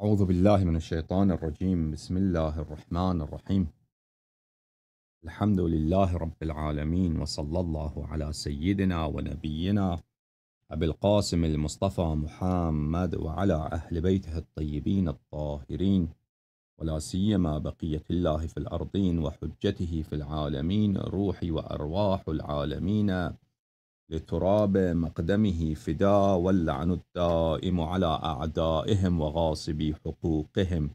أعوذ بالله من الشيطان الرجيم. بسم الله الرحمن الرحيم. الحمد لله رب العالمين، وصلى الله على سيدنا ونبينا أبي القاسم المصطفى محمد وعلى أهل بيته الطيبين الطاهرين، ولا سيما بقية الله في الأرضين وحجته في العالمين، روحي وأرواح العالمين لتراب مقدمه فداء، واللعن الدائم على أعدائهم وغاصبي حقوقهم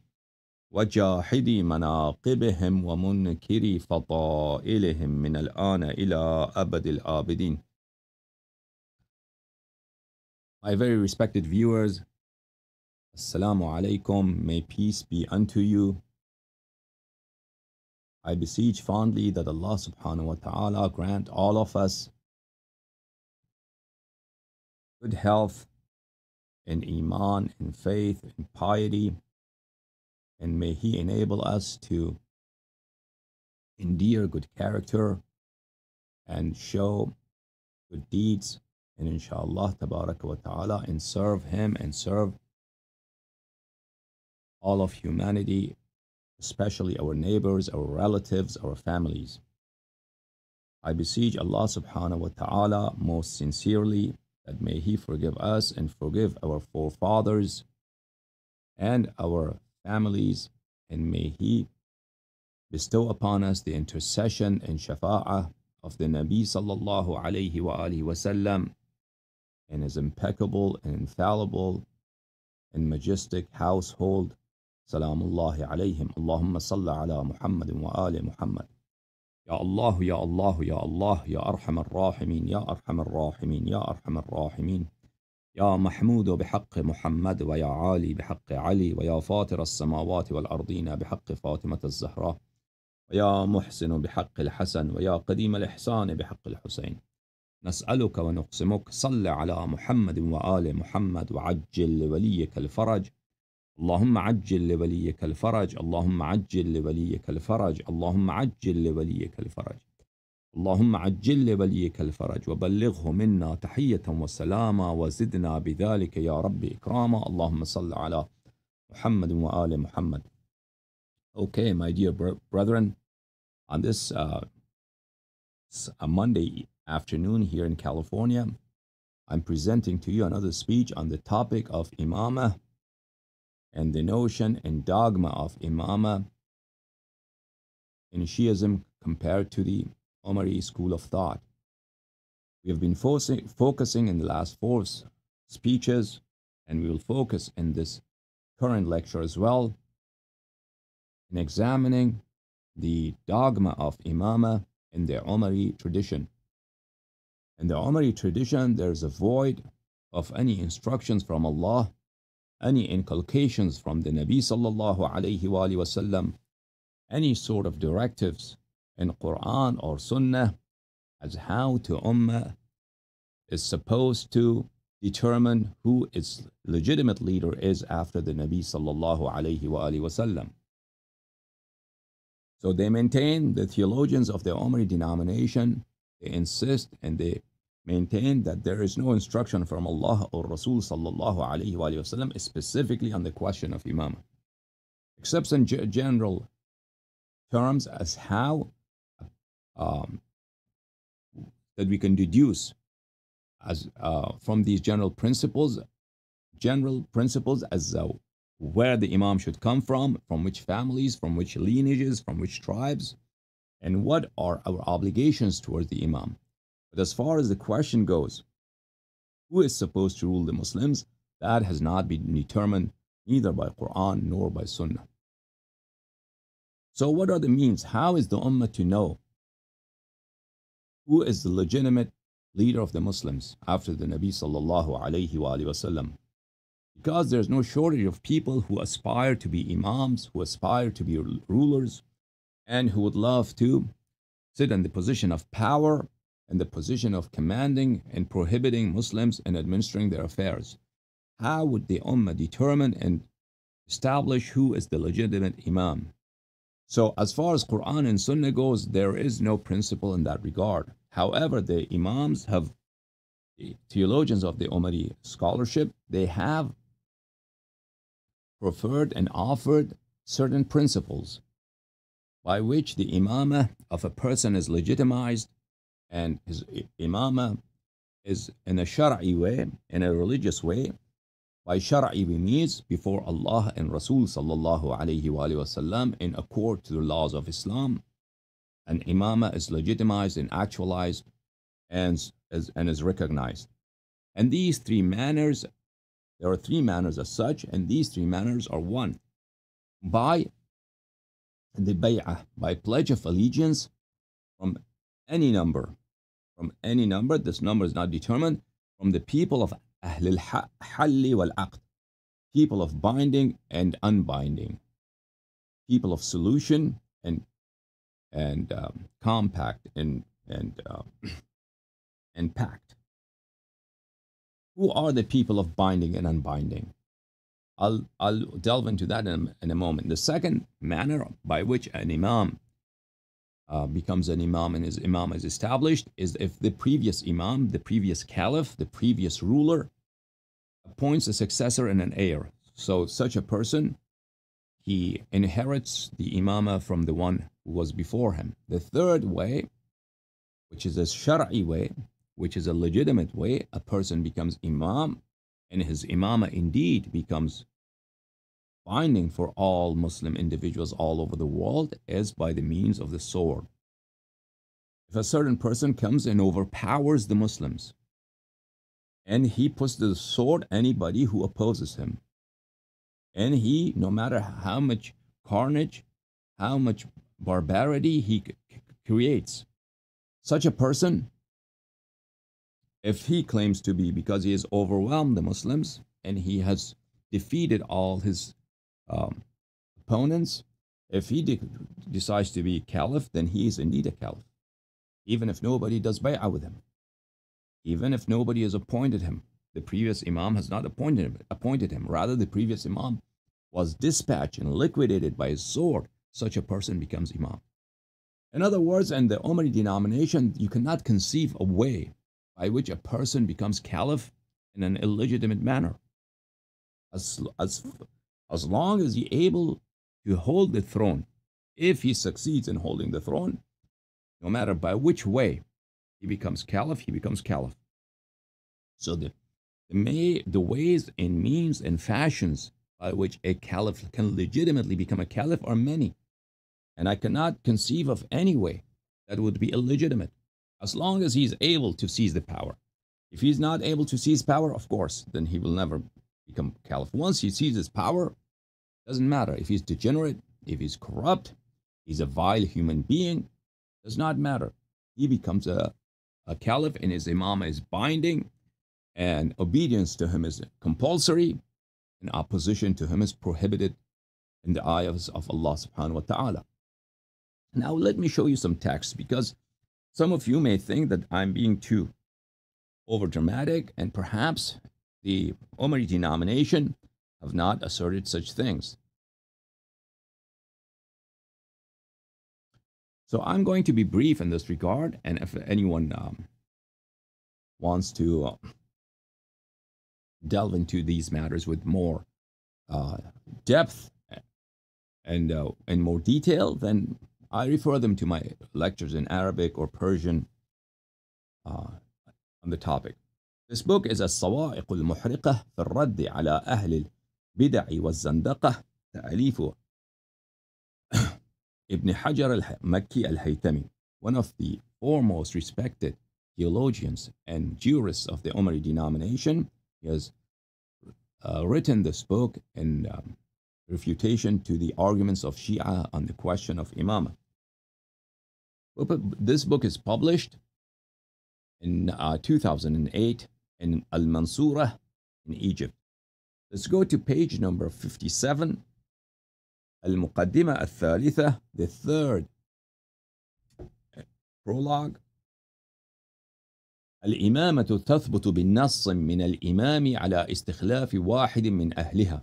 وجاحدي مناقبهم ومنكري فضائلهم من الآن إلى أبد الآبدين. My very respected viewers, Assalamu alaikum, may peace be unto you. I beseech fondly that Allah subhanahu wa ta'ala grant all of us good health in Iman, in faith, in piety, and may He enable us to endear good character and show good deeds, and inshallah tabarak wa ta'ala, and serve Him and serve all of humanity, especially our neighbors, our relatives, our families. I beseech Allah subhanahu wa ta'ala most sincerely that may He forgive us and forgive our forefathers and our families, and may He bestow upon us the intercession and shafa'ah of the Nabi sallallahu alayhi wa alihi wasallam and His impeccable and infallible and majestic household. Salamullahi alayhim. Allahumma salla ala Muhammadin wa ali Muhammad. Ya Allah, Ya Allah, Ya Allah, Ya Arhamar Rahimin, Ya Arhamar Rahimin, Ya Arhamar Rahimin. Ya Mahmoud بحق محمد ويا عالي بحق علي ويا فاطر السماوات والأرضين بحق فاطمة الزهراء ويا محسن بحق الحسن ويا قديم الإحسان بحق الحسين. نسألك ونقسمك صل على محمد وآل محمد وعجل لوليك الفرج. اللهم عجل لوليك الفرج، اللهم عجل لوليك الفرج، اللهم عجل لوليك الفرج، اللهم عجل لوليك الفرج، وبلغه منا تحية وسلاما وزدنا بذلك يا رب إكراما. اللهم صل على محمد وآل محمد. Okay, my dear brethren, on this Monday afternoon here in California, I'm presenting to you another speech on the topic of Imamah and the notion and dogma of Imamah in Shiism compared to the Omari school of thought. We have been focusing in the last four speeches, and we will focus in this current lecture as well, in examining the dogma of Imamah in the Omari tradition. In the Omari tradition, there is a void of any instructions from Allah, any inculcations from the Nabi sallallahu alayhi wa sallam, any sort of directives in Quran or Sunnah as how to Ummah is supposed to determine who its legitimate leader is after the Nabi sallallahu alayhi wa sallam. So they maintain, the theologians of the Omari denomination, they insist and they maintain that there is no instruction from Allah or Rasul sallallahu alayhi wa sallam specifically on the question of Imamah, except in general terms as how that we can deduce as from these general principles as where the Imam should come from which families, from which lineages, from which tribes, and what are our obligations towards the Imam. But as far as the question goes, who is supposed to rule the Muslims, that has not been determined neither by Quran nor by Sunnah. So what are the means? How is the Ummah to know who is the legitimate leader of the Muslims after the Nabi sallallahu alayhi wa sallam? Because there is no shortage of people who aspire to be imams, who aspire to be rulers, and who would love to sit in the position of power and the position of commanding and prohibiting Muslims and administering their affairs. How would the Ummah determine and establish who is the legitimate imam? So as far as Quran and Sunnah goes, there is no principle in that regard. However, the imams have, the theologians of the Omari scholarship, they have preferred and offered certain principles by which the imamah of a person is legitimized, and his imamah is in a shar'i way, in a religious way. By shar'i we means before Allah and Rasul sallallahu alayhi wa sallam, in accord to the laws of Islam. An imamah is legitimized and actualized and is recognized. And these three manners, there are three manners as such, and these three manners are: one, by the bay'ah, by pledge of allegiance from any number, this number is not determined, from the people of Ahlul Halli wal Aqd, people of binding and unbinding, people of solution and compact and pact. Who are the people of binding and unbinding? I'll delve into that in a moment. The second manner by which an imam becomes an imam and his imam is established is if the previous imam, the previous caliph, the previous ruler appoints a successor and an heir. So such a person, he inherits the imamah from the one who was before him. The third way, which is a shar'i way, which is a legitimate way, a person becomes imam, and his imamah indeed becomes binding for all Muslim individuals all over the world, is by the means of the sword. If a certain person comes and overpowers the Muslims, and he puts the sword anybody who opposes him, and he, no matter how much carnage, how much barbarity he creates, such a person, if he claims to be, because he has overwhelmed the Muslims and he has defeated all his opponents, if he decides to be caliph, then he is indeed a caliph, even if nobody does bay'ah with him, even if nobody has appointed him. The previous imam has not appointed him. Rather, the previous imam was dispatched and liquidated by his sword. Such a person becomes imam. In other words, in the Umari denomination, you cannot conceive a way by which a person becomes caliph in an illegitimate manner. As long as he is able to hold the throne, if he succeeds in holding the throne, no matter by which way he becomes caliph, he becomes caliph. So the ways and means and fashions by which a caliph can legitimately become a caliph are many, and I cannot conceive of any way that would be illegitimate, as long as he is able to seize the power. If he is not able to seize power, of course, then he will never become caliph. Once he seizes power, it doesn't matter if he's degenerate, if he's corrupt, he's a vile human being, does not matter. He becomes a caliph, and his imamah is binding, and obedience to him is compulsory, and opposition to him is prohibited in the eyes of Allah subhanahu wa ta'ala. Now let me show you some texts, because some of you may think that I'm being too overdramatic, and perhaps the Umari denomination have not asserted such things. So I'm going to be brief in this regard, and if anyone wants to delve into these matters with more depth and more detail, then I refer them to my lectures in Arabic or Persian on the topic. This book is الصواعق المحرقة في الرد على أهل البدع والزندقة، تأليف ابن حجر المكي الهيثمي, one of the foremost respected theologians and jurists of the Umari denomination. He has written this book in refutation to the arguments of Shia on the question of imamah. This book is published in 2008 in Al-Mansurah in Egypt. Let's go to page number 57, Al-Muqaddimah Al-Thalitha, the third prologue. الإمامة تثبت بالنص من الإمام على استخلاف واحد من أهلها.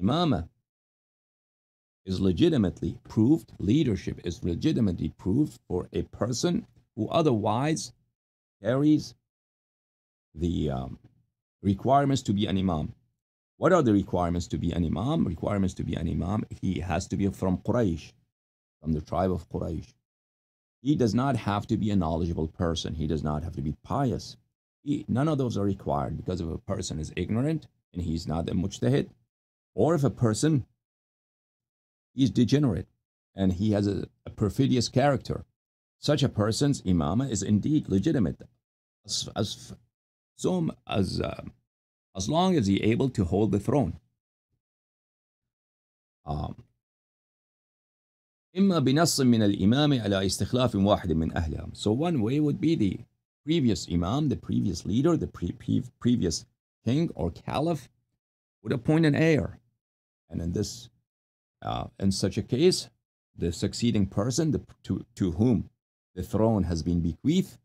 Imamah is legitimately proved, leadership is legitimately proved for a person who otherwise carries the requirements to be an imam. What are the requirements to be an imam? Requirements to be an imam, he has to be from Quraysh, from the tribe of Quraysh. He does not have to be a knowledgeable person. He does not have to be pious. None of those are required, because if a person is ignorant and he's not a mujtahid, or if a person is degenerate and he has a perfidious character, such a person's imamah is indeed legitimate, as long as he's able to hold the throne. So one way would be the previous imam, the previous leader, the previous king or caliph would appoint an heir, and in such a case, the succeeding person to whom the throne has been bequeathed,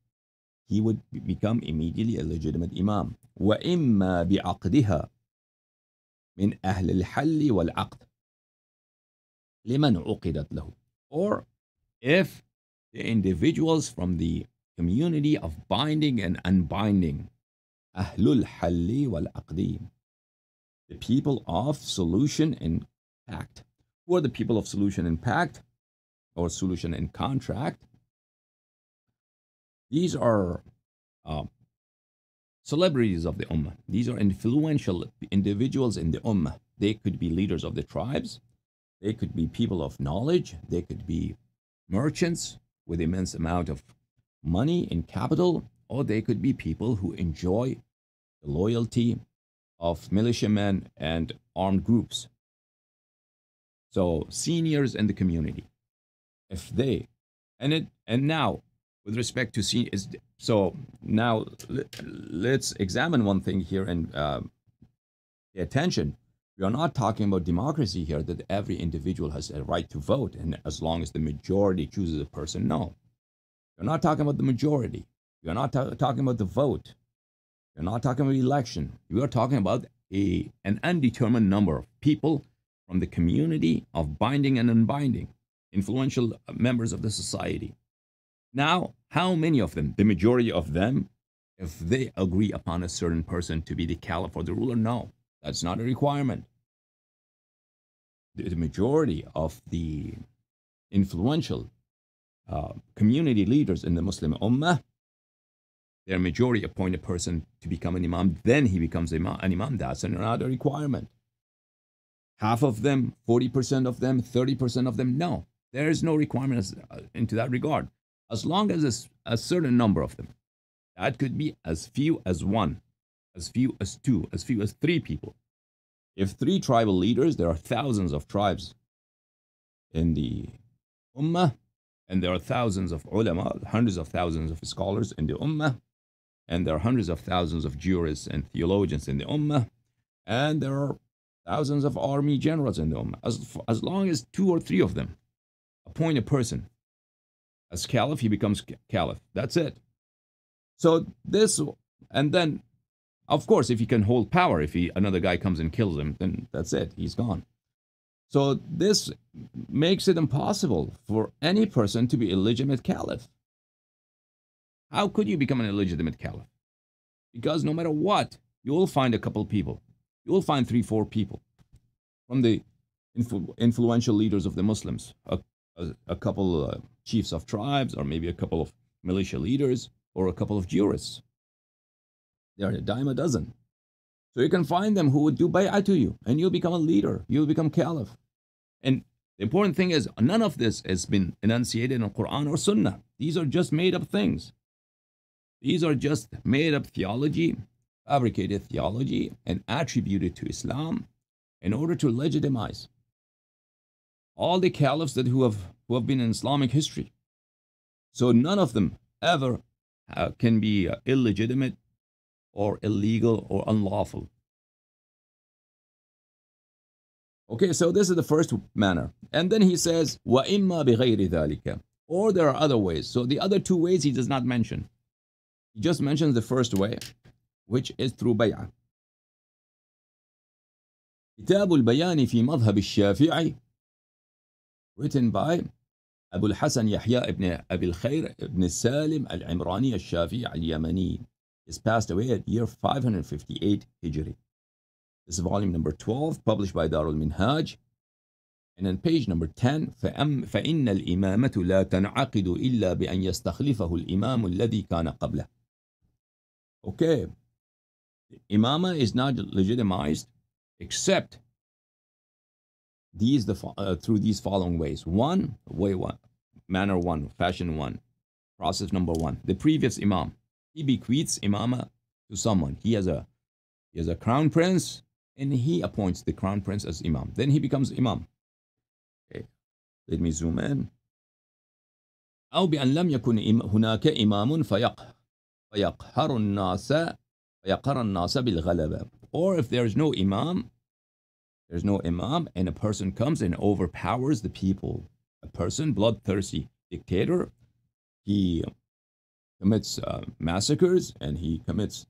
he would become immediately a legitimate imam. وَإِمَّا بِعَقْدِهَا مِنْ أَهْلِ الْحَلِّ وَالْعَقْدِ لِمَنْ عُقِدَتْ لَهُ. Or if the individuals from the community of binding and unbinding, أَهْلُ الْحَلِّ وَالْعَقْدِ, the people of solution and pact. Who are the people of solution and pact, or solution and contract? These are celebrities of the Ummah. These are influential individuals in the Ummah. They could be leaders of the tribes. They could be people of knowledge. They could be merchants with immense amount of money and capital. Or they could be people who enjoy the loyalty of militiamen and armed groups. So seniors in the community, if they, and now, with respect to seniors, so now let's examine one thing here and pay attention. We are not talking about democracy here, that every individual has a right to vote, and as long as the majority chooses a person, no. We're not talking about the majority. We're not talking about the vote. We're not talking about election. We are talking about an undetermined number of people from the community of binding and unbinding, influential members of the society. Now, how many of them, the majority of them, if they agree upon a certain person to be the caliph or the ruler? No, that's not a requirement. The majority of the influential community leaders in the Muslim Ummah, their majority appoint a person to become an imam, then he becomes an imam. That's not a requirement. Half of them, 40% of them, 30% of them, no. There is no requirement into that regard. As long as a certain number of them, that could be as few as one, as few as two, as few as three people. If three tribal leaders, there are thousands of tribes in the Ummah, and there are thousands of ulama, hundreds of thousands of scholars in the Ummah, and there are hundreds of thousands of jurists and theologians in the Ummah, and there are thousands of army generals in the Ummah. As long as two or three of them appoint a person as caliph, he becomes caliph. That's it. So this, and then, of course, if he can hold power, if another guy comes and kills him, then that's it. He's gone. So this makes it impossible for any person to be a legitimate caliph. How could you become an illegitimate caliph? Because no matter what, you will find a couple people. You will find three, four people from the influential leaders of the Muslims. A couple chiefs of tribes, or maybe a couple of militia leaders, or a couple of jurists. They are a dime a dozen. So you can find them who would do bay'ah to you, and you'll become a leader, you'll become caliph. And the important thing is, none of this has been enunciated in Quran or Sunnah. These are just made up things. These are just made up theology, fabricated theology, and attributed to Islam in order to legitimize all the caliphs that who have been in Islamic history. So none of them ever can be illegitimate or illegal or unlawful. Okay, so this is the first manner. And then he says, وَإِمَّا بِغَيْرِ ذَلِكَ. Or there are other ways. So the other two ways he does not mention. He just mentions the first way, which is through bay'ah. كتاب البيان في مذهب الشافعي, written by Abu al-Hasan Yahya ibn Abi al-Khair ibn Salim al-Imrani al-Shafi'i al-Yamani, is passed away at year 558 Hijri. This is volume number 12, published by Darul Minhaj. And on page number 10, فَإِنَّ الْإِمَامَةُ لَا تَنْعَقِدُ إِلَّا بِأَنْ يَسْتَخْلِفَهُ الْإِمَامُ الَّذِي كَانَ قَبْلَهُ. Okay. Imama is not legitimized except these through these following ways. One, way one, manner one, fashion one, process number one. The previous imam, he bequeaths imama to someone. He has a crown prince, and he appoints the crown prince as imam. Then he becomes imam. Okay, let me zoom in. أو بأن لم يكن هناك إمام فيقهر الناس بالغلبة. Or if there is no imam, and a person comes and overpowers the people. A person, bloodthirsty dictator, he commits massacres, and he commits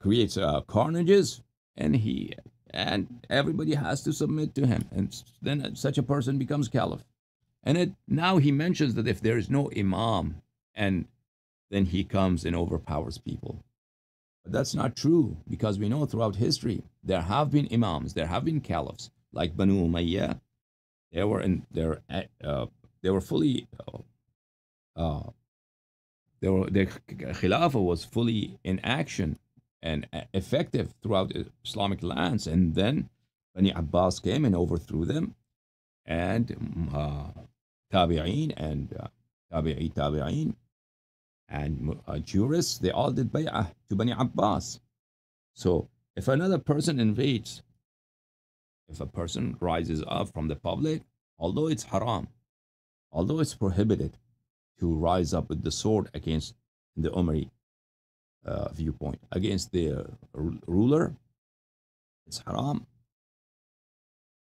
creates carnages, and everybody has to submit to him, and then such a person becomes caliph. And now he mentions that if there is no imam, and then he comes and overpowers people. But that's not true, because we know throughout history there have been imams, there have been caliphs, like Banu Umayyah. Their Khilafah was fully in action and effective throughout Islamic lands, and then Bani Abbas came and overthrew them, and Tabi'een and Tabi'een and jurists, they all did bay'ah to Bani Abbas. So if another person invades, if a person rises up from the public, although it's haram, although it's prohibited to rise up with the sword against the Umayya viewpoint, against the ruler, it's haram.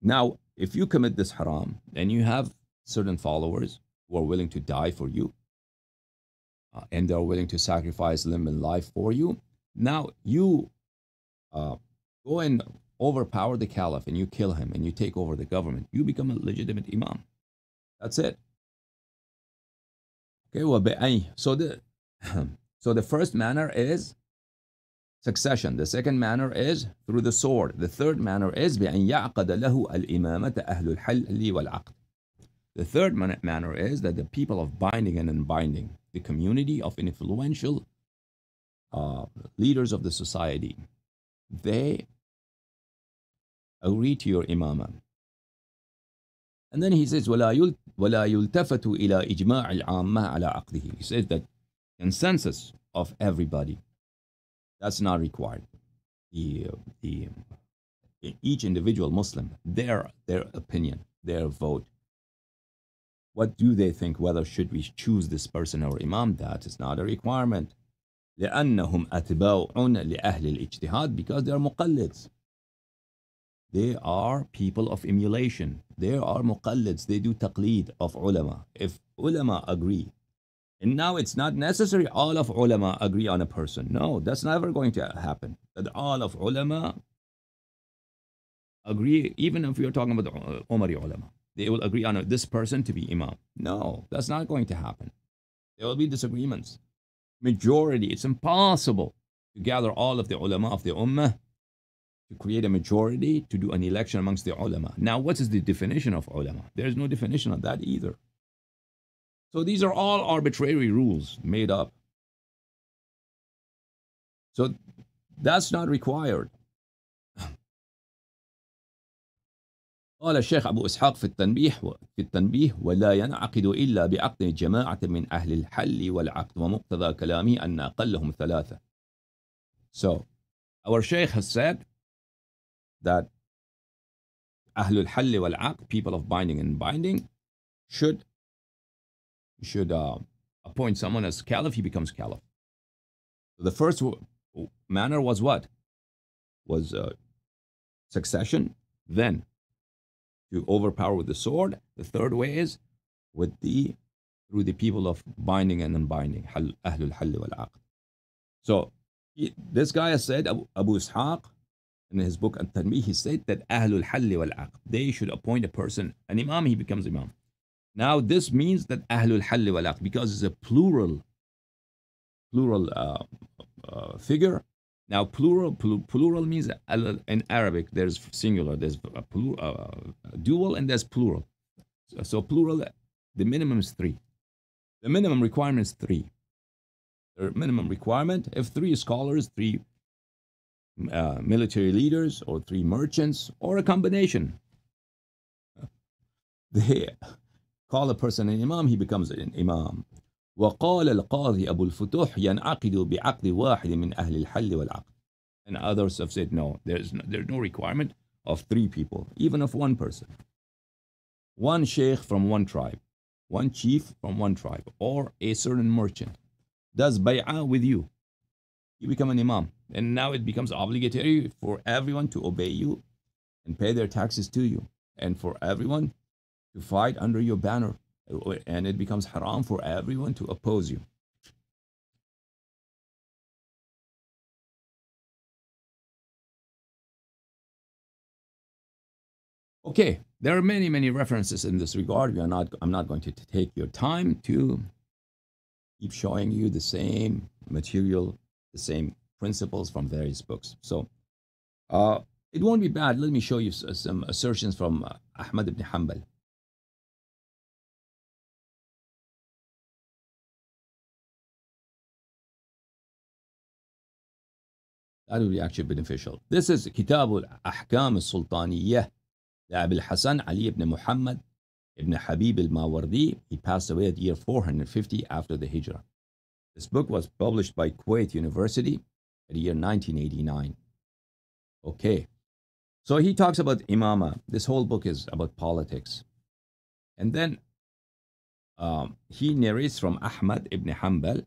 Now, if you commit this haram, then you have certain followers who are willing to die for you, and they are willing to sacrifice limb and life for you. Now you go and overpower the caliph, and you kill him, and you take over the government. You become a legitimate imam. That's it. Okay. Well, so the first manner is succession. The second manner is through the sword. The third manner is بأن يعقد له الإمامة أهل الحل والعقد. The third manner is that the people of binding and unbinding, the community of influential leaders of the society, they agree to your imama. And then he says, وَلَا يُلْتَفَتُ إِلَىٰ إِجْمَاعِ الْعَامَّةِ عَلَىٰ عَقْدِهِ. He says that consensus of everybody, that's not required. Each individual Muslim, their opinion, their vote, what do they think? Whether should we choose this person or imam? That is not a requirement. لأنهم أتباعون لأهل الاجتهاد, because they are muqallids. They are people of emulation. They are muqallids. They do taqlid of ulama. If ulama agree, and now it's not necessary all of ulama agree on a person. No, that's never going to happen. That all of ulama agree, even if you're talking about Umari ulama. They will agree on this person to be imam. No, that's not going to happen. There will be disagreements. Majority, it's impossible to gather all of the ulama of the ummah to create a majority to do an election amongst the ulama. Now, what is the definition of ulama? There is no definition of that either. So these are all arbitrary rules made up. So that's not required. قال الشيخ أبو إسحاق في التنبيه ولا ينعقد إلا بعقد جماعة من أهل الحل والعقد ومقتضى كلامي أن أقلهم ثلاثة. So our Sheikh has said that أهل الحل والعقد, people of binding and binding, should appoint someone as caliph. He becomes caliph. So the first manner was what? Was succession. Then to overpower with the sword. The third way is with through the people of binding and unbinding, Ahlul Hal wal Aqd. So this guy has said, Abu Ishaq, in his book At-Tanbih, he said that Ahlul Hal wal Aqd, they should appoint a person, an imam, he becomes imam. Now this means that Ahlul Hal wal Aqd, because it's a plural figure, Now, plural means in Arabic, there's singular, there's dual, and there's plural. So plural, the minimum is 3. The minimum requirement is 3. The minimum requirement, if 3 scholars, 3 military leaders, or 3 merchants, or a combination. They call a person an imam, he becomes an imam. وقال القاضي أبو الفتوح ينعقد بعقد واحد من أهل الحل والعقد. And others have said no, there's no requirement of 3 people, even of 1 person. 1 sheikh from 1 tribe, 1 chief from 1 tribe, or a certain merchant does bay'ah with you. You become an imam, and now it becomes obligatory for everyone to obey you and pay their taxes to you, and for everyone to fight under your banner. And it becomes haram for everyone to oppose you. Okay, there are many, many references in this regard. I'm not going to take your time to keep showing you the same material, the same principles from various books. So it won't be bad. Let me show you some assertions from Ahmad ibn Hanbal. That will be actually beneficial. This is Kitab al-Ahkam al-Sultaniyah, Abil Hasan Ali ibn Muhammad ibn Habib al-Mawardi. He passed away at year 450 after the Hijrah. This book was published by Kuwait University at year 1989. Okay, so he talks about imama. This whole book is about politics. And then he narrates from Ahmad ibn Hanbal,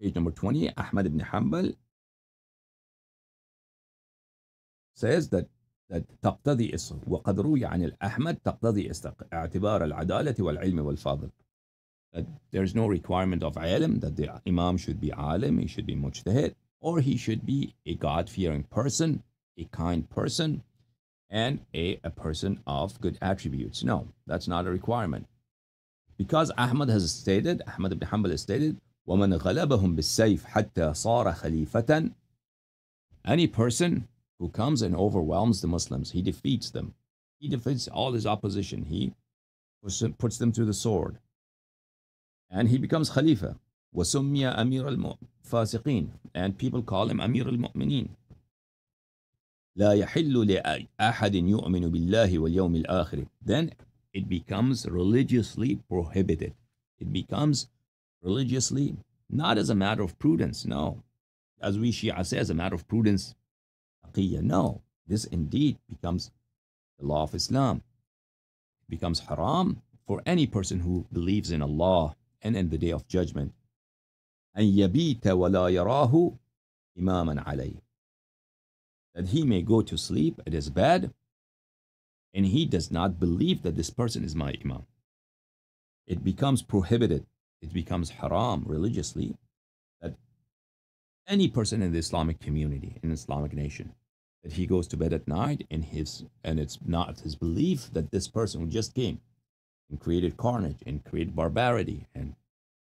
page number 20, Ahmad ibn Hanbal says that تقتضي وقد روي عن الأحمد تقتضي اعتبار العدالة والعلم والفضل. That there is no requirement of ilm, that the imam should be alim, he should be mujtahid, or he should be a God-fearing person, a kind person, and a person of good attributes. No, that's not a requirement. Because Ahmad ibn Hanbal has stated, وَمَنْ غَلَبَهُمْ بِالسَّيْفِ حَتَّى صَارَ خَلِيفَةً. Any person who comes and overwhelms the Muslims, he defeats them. He defeats all his opposition. He puts them to the sword. And he becomes Khalifa. وَسُمِّيَ أَمِيرَ الْفَاسِقِينَ. And people call him أَمِيرَ الْمُؤْمِنِينَ. لَا يَحِلُّ لِأَحَدٍ يُؤْمِنُ بِاللَّهِ وَالْيَوْمِ الْآخِرِ. Then it becomes religiously prohibited. It becomes religiously, not as a matter of prudence, no. As we Shia say, as a matter of prudence, no, this indeed becomes the law of Islam. It becomes haram for any person who believes in Allah and in the Day of Judgment. أن يبيت ولا يراه إماما عليه. That he may go to sleep at his bed and he does not believe that this person is my imam. It becomes prohibited. It becomes haram religiously. Any person in the Islamic community, in the Islamic nation, that he goes to bed at night and it's not his belief that this person who just came and created carnage and created barbarity and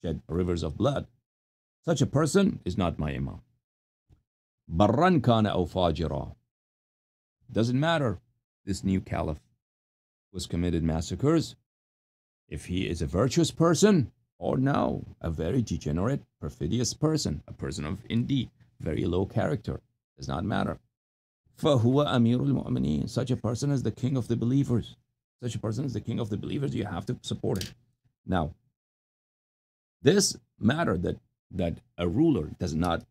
shed rivers of blood, such a person is not my imam. Barran kana aw fajira. Doesn't matter, this new caliph who has committed massacres, if he is a virtuous person, or now, a very degenerate, perfidious person, a person of indeed very low character, does not matter. فَهُوَ أَمِيرُ الْمُؤْمِنِينَ. Such a person is the king of the believers. Such a person is the king of the believers. You have to support him. Now, this matter that a ruler does not,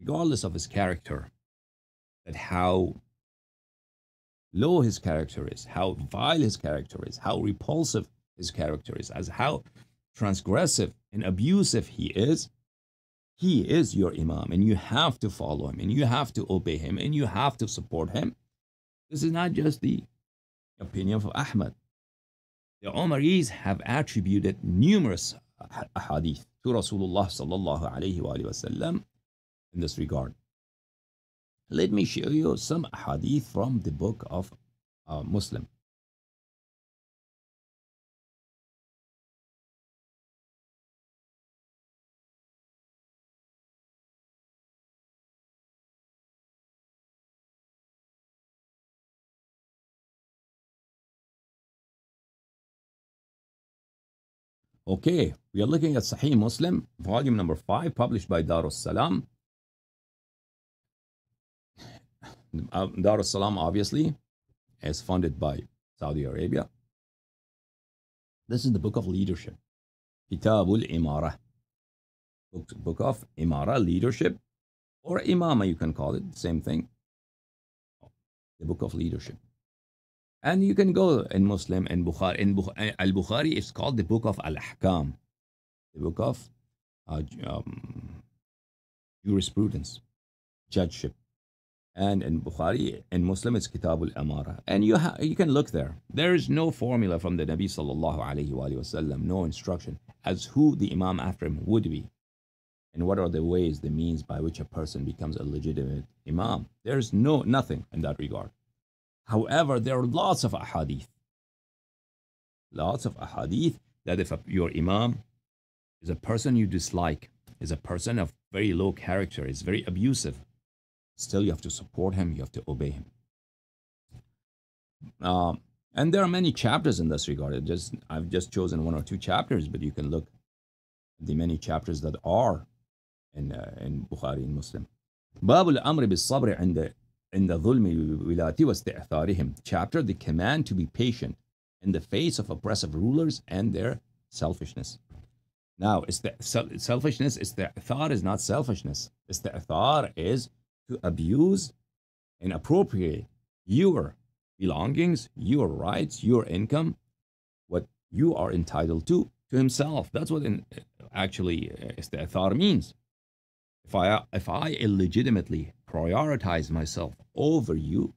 regardless of his character, that how low his character is, how vile his character is, how repulsive his character is, as how transgressive and abusive he is your imam, and you have to follow him, and you have to obey him, and you have to support him. This is not just the opinion of Ahmad. The Umaris have attributed numerous hadith to Rasulullah sallallahu alayhi wa sallam in this regard. Let me show you some hadith from the book of Muslim. Okay, we are looking at Sahih Muslim, volume number 5, published by Darussalam. Darussalam, obviously, is funded by Saudi Arabia. This is the book of leadership. Kitabul Imara. Book of Imara, leadership, or Imama, you can call it, same thing. The book of leadership. And you can go in Muslim and Bukhari. In Al-Bukhari, it's called the book of Al-Ahkam, the book of jurisprudence, judgeship. And in Bukhari, in Muslim, it's Kitabul Amara. And you can look there. There is no formula from the Nabi sallallahu alaihi wasallam, no instruction as who the Imam after him would be. And what are the ways, the means by which a person becomes a legitimate Imam? There is nothing in that regard. However, there are lots of ahadith that if your Imam is a person you dislike, is a person of very low character, is very abusive, still you have to support him, you have to obey him. And there are many chapters in this regard. I've just chosen one or two chapters, but you can look at the many chapters that are in Bukhari and Muslim. Babul Amri bis Sabri in the Dhulmi Wilati was Ta'atharihim. Chapter, the command to be patient in the face of oppressive rulers and their selfishness. Now, selfishness, Ista'athar is not selfishness. Ista'athar is to abuse and appropriate your belongings, your rights, your income, what you are entitled to himself. That's what actually Ista'athar means. If I illegitimately prioritize myself over you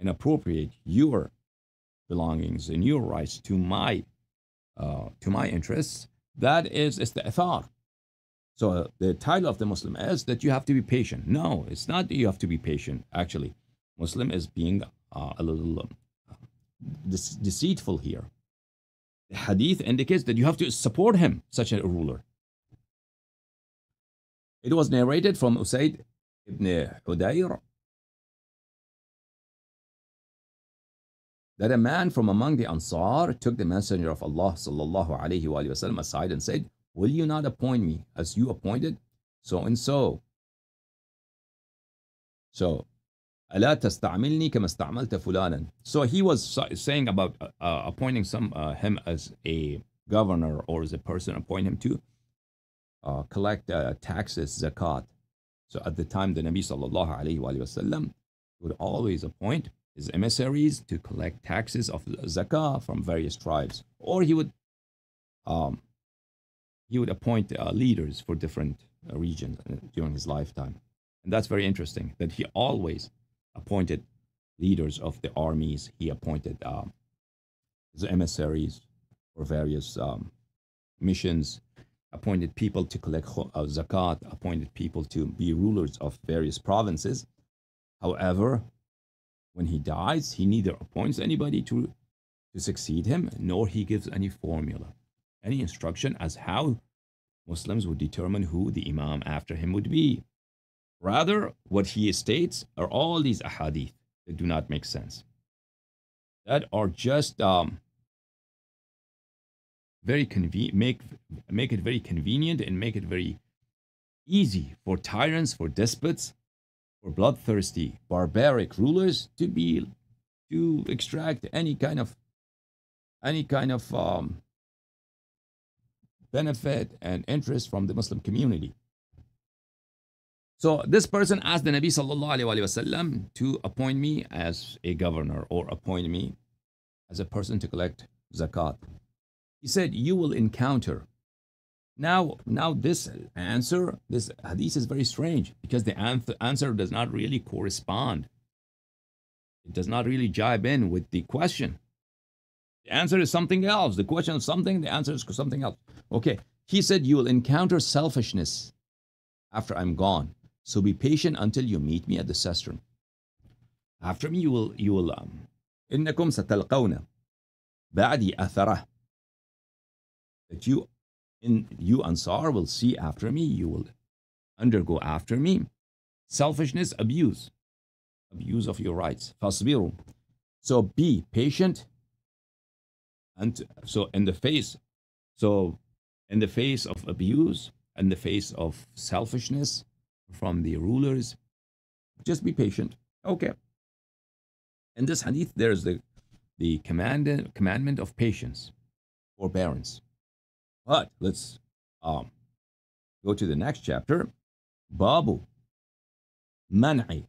and appropriate your belongings and your rights to my interests, that is Ista'athar. So the title of the Muslim is that you have to be patient. No, it's not that you have to be patient. Actually, Muslim is being a little deceitful here. The hadith indicates that you have to support him, such a ruler. It was narrated from Usayd ibn Hudayr that a man from among the Ansar took the Messenger of Allah sallallahu alaihi wasallam aside and said, "Will you not appoint me as you appointed so and so? So, ala tasta'amilni kama sta'amalta fulanan." So he was saying about appointing him as a governor or as a person, appoint him to collect taxes, zakat. So at the time, the Nabi sallallahu alaihi wasallam would always appoint his emissaries to collect taxes of zakat from various tribes, or he would appoint leaders for different regions during his lifetime. And that's very interesting that he always appointed leaders of the armies. He appointed his emissaries for various missions, appointed people to collect zakat, appointed people to be rulers of various provinces. However, when he dies, he neither appoints anybody to succeed him, nor he gives any formula, any instruction as how Muslims would determine who the Imam after him would be. Rather, what he states are all these ahadith that do not make sense, that are just make it very convenient and make it very easy for tyrants, for despots, for bloodthirsty, barbaric rulers to extract any kind of benefit and interest from the Muslim community. So this person asked the Nabi sallallahu alaihi wasallam to appoint me as a governor or appoint me as a person to collect zakat. He said, "You will encounter." Now this answer, this hadith is very strange because the answer does not really correspond. It does not really jibe in with the question. The answer is something else. The question is something, the answer is something else. Okay, he said, "You will encounter selfishness after I'm gone. So be patient until you meet me at the cistern. After me, you will. إنكم ستلقون بعدي أثره." That you Ansar will see after me, you will undergo after me selfishness, abuse of your rights. Fasbiru. So be patient, and so in the face So in the face of abuse, in the face of selfishness from the rulers, just be patient. Okay. In this hadith, there's the commandment of patience, forbearance. But let's go to the next chapter. Babu man'i,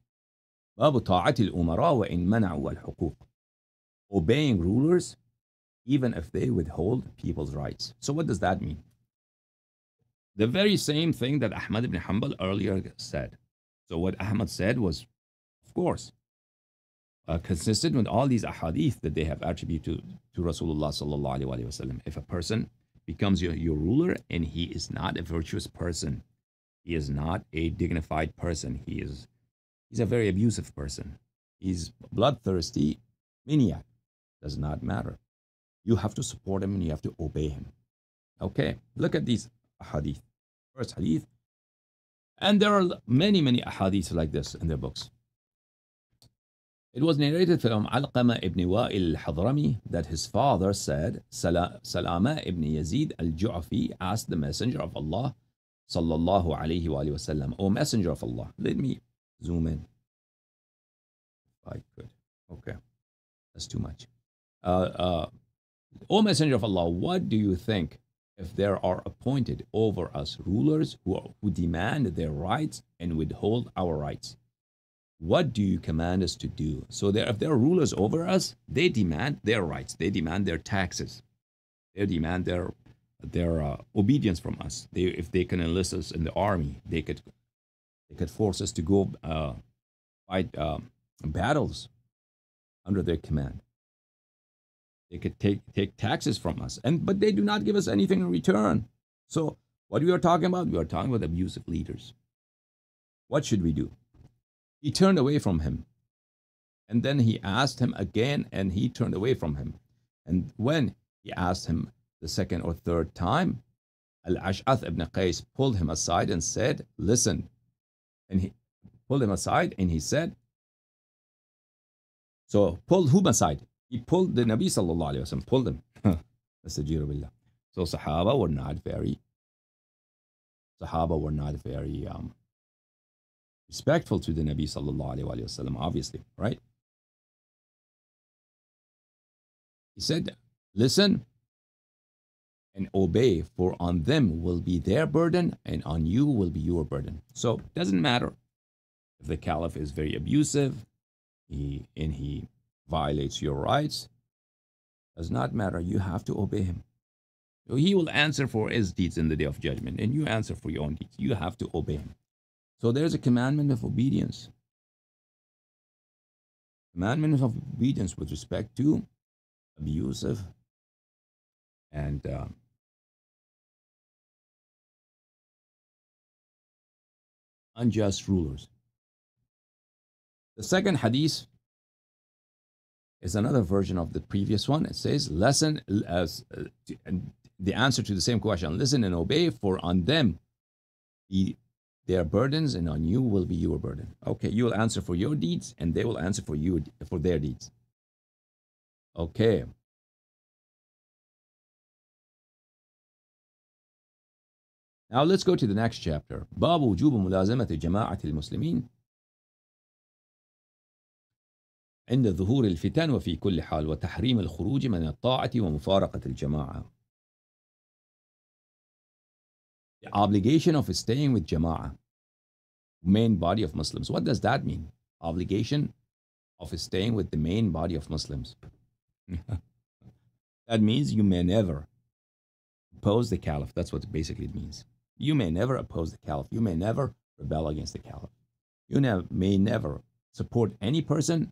babu ta'ati al-umara wa in man'u al-huquq. Obeying rulers, even if they withhold people's rights. So what does that mean? The very same thing that Ahmad ibn Hanbal earlier said. So what Ahmad said was, of course, consistent with all these ahadith that they have attributed to Rasulullah sallallahu alaihi wasallam. If a person becomes your ruler and he is not a virtuous person, he is not a dignified person, he's a very abusive person, he's bloodthirsty, maniac, does not matter. You have to support him and you have to obey him. Okay, look at these ahadith. First hadith, and there are many, many ahadith like this in their books. It was narrated from Alqama ibn Wa'il al-Hadrami that his father said, Salama ibn Yazid al-Ju'afi asked the Messenger of Allah, sallallahu alayhi wasallam, O Messenger of Allah. Let me zoom in, if I could. Okay, that's too much. O Messenger of Allah, what do you think if there are appointed over us rulers who demand their rights and withhold our rights? What do you command us to do? So if there are rulers over us, they demand their rights. They demand their taxes. They demand their obedience from us. If they can enlist us in the army, they could force us to go fight battles under their command. They could take taxes from us, but they do not give us anything in return. So what we are talking about? We are talking about abusive leaders. What should we do? He turned away from him, and then he asked him again, and he turned away from him. And when he asked him the second or third time, Al-Ash'ath ibn Qais pulled him aside and said, listen. And he pulled him aside and he said, so pulled whom aside? He pulled the Nabi sallallahu alayhi wa sallam, pulled him. So Sahaba were not very respectful to the Nabi sallallahu alayhi wasallam, obviously, right? He said, listen and obey, for on them will be their burden and on you will be your burden. So it doesn't matter if the caliph is very abusive and he violates your rights. Does not matter. You have to obey him. So he will answer for his deeds in the day of judgment, and you answer for your own deeds. You have to obey him. So there's a commandment of obedience. Commandment of obedience with respect to abusive and unjust rulers. The second hadith is another version of the previous one. It says, listen, the answer to the same question, listen and obey, for on them their burdens and on you will be your burden. Okay, you will answer for your deeds and they will answer for their deeds. Okay. Now let's go to the next chapter. Babu wujub mulazamati jama'ati al-muslimin inda dhuhur al-fitan wa fi kulli hal wa tahrim al-khuruj min at-ta'ati wa mufaraqat al-jama'a. The obligation of staying with Jama'ah, main body of Muslims. What does that mean? Obligation of staying with the main body of Muslims. That means you may never oppose the Caliph. That's what basically it means. You may never oppose the Caliph. You may never rebel against the Caliph. You may never support any person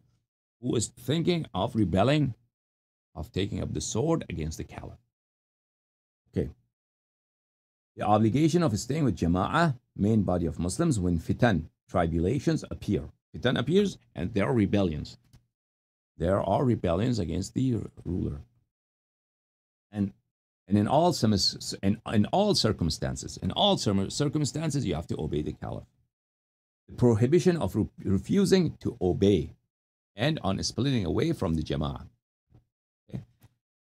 who is thinking of rebelling, of taking up the sword against the Caliph. Okay. The obligation of staying with Jama'ah, main body of Muslims, when fitan, tribulations appear. Fitan appears and there are rebellions. There are rebellions against the ruler. And in all circumstances, you have to obey the caliph. The prohibition of refusing to obey and on splitting away from the Jama'ah. Okay.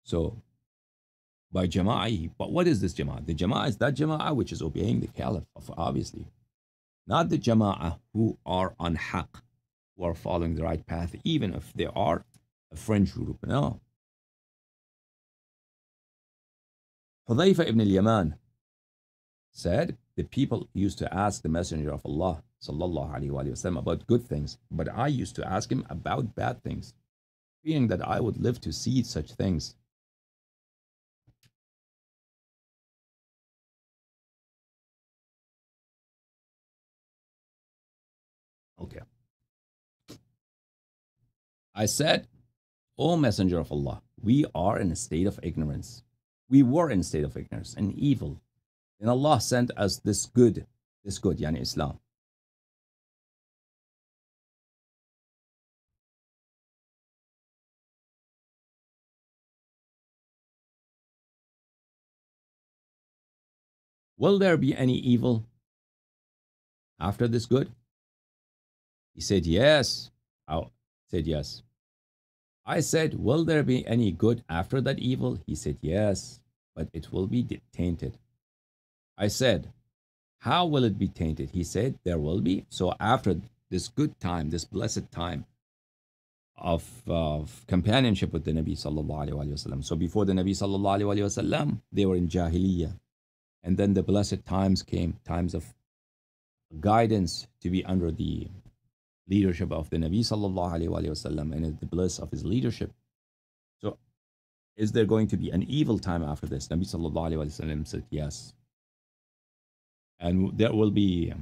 So by jama'ah. But what is this jama'ah? The jama'ah is that jama'ah which is obeying the caliph, obviously. Not the jama'ah who are on haq, who are following the right path, even if they are a French group. No. Hudhayfah ibn al-Yaman said, the people used to ask the Messenger of Allah sallallahu alaihi wasallam about good things, but I used to ask him about bad things, fearing that I would live to see such things. Okay. I said, O Messenger of Allah, we are in a state of ignorance. We were in a state of ignorance and evil. And Allah sent us this good, yani Islam. Will there be any evil after this good? He said, yes. I said, yes. I said, will there be any good after that evil? He said, yes, but it will be tainted. I said, how will it be tainted? He said, there will be. So after this good time, this blessed time of companionship with the Nabi sallallahu alaihi wasallam. So before the Nabi sallallahu alaihi wasallam, they were in Jahiliyyah. And then the blessed times came, times of guidance to be under the leadership of the Nabi sallallahu alaihi wasallam and the bliss of his leadership. So is there going to be an evil time after this? Nabi sallallahu alaihi wasallam said, yes. And there will be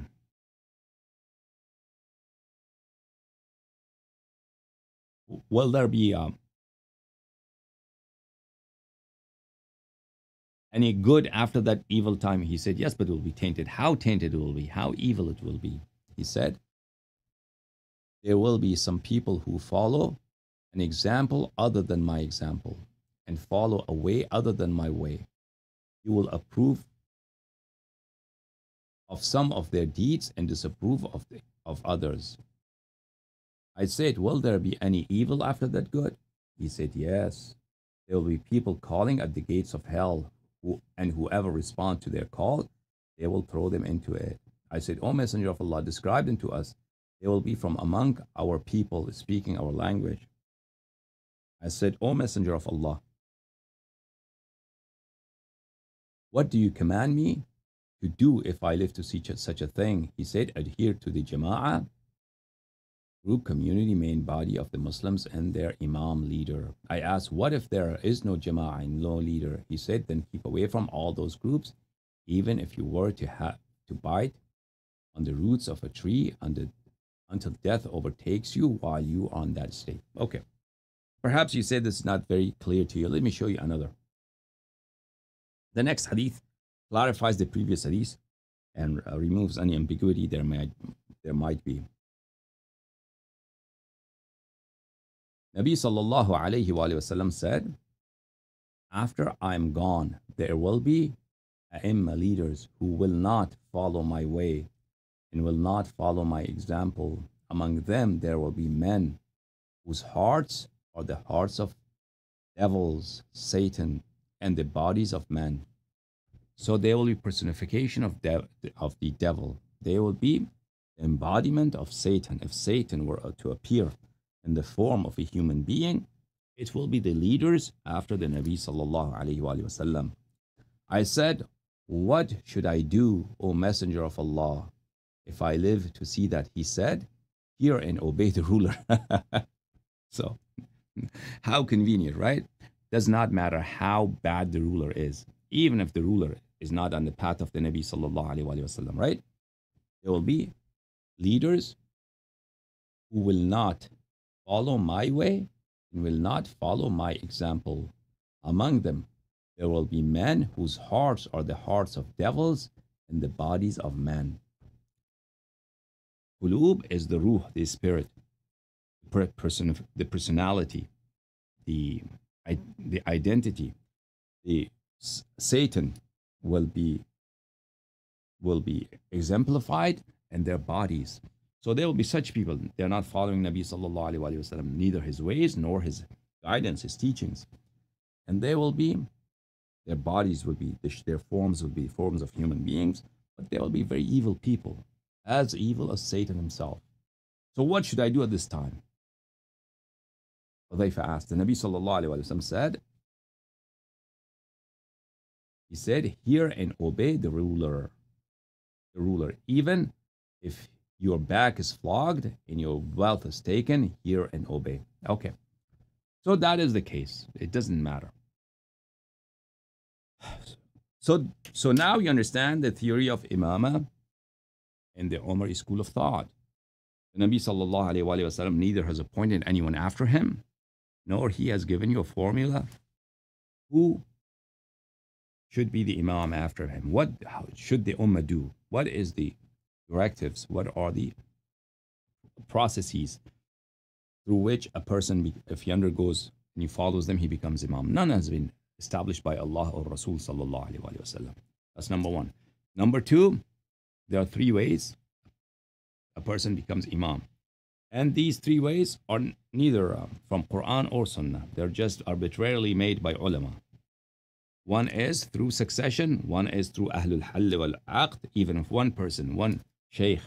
any good after that evil time? He said, yes, but it will be tainted. How tainted it will be? How evil it will be? He said, there will be some people who follow an example other than my example and follow a way other than my way. You will approve of some of their deeds and disapprove of others. I said, will there be any evil after that good? He said, yes. There will be people calling at the gates of hell, and whoever responds to their call, they will throw them into it. I said, O Messenger of Allah, describe them to us. They will be from among our people, speaking our language. I said, O Messenger of Allah, what do you command me to do if I live to see such a thing? He said, adhere to the Jama'ah, group, community, main body of the Muslims and their Imam, leader. I asked, what if there is no Jama'ah and no leader? He said, then keep away from all those groups, even if you were to bite on the roots of a tree until death overtakes you while you are on that state. Okay. Perhaps you said this is not very clear to you. Let me show you another. The next hadith clarifies the previous hadith and removes any ambiguity there might be. Nabi sallallahu alayhi wa sallam said, after I'm gone, there will be a'imma, leaders, who will not follow my way and will not follow my example. Among them there will be men whose hearts are the hearts of devils, Satan, and the bodies of men. So they will be personification of the devil. They will be embodiment of Satan. If Satan were to appear in the form of a human being, it will be the leaders after the Nabi sallallahu alaihi wasallam. I said, what should I do, O Messenger of Allah, if I live to see that? He said, hear and obey the ruler. So, how convenient, right? Does not matter how bad the ruler is, even if the ruler is not on the path of the Nabi sallallahu alaihi wasallam, right? There will be leaders who will not follow my way and will not follow my example. Among them, there will be men whose hearts are the hearts of devils and the bodies of men. Qulub is the ruh, the spirit, the personality, the identity. The Satan will be exemplified in their bodies. So there will be such people. They are not following Nabi sallallahu alaihi wasallam, neither his ways nor his guidance, his teachings. And they will be Their bodies will be, their forms will be forms of human beings, but they will be very evil people, as evil as Satan himself. So what should I do at this time? Hudhayfah asked. The Nabi sallallahu alayhi wa sallam said, he said, hear and obey the ruler. Even if your back is flogged and your wealth is taken, hear and obey. Okay. So that is the case. It doesn't matter. So now you understand the theory of Imama and the Omari school of thought. The Nabi sallallahu alayhi wa sallam neither has appointed anyone after him, nor he has given you a formula who should be the Imam after him. What should the Ummah do? What is the directives? What are the processes through which a person, if he undergoes and he follows them, he becomes Imam? None has been established by Allah or Rasul sallallahu alayhi wa sallam. That's number one. Number two, there are three ways a person becomes Imam. And these three ways are neither from Quran or Sunnah. They're just arbitrarily made by ulama. One is through succession, one is through Ahlul Hall wal Aqd. Even if one person, one sheikh,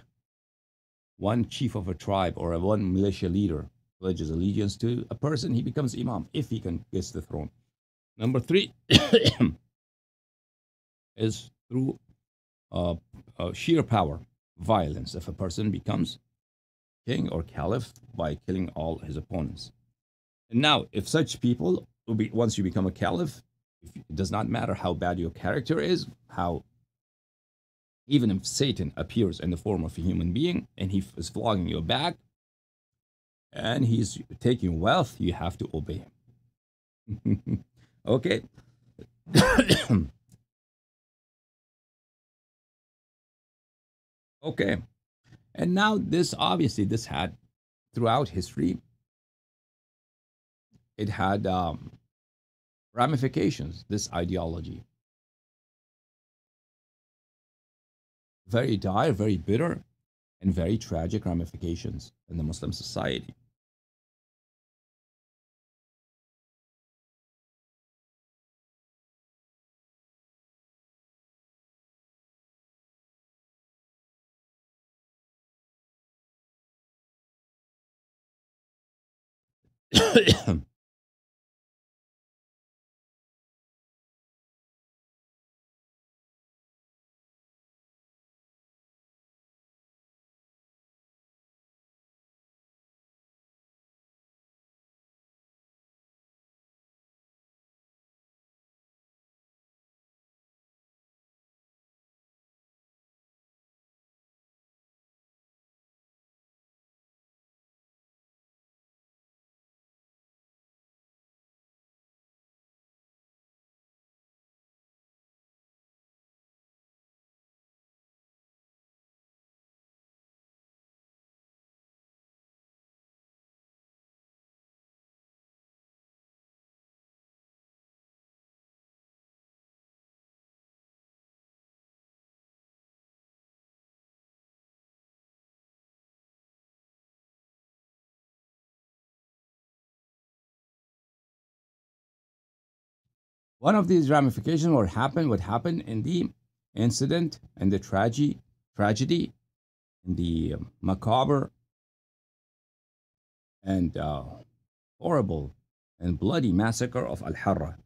one chief of a tribe or one militia leader pledges allegiance to a person, he becomes Imam if he can gets the throne. Number three is through sheer power, violence. If a person becomes king or caliph by killing all his opponents. And now, if such people, once you become a caliph, it does not matter how bad your character is, how even if Satan appears in the form of a human being and he is flogging your back and he's taking wealth, you have to obey him. Okay. Okay. And now this, obviously, this had throughout history, it had ramifications, this ideology. Very dire, very bitter, and very tragic ramifications in the Muslim society. One of these ramifications would happen in the incident and the tragedy, in the macabre and horrible and bloody massacre of Al-Harra.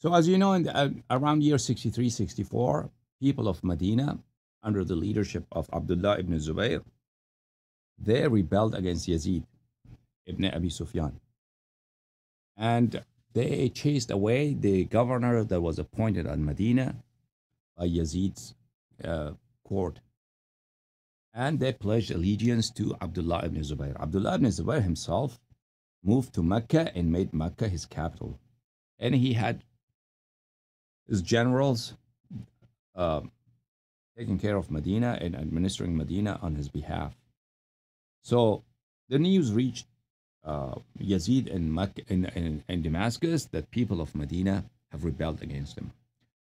So as you know, in the, around year 63, 64, people of Medina, under the leadership of Abdullah ibn Zubayr, they rebelled against Yazid ibn Abi Sufyan. And they chased away the governor that was appointed on Medina by Yazid's court. And they pledged allegiance to Abdullah ibn Zubayr. Abdullah ibn Zubayr himself moved to Mecca and made Mecca his capital. And he had his generals taking care of Medina and administering Medina on his behalf. So the news reached Yazid in Damascus, that people of Medina have rebelled against him.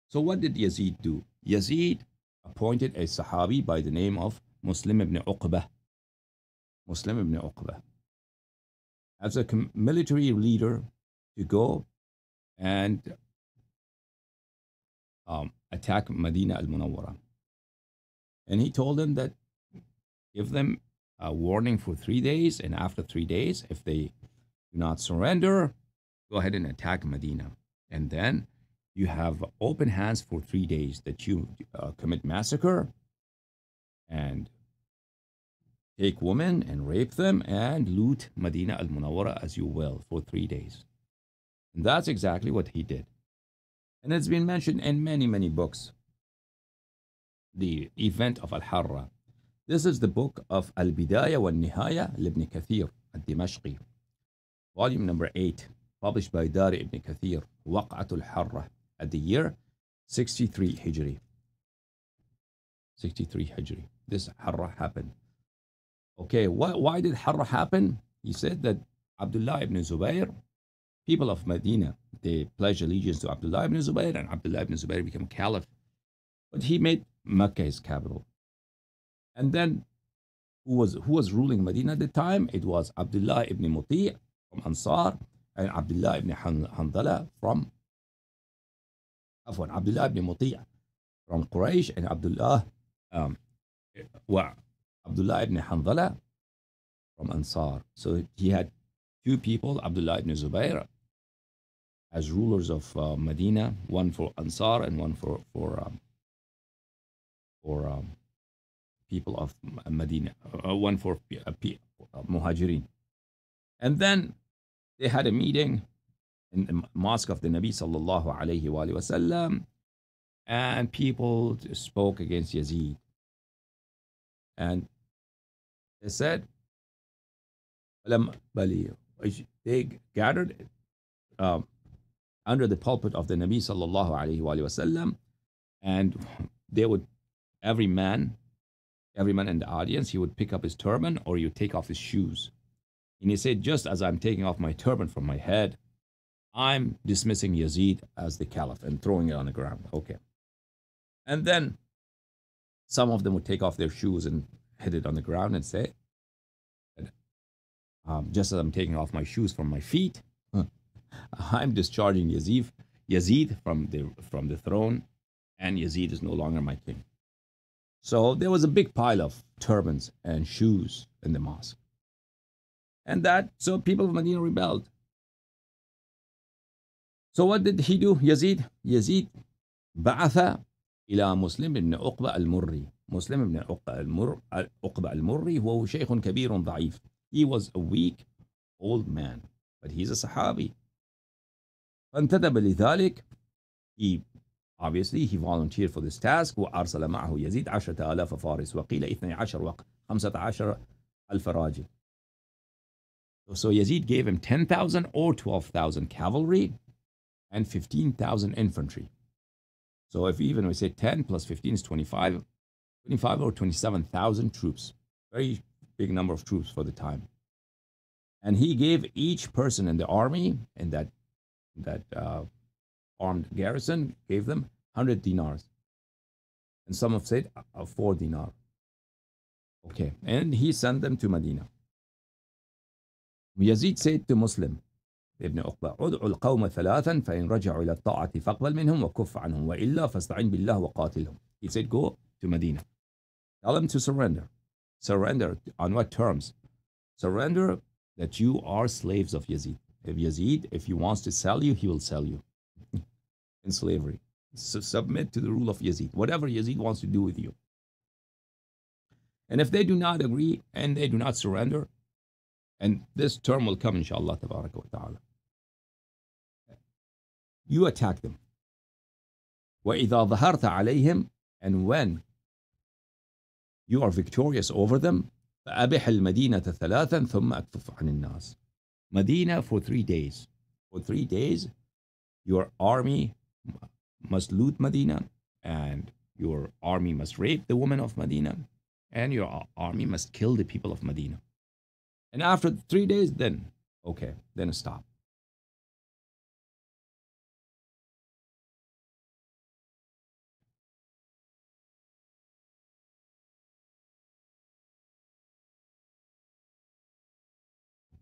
So what did Yazid do? Yazid appointed a Sahabi by the name of Muslim ibn Uqbah. Muslim ibn Uqbah, as a military leader, to go and attack Medina al-Munawwara. And he told them that give them a warning for 3 days, and after 3 days, if they do not surrender, go ahead and attack Medina. And then you have open hands for 3 days that you commit massacre and take women and rape them and loot Medina al-Munawwara as you will for 3 days. And that's exactly what he did. And it's been mentioned in many, many books, the event of Al-Harra. This is the book of Al-Bidaya wa Nihaya Ibn Kathir al-Dimashqi, volume number 8, published by Dari Ibn Kathir, Waq'atul Harra, at the year 63 Hijri. 63 Hijri. This Harra happened. Okay, why did Harra happen? He said that Abdullah ibn Zubayr, people of Medina, they pledged allegiance to Abdullah ibn Zubayr, and Abdullah ibn Zubayr became caliph. But he made Mecca his capital. And then who was ruling Medina at the time? It was Abdullah ibn Muti' from Ansar and Abdullah ibn Handala from Abdullah ibn Muti' from Quraysh, and Abdullah ibn Handala from Ansar. So he had two people, Abdullah ibn Zubayr, as rulers of Medina, one for Ansar and one for people of Medina, one for Muhajirin. And then they had a meeting in the mosque of the Nabi sallallahu alayhi wa sallam, and people spoke against Yazid. And they said, they gathered under the pulpit of the Nabi sallallahu alayhi wa sallam, and they would, every man in the audience, he would pick up his turban or you take off his shoes. And he said, just as I'm taking off my turban from my head, I'm dismissing Yazid as the caliph and throwing it on the ground. Okay. And then some of them would take off their shoes and hit it on the ground and say, just as I'm taking off my shoes from my feet, I'm discharging Yazid from the throne, and Yazid is no longer my king. So there was a big pile of turbans and shoes in the mosque. And that, so people of Medina rebelled. So what did he do, Yazid? Yazid ba'atha إلى مسلم بن عقبة المري. مسلم بن عقبة المري وهو شيخ كبير ضعيف. He was a weak old man, but he's a Sahabi. فانتدب لذلك, obviously he volunteered for this task. وأرسل معه يزيد 10,000 فارس وقيل 12 وق 15,000 راجل. So Yazid gave him 10,000 or 12,000 cavalry and 15,000 infantry. So if even we say 10 plus 15 is 25 or 27,000 troops. Very big number of troops for the time. And he gave each person in the army, in that armed garrison, gave them 100 dinars. And some have said 4 dinars. Okay, and he sent them to Medina. Yazid said to Muslim ibn Uqba, "Ud'u al-qawma thalathan fa in raja'u ila at-ta'ati faqbal minhum wa kuff anhum wa illa fasta'in billah wa qatilhum." He said, go to Medina. Tell them to surrender. Surrender on what terms? Surrender that you are slaves of Yazid. If he wants to sell you, he will sell you in slavery. So submit to the rule of Yazid, whatever Yazid wants to do with you. And if they do not agree and they do not surrender, and this term will come, inshallah, tabarak wa ta'ala, you attack them. وَإِذَا ظَهَرْتَ عَلَيْهِمْ, and when you are victorious over them, فَأَبِحِ الْمَدِينَةَ ثَلَاثًا ثُمَّ أَكْفُفْ عَنِ النَّاسِ. Medina for 3 days. For 3 days, your army must loot Medina, and your army must rape the women of Medina, and your army must kill the people of Medina. And after 3 days, then Okay, then stop.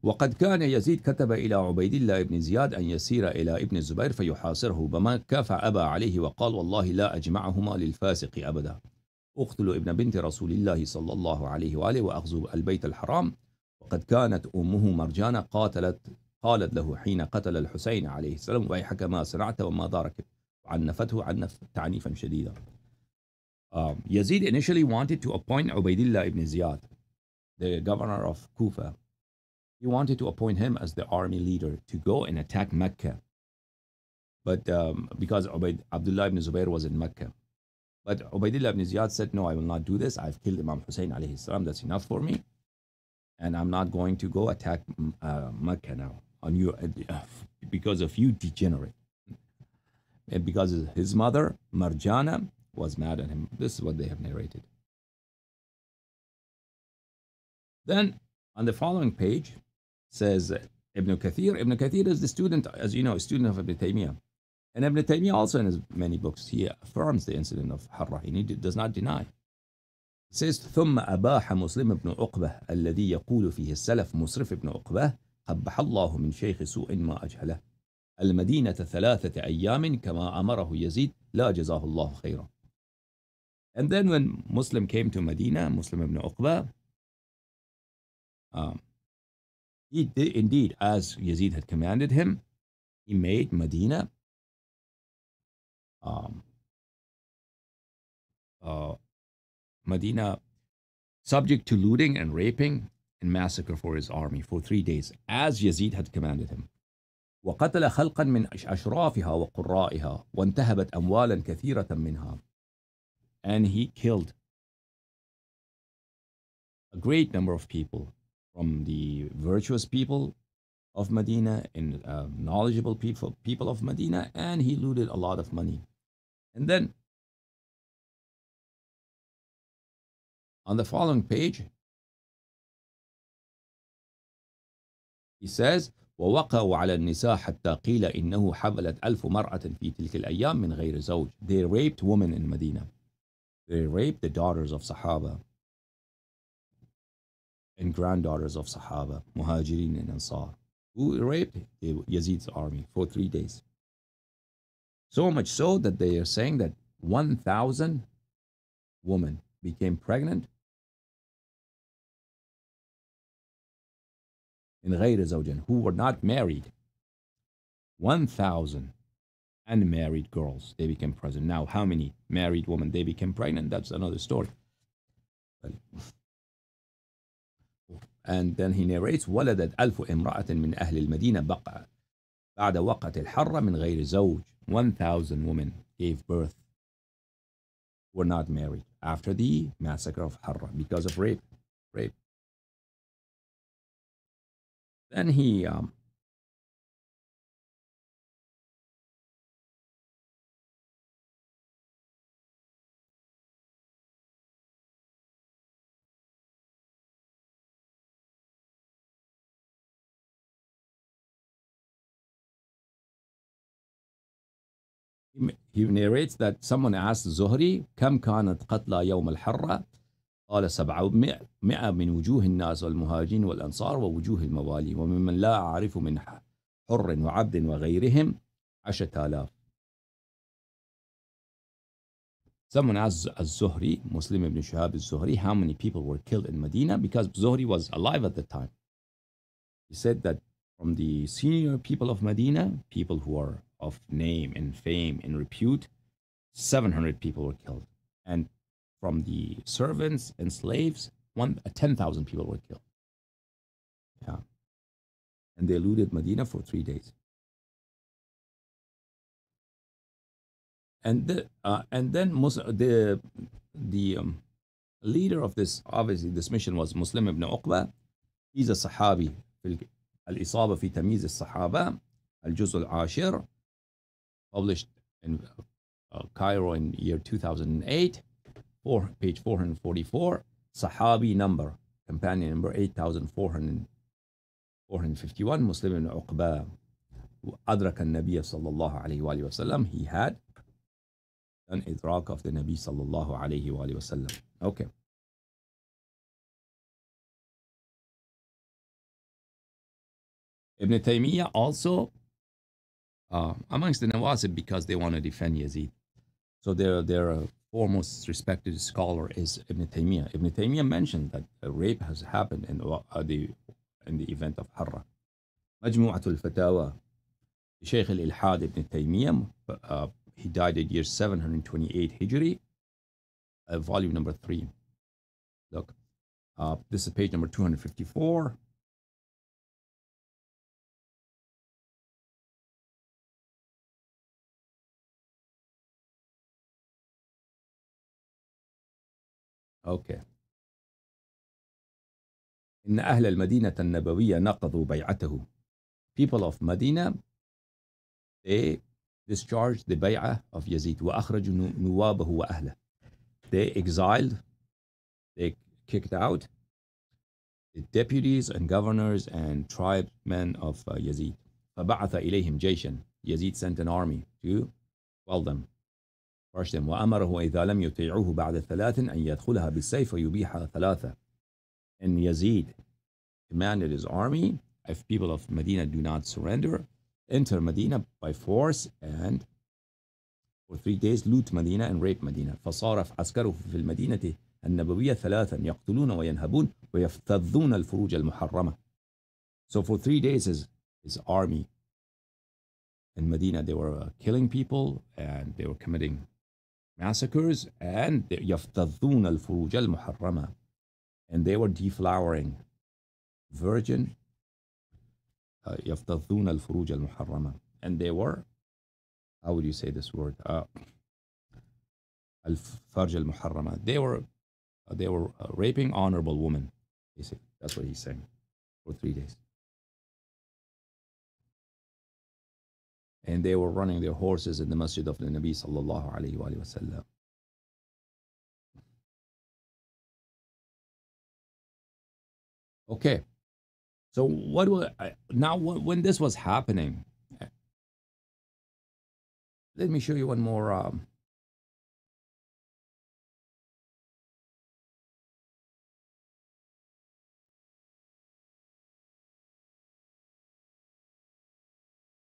وقد كان يزيد كتب إلى عبيد الله بن زياد أن يسير إلى ابن الزبير فيحاصره بمكة فأبى عليه وقال والله لا أجمعهما للفاسق أبدا أقتل ابن بنت رسول الله صلى الله عليه وآله وأغزو البيت الحرام. وقد كانت أمه مرجانة قالت له حين قتل الحسين عليه السلام ويحك ما صنعت وما ضارك عنفته عنف تعنيفا شديدا. Yazid initially wanted to appoint Ubaidillah ibn Ziyad, the governor of Kufa. He wanted to appoint him as the army leader to go and attack Mecca, but because Abdullah ibn Zubair was in Mecca. But Ubaidillah ibn Ziyad said, no, I will not do this. I've killed Imam Hussein alayhi salam. That's enough for me. And I'm not going to go attack Mecca now on you because of you degenerate. And because his mother, Marjana, was mad at him. This is what they have narrated. Then on the following page says Ibn Kathir. Ibn Kathir is the student, as you know, student of Ibn Taymiyyah. And Ibn Taymiyyah also in his many books, he affirms the incident of Harrah. He does not deny. It says, ثم أباح مسلم بن عقبة الذي يقول فيه السلف مسرف بن عقبة قبح الله من شيخ سوء ما أجهله المدينة 3 أيام كما أمره يزيد لا جزاه الله خيرا. And then when Muslim came to Medina, Muslim ibn Uqba, he did indeed as Yazid had commanded him. He made Medina subject to looting and raping and massacre for his army for 3 days, as Yazid had commanded him. وَقَتَلَ خَلْقًا مِنْ أَشْرَافِهَا وَقُرَّائِهَا وَانْتَهَبَتْ أَمْوَالًا كَثِيرَةً مِنْهَا. And he killed a great number of people from the virtuous people of Medina and knowledgeable people of Medina, and he looted a lot of money. And then on the following page, he says, وَوَقَعُوا عَلَى النِّسَاءِ حَتَّى قِيلَ إِنَّهُ حَبَلَتْ 1000 مرأة في تلك الأيام من غير زوج. They raped women in Medina. They raped the daughters of Sahaba and granddaughters of Sahaba, Muhajirin and Ansar, who raped Yazid's army for 3 days. So much so that they are saying that 1,000 women became pregnant in غير زوجين, who were not married. 1,000 unmarried girls, they became pregnant. Now, how many married women they became pregnant? That's another story. And then he narrates, ولدت 1000 امرأة من أهل المدينة بقى بعد وقت الحرة من غير زوج. 1,000 women gave birth, were not married after the massacre of Harra because of rape. Then he he narrates that someone asked Zuhri, كم كانت قتلى يوم الحرة؟ قال 700 من وجوه الناس والمهاجرين والأنصار ووجوه الموالي وممن لا أعرف من حر وعبد وغيرهم 10,000. Someone asked Zuhri, Muslim ibn Shihab al-Zuhri, how many people were killed in Medina, because Zuhri was alive at the time. He said that from the senior people of Medina, people who are of name and fame and repute, 700 people were killed, and from the servants and slaves, 10,000 people were killed. Yeah, and they looted Medina for 3 days. And then the leader of this, obviously this mission, was Muslim ibn Uqba. He's a Sahabi. Al-Isaba fi Tamiz al-Sahaba, al-Juz al-Ashir, published in Cairo in year 2008, page 444, Sahabi number, companion number 8,400, 451, Muslim ibn Uqba, أدرك النبي صلى الله عليه وآله وسلم. He had an idrak of the Nabi صلى الله عليه وآله وسلم. Okay. Ibn Taymiyyah also amongst the Nawazib, because they want to defend Yazid. So their foremost respected scholar is Ibn Taymiyyah. Ibn Taymiyyah mentioned that a rape has happened in the event of Harra. Majmu'atul Fatawa, Shaykh al-Ilhad Ibn Taymiyyah, he died at year 728 Hijri, volume number 3. Look, this is page number 254. Okay. إن أهل المدينة النبوية نقضوا بيعته. People of Medina, they discharged the bay'ah of Yazid. وأخرجوا نوابه وأهله. They exiled, they kicked out the deputies and governors and tribesmen of Yazid. فبعث إليهم جيشا. Yazid sent an army to quell them. وأمره إذا لم يطيعوه بعد ثلاث أن يدخلها بالسيف ويبيحها ثلاثة. And Yazid commanded his army, if people of Medina do not surrender, enter Medina by force and for 3 days loot Medina and rape Medina. فصار عسكره في المدينة النبوية ثلاثا يقتلون وينهبون ويفتضون الفروج المحرمة. So for 3 days his army in Medina, they were killing people and they were committing massacres, and يفتضون الفروج المحرمة, and they were deflowering virgin, يفتضون الفروج المحرمة, and they were, how would you say this word, الفرج المحرمة, they were raping honorable women, basically. That's what he's saying, for 3 days. And they were running their horses in the masjid of the Nabi sallallahu alayhi wa sallam. Okay, so what was now when this was happening? Let me show you one more.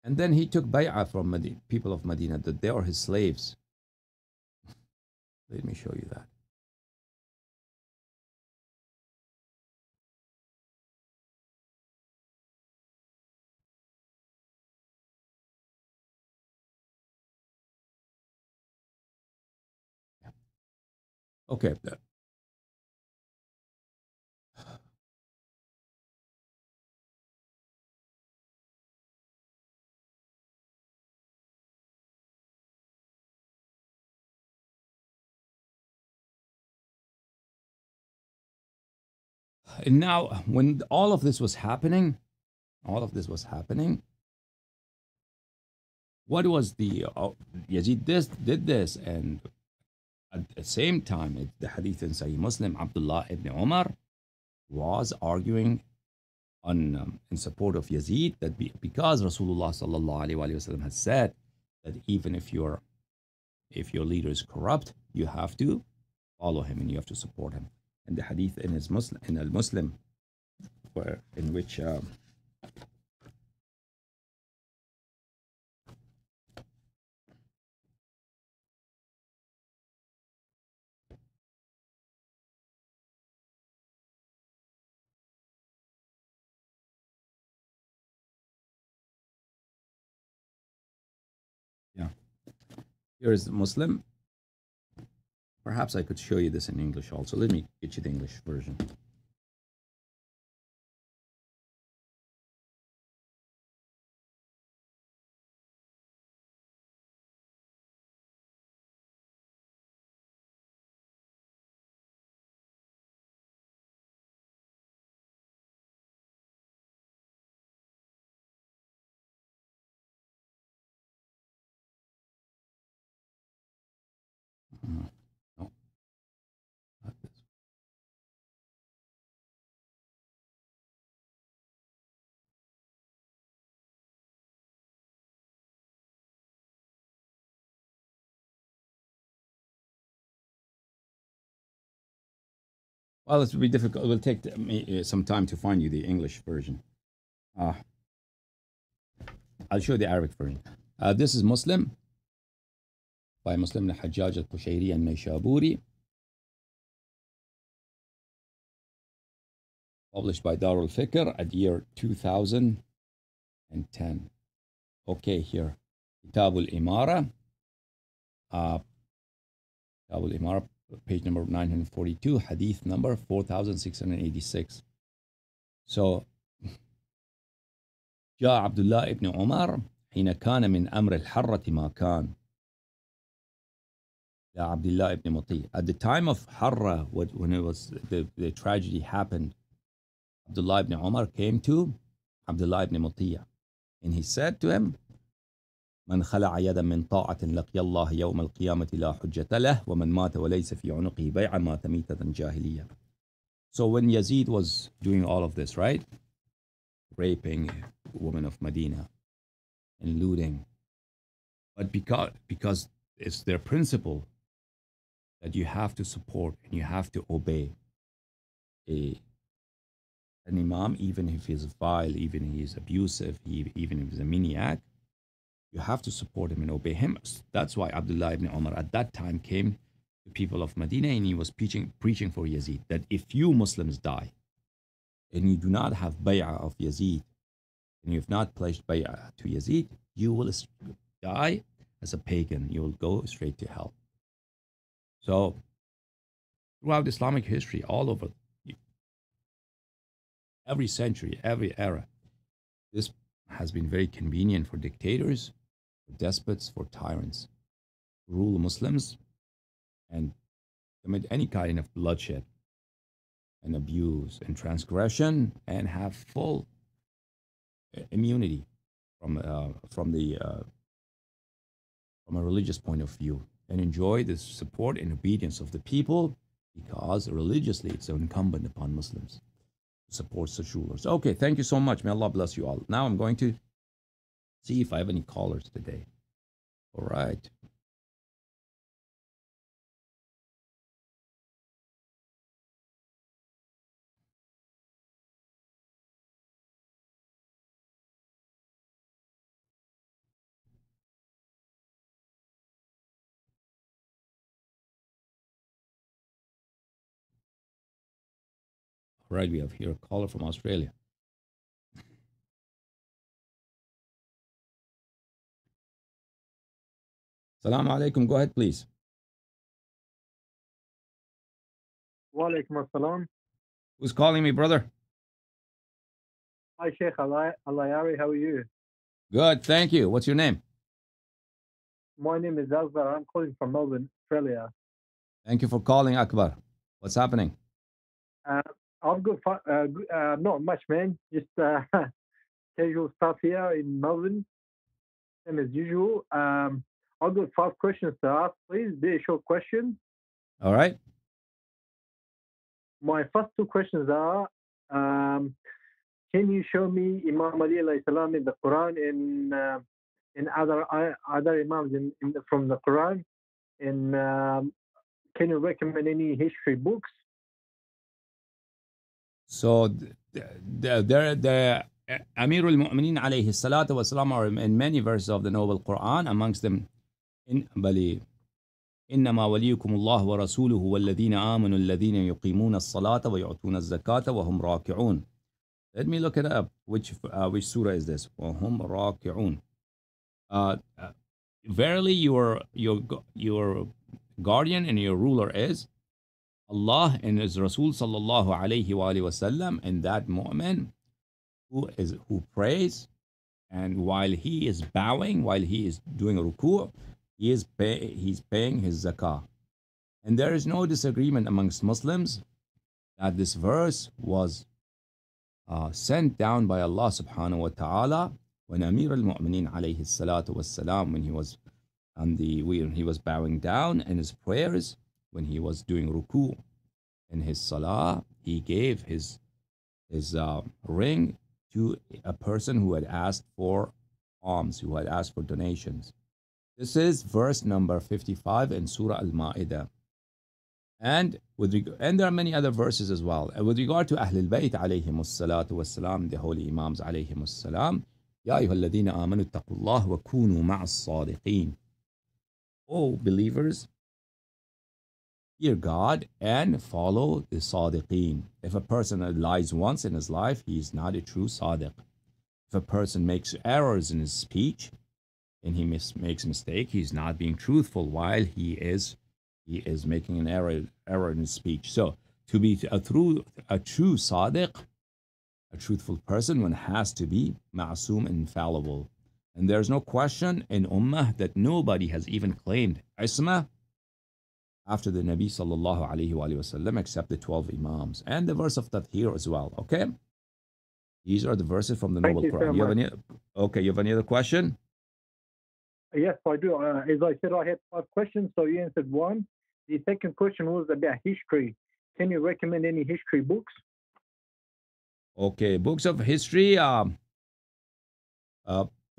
And then he took bay'ah from Medina, people of Medina, that they are his slaves. Let me show you that. Okay. And now, when all of this was happening, what was the Yazid did this, and at the same time, the hadith in Sahih Muslim, Abdullah ibn Umar was arguing in support of Yazid, that because Rasulullah sallallahu alaihi wasallam has said that even if your leader is corrupt, you have to follow him and you have to support him. And the hadith in his Muslim, in al-Muslim, where in which here is the Muslim. Perhaps I could show you this in English also. Let me get you the English version. Well, it's be difficult. It will take me some time to find you the English version. I'll show the Arabic version. This is Muslim by Muslim al-Hajjaj al-Qushayri al-Nayshaburi, published by Darul Fikr at year 2010. Okay, here Kitab al-Imara, page number 942, hadith number 4686. So جاء عبد الله بن عمر حين كان من أمر الحرة ما كان. عبد الله ibn Muti. At the time of Harra, when it was the tragedy happened, Abdullah ibn Umar came to Abdullah ibn Muti and he said to him, من خلع يدا من طاعة لقي الله يوم القيامة لا حجة له ومن مات وليس في عنقه بيع مات ميتة جاهلية. So when Yazid was doing all of this, right? Raping women of Medina and looting. But because it's their principle that you have to support and you have to obey an imam, even if he's vile, even if he's abusive, even if he's a maniac, you have to support him and obey him. That's why Abdullah ibn Umar at that time came to people of Medina and he was preaching for Yazid that if you Muslims die and you do not have bay'ah of Yazid and you have not pledged bay'ah to Yazid, you will die as a pagan, you will go straight to hell. So, throughout Islamic history, all over, every century, every era, this has been very convenient for dictators, for despots, for tyrants, to rule Muslims and commit any kind of bloodshed and abuse and transgression and have full immunity from a religious point of view, and enjoy the support and obedience of the people, because religiously it's incumbent upon Muslims to support such rulers. Okay, thank you so much. May Allah bless you all. Now I'm going to see if I have any callers today. All right. Right, we have here a caller from Australia. Assalamu alaikum. Go ahead, please. Wa alaikum assalam. Who's calling me, brother? Hi, Sheikh Al-Ayari. How are you? Good, thank you. What's your name? My name is Akbar. I'm calling from Melbourne, Australia. Thank you for calling, Akbar. What's happening? I've got not much, man. Just casual stuff here in Melbourne, same as usual. I've got 5 questions to ask, please. Very short questions. All right. My first 2 questions are: can you show me Imam Ali alayhi salam in the Quran and other imams from the Quran? And can you recommend any history books? So the Amir al-Mu'mineen alayhi salatu wa salam are in many verses of the Noble Quran, amongst them إنما وليكم الله ورسوله والذين آمنوا الذين يقيمون الصلاة ويعطون الزكاة وهم راكعون. Let me look it up. Which surah is this? وهم راكعون. Verily your guardian and your ruler is Allah and His Rasul sallallahu alayhi wa sallam, and that mu'min who prays, and while he is bowing, while he is doing ruku', he's paying his zakah. And there is no disagreement amongst Muslims that this verse was sent down by Allah subhanahu wa ta'ala when Amir al-Mu'mineen alayhi salatu wa salam, when he was bowing down in his prayers, when he was doing ruku in his salah, he gave his ring to a person who had asked for alms, who had asked for donations. This is verse number 55 in Surah Al-Ma'idah. And there are many other verses as well. With regard to Ahlul Bayt alayhimus salatu wassalam, the holy imams alayhimus salam, Ya ayyuhalladhina amanu ittaqullah wa kunu ma'as sadiqeen. O believers, fear God and follow the sadiqeen. If a person lies once in his life, he is not a true sadiq. If a person makes errors in his speech and he makes mistake, he's not being truthful while he is making an error in his speech. So to be a true sadiq, a truthful person, one has to be ma'asum and infallible. And there's no question in ummah that nobody has even claimed isma after the Nabi sallallahu alayhi wa sallam except the 12 imams. And the verse of Tathir as well, okay? These are the verses from the Noble Quran. You have any other question? Yes, I do. As I said, I had 5 questions, so you answered one. The second question was about history. Can you recommend any history books? Okay, books of history. The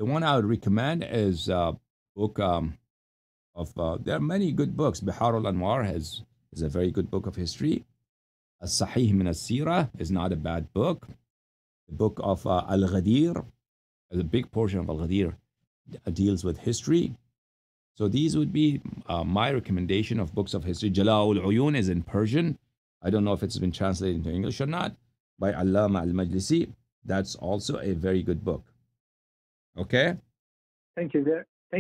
one I would recommend is book there are many good books. Bihar al-Anwar is a very good book of history. As-Sahih min as-Sirah is not a bad book. The book of Al-Ghadir, a big portion of Al-Ghadir deals with history. So these would be my recommendation of books of history. Jala'ul Uyun is in Persian. I don't know if it's been translated into English or not. By Allama Al-Majlisi. That's also a very good book. Okay? Thank you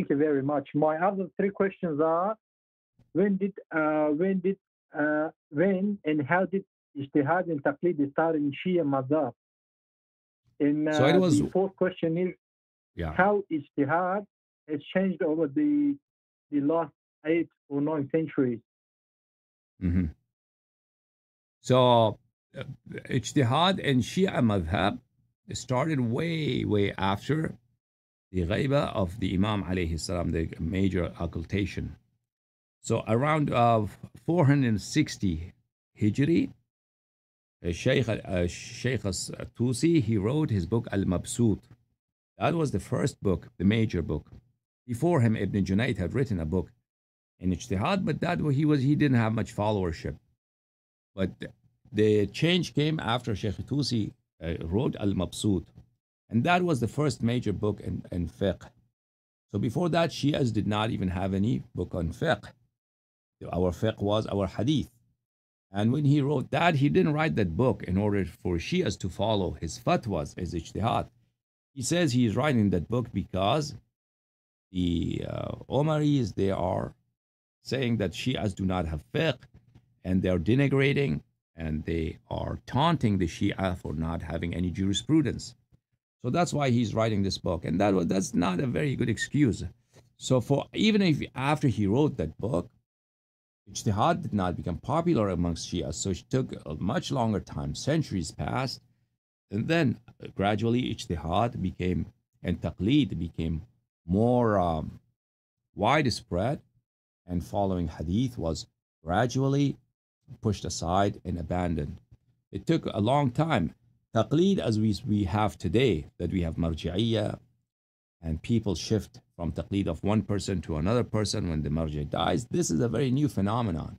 very much. My other 3 questions are, when and how did Ijtihad and Taqlid start in Shia Madhab? And the 4th question is, how Ijtihad has changed over the last 8 or 9 centuries? Mm-hmm. So, Ijtihad and Shia Madhab started way, way after the Ghaibah of the Imam alayhi salam, the major occultation. So, around 460 Hijri, Shaykh Tusi, he wrote his book Al-Mabsut. That was the first book, the major book. Before him, Ibn Junayd had written a book in Ijtihad, but that he didn't have much followership. But the change came after Shaykh Tusi wrote Al-Mabsut. And that was the first major book in fiqh. So before that, Shias did not even have any book on fiqh. Our fiqh was our hadith. And when he wrote that, he didn't write that book in order for Shias to follow his fatwas, his ijtihad. He says he is writing that book because the Umaris, they are saying that Shias do not have fiqh, and they are denigrating and they are taunting the Shia for not having any jurisprudence. So that's why he's writing this book. And that's not a very good excuse. So even after he wrote that book, Ijtihad did not become popular amongst Shia, so it took a much longer time. Centuries passed, and then gradually Ijtihad and Taqlid became more widespread, and following Hadith was gradually pushed aside and abandoned. It took a long time. Taqlid as we have today, that we have Marji'iyya, and people shift from taqlid of one person to another person when the marji dies. This is a very new phenomenon,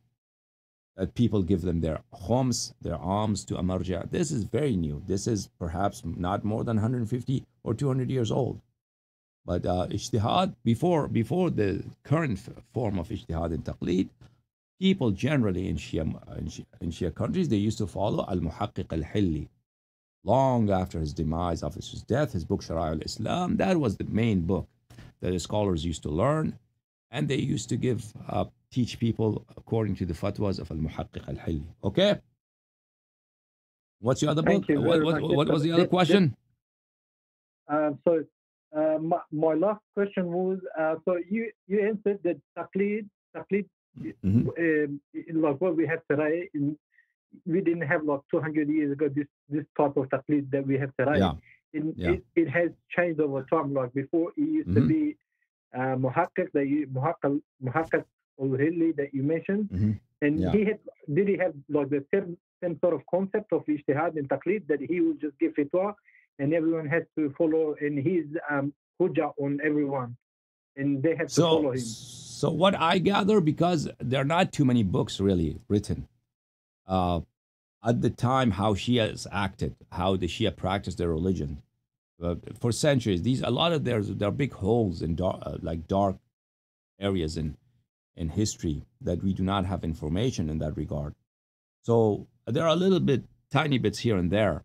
that people give them their homes, their alms to a marji. This is very new. This is perhaps not more than 150 or 200 years old. But ijtihad, before the current form of ijtihad and taqlid, people generally in Shia countries, they used to follow al-Muhaqqiq al-Hilli. Long after his demise, after his death, his book Sharia al-Islam, that was the main book that the scholars used to learn, and they used to teach people according to the fatwas of Al-Muhaqqiq Al-Hilli. Okay? What's your other book? What was the other question? My last question was, so you answered that Taqlid, like what we have today, we didn't have like 200 years ago this type of Taqlid that we have today. Yeah. It has changed over time. Like before, it used to be Muhaqqiq al-Hilli that you mentioned, and did he have like the same sort of concept of ijtihad and taqlid, that he would just give fatwa and everyone has to follow, and he's hujjah on everyone, and they have to follow him. So what I gather, because there are not too many books really written at the time, how Shias acted, how the Shia practiced their religion for centuries. There are big holes in dark, like dark areas in history that we do not have information in that regard. So there are a little bit tiny bits here and there.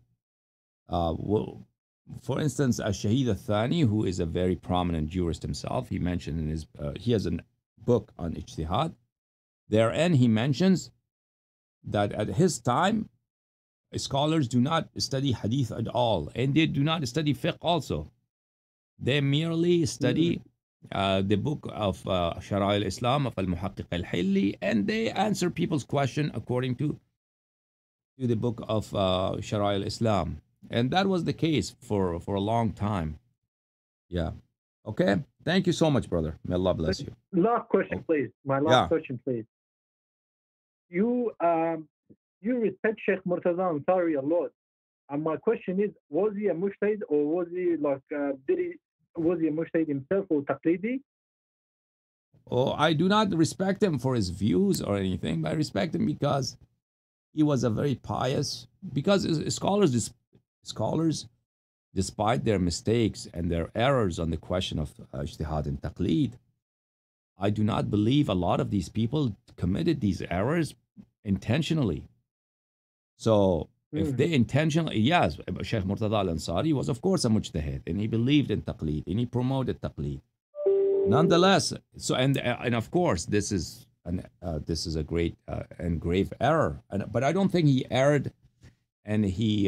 For instance, Ash-Shahid al-Thani, who is a very prominent jurist himself, he mentioned in his, he has a book on Ijtihad. Therein, he mentions that at his time, scholars do not study hadith at all, and they do not study fiqh also. They merely study the book of Shara'i al-Islam of al-Muhaqqiq al-Hilli, and they answer people's question according to the book of Shara'i al-Islam. And that was the case for a long time. Yeah. Okay. Thank you so much, brother. May Allah bless you. Last question, please. My last question, please. You respect Sheikh Murtaza Ansari a lot, and my question is: was he a mujtahid, or was he like was he a mujtahid himself, or taqlidi? Oh, I do not respect him for his views or anything, but I respect him because he was a very pious. Because scholars, despite their mistakes and their errors on the question of ijtihad and taqlid, I do not believe a lot of these people committed these errors intentionally. So if they intentionally, yes, Sheikh Murtaza al-Ansari was of course a mujtahid, and he believed in taqlid, and he promoted taqlid. Nonetheless, so and of course this is a great and grave error, but I don't think he erred, and he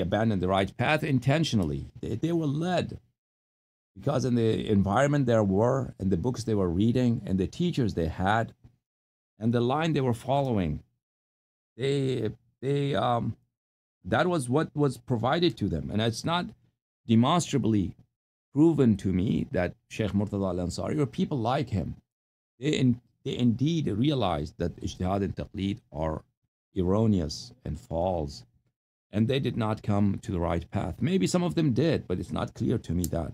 abandoned the right path intentionally. They were led, because in the environment they were, and the books they were reading, and the teachers they had, and the line they were following, that was what was provided to them. And it's not demonstrably proven to me that Sheikh Murtaza al-Ansari or people like him, they indeed realized that ijtihad and taqlid are erroneous and false, and they did not come to the right path. Maybe some of them did, but it's not clear to me that.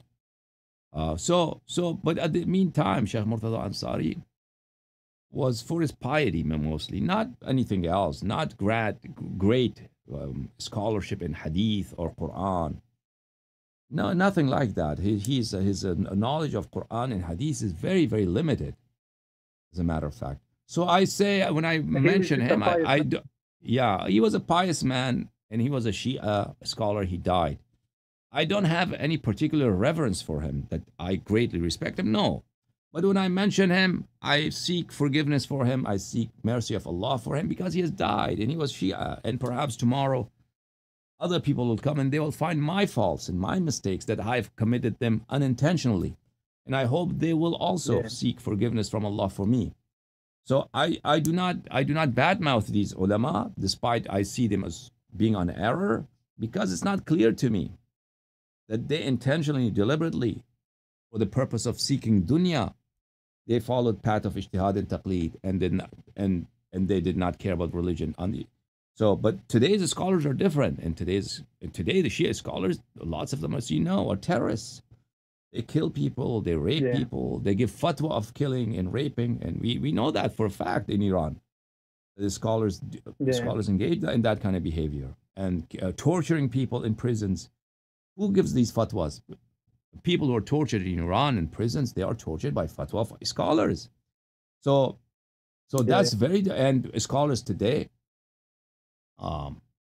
But at the meantime, Sheikh Murtaza Ansari was for his piety mostly, not anything else, not great scholarship in hadith or Quran. No, nothing like that. His knowledge of Quran and hadith is very, very limited, as a matter of fact. So I say, when I mention him, he was a pious man, and he was a Shia scholar. He died. I don't have any particular reverence for him that I greatly respect him, no. But when I mention him, I seek forgiveness for him. I seek mercy of Allah for him, because he has died and he was Shia. And perhaps tomorrow other people will come and they will find my faults and my mistakes that I've committed them unintentionally. And I hope they will also seek forgiveness from Allah for me. So I do not badmouth these ulama, despite I see them as being on error, because it's not clear to me that they intentionally, deliberately, for the purpose of seeking dunya, they followed path of ijtihad and taqlid, and they did not care about religion. But today's scholars are different, and today the Shia scholars, lots of them, as you know, are terrorists. They kill people, they rape people, they give fatwa of killing and raping, and we know that for a fact in Iran. The scholars engage in that kind of behavior, and torturing people in prisons. Who gives these fatwas? People who are tortured in Iran in prisons, they are tortured by fatwa of scholars. And scholars today,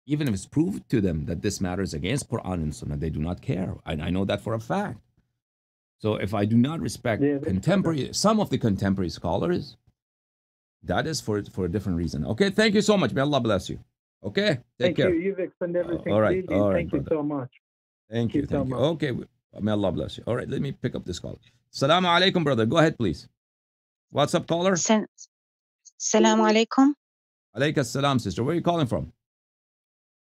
even if it's proved to them that this matter is against Quran and Sunnah, they do not care. And I know that for a fact. So if I do not respect some of the contemporary scholars, that is for a different reason. Okay, thank you so much. May Allah bless you. Okay, take care. Thank you. You've explained everything. All right, thank you so much. Thank you so much. Okay, may Allah bless you. All right, let me pick up this call. Assalamu alaikum, brother. Go ahead, please. What's up, caller? Assalamu alaikum. Alayka assalam, sister. Where are you calling from?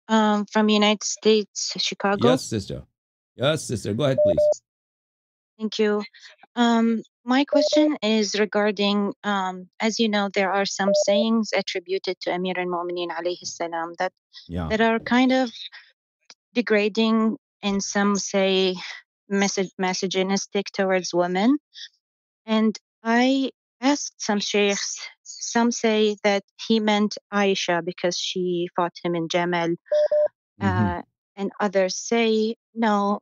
From United States, Chicago. Yes, sister. Go ahead, please. Thank you. My question is regarding, as you know, there are some sayings attributed to Amir al-Mu'mineen alayhi salam that are kind of degrading, and some say misogynistic towards women. And I asked some sheikhs, some say that he meant Aisha because she fought him in Jamal, mm-hmm. and others say, no,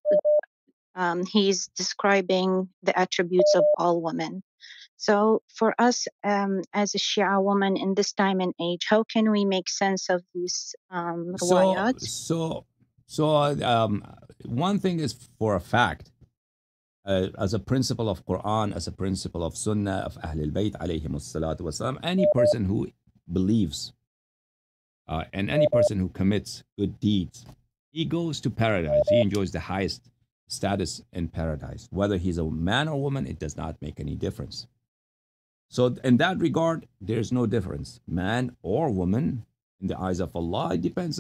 he's describing the attributes of all women. So for us as a Shia woman in this time and age, how can we make sense of these riwayat? So, one thing is for a fact, as a principle of Quran, as a principle of Sunnah, of Ahlul Bayt, alayhimus salatu wasalam, any person who believes and any person who commits good deeds, he goes to paradise. He enjoys the highest status in paradise. Whether he's a man or woman, it does not make any difference. So in that regard, there's no difference. Man or woman, in the eyes of Allah, it depends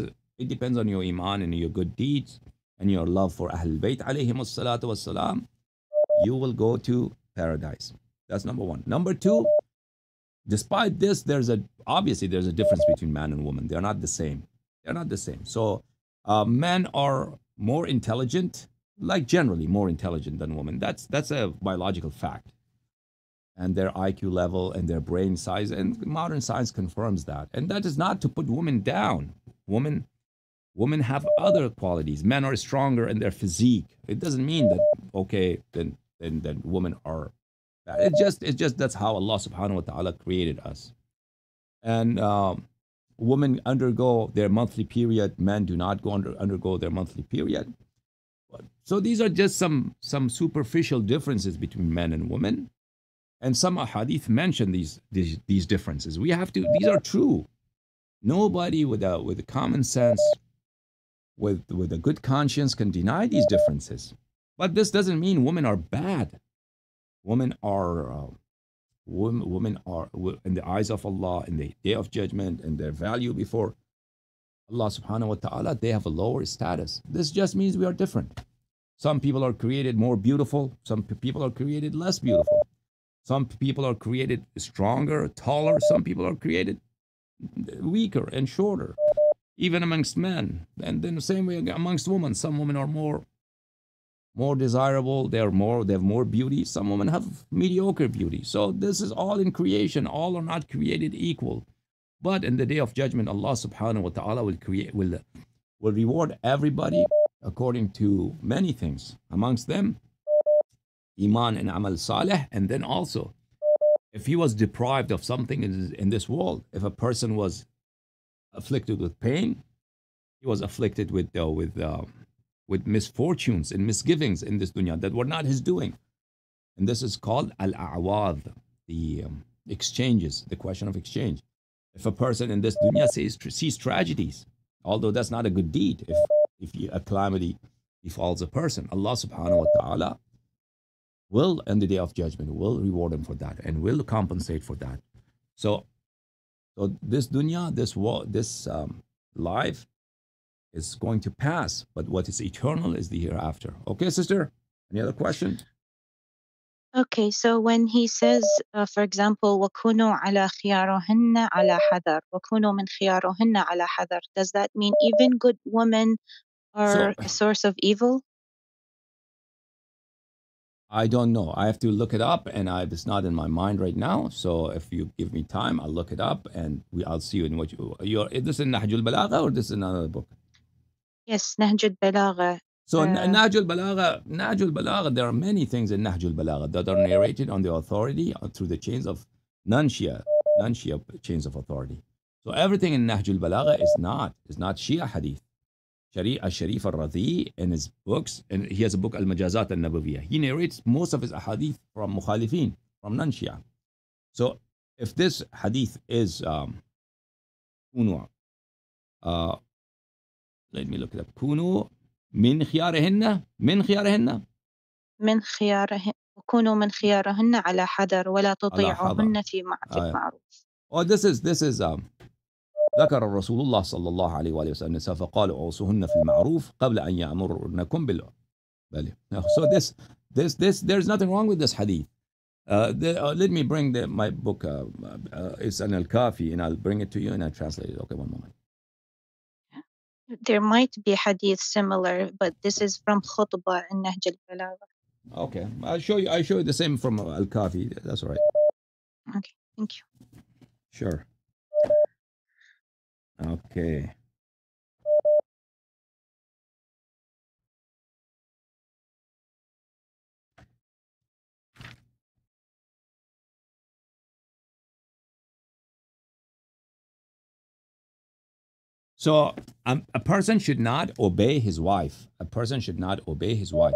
on your iman and your good deeds and your love for Ahlul Bayt, alayhimus salatu wasalam. You will go to paradise. That's number one. Number two, despite this, there's a difference between man and woman. They're not the same. So men are more intelligent, like generally more intelligent than women. That's a biological fact. And their IQ level and their brain size, and modern science confirms that. And that is not to put women down. Women have other qualities. Men are stronger in their physique. It doesn't mean that, okay, then women are bad. It's just that's how Allah subhanahu wa ta'ala created us. And women undergo their monthly period. Men do not undergo their monthly period. So these are just some superficial differences between men and women. And some ahadith mention these differences. These are true. Nobody with common sense, with a good conscience, can deny these differences. But this doesn't mean women are bad. Women are in the eyes of Allah, in the Day of Judgment, and their value before Allah subhanahu wa ta'ala, they have a lower status. This just means we are different. Some people are created more beautiful. Some people are created less beautiful. Some people are created stronger, taller. Some people are created weaker and shorter. Even amongst men, and then the same way amongst women. Some women are more desirable. They have more beauty. Some women have mediocre beauty. So this is all in creation. All are not created equal. But in the Day of Judgment, Allah subhanahu wa ta'ala will reward everybody according to many things. Amongst them, iman and amal salih. And then also, if he was deprived of something in this world, if a person was afflicted with pain, he was afflicted with misfortunes and misgivings in this dunya that were not his doing, and this is called al-a'wadh, the exchanges, the question of exchange. If a person in this dunya sees tragedies, although that's not a good deed, if a calamity befalls a person, Allah subhanahu wa ta'ala will, on the Day of Judgment, will reward him for that and will compensate for that. So this dunya, this world, this life is going to pass, but what is eternal is the hereafter. Okay, sister, any other question? Okay, so when he says, for example, وَكُونُوا عَلَى خِيَارُهِنَّ عَلَى حَذَرٍ, وَكُونُوا مِنْ خِيَارُهِنَّ عَلَى حَذَرٍ, does that mean even good women are a source of evil? I don't know. I have to look it up, and it's not in my mind right now. So if you give me time, I'll look it up, and I'll see you in what you're. Is this in Nahjul Balagha, or this is another book? Yes, Nahjul Balagha. So Nahjul Balagha. There are many things in Nahjul Balagha that are narrated on the authority through the chains of Nanshia chains of authority. So everything in Nahjul Balagha is not Shia hadith. Sharif al-Radhi, in his books, and he has a book, Al-Majazat al-Nabawiyya, he narrates most of his ahadith from Mukhalifin, from non-Shia. So if this hadith is let me look it up. Kunu min khiyarihinna, kunu min khiyarihinna ala hadar, wa la tuti'uhunna fi ma'ruf. Oh, this is ذكر الرسول الله صلى الله عليه وآله وسلم فقالوا أوصوهن في المعروف قبل أن يأمرنكم بالعدل. So this there's nothing wrong with this hadith. Let me bring my book. It's an al-Kafi, and I'll bring it to you and I'll translate it. Okay, one moment. There might be hadith similar, but this is from Khutbah in Nahj al-Balagha. Okay, I'll show you the same from al-Kafi. That's all right. Okay, thank you. Sure. Okay. So a person should not obey his wife. A person should not obey his wife.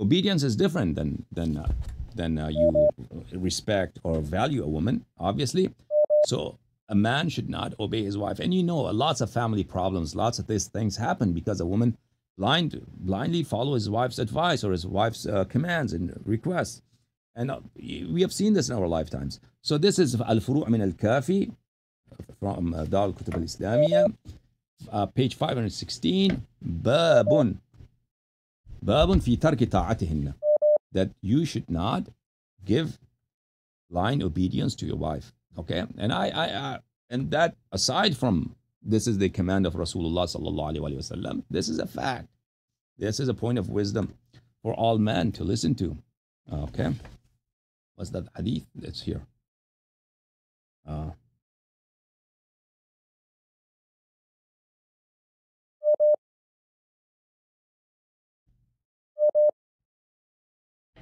Obedience is different than you respect or value a woman, obviously. So a man should not obey his wife. And you know, lots of family problems, lots of these things happen because a woman blindly follows his wife's advice or his wife's commands and requests. And we have seen this in our lifetimes. So this is Al-Furu' min al-Kafi from Dar al-Kutub al-Islamiyya. Page 516, Babun fi tarki ta'atihinna, that you should not give blind obedience to your wife. Okay, and and that aside from this is the command of Rasulullah sallallahu alaihi wasallam. This is a fact. This is a point of wisdom for all men to listen to. Okay, what's that hadith? That's here.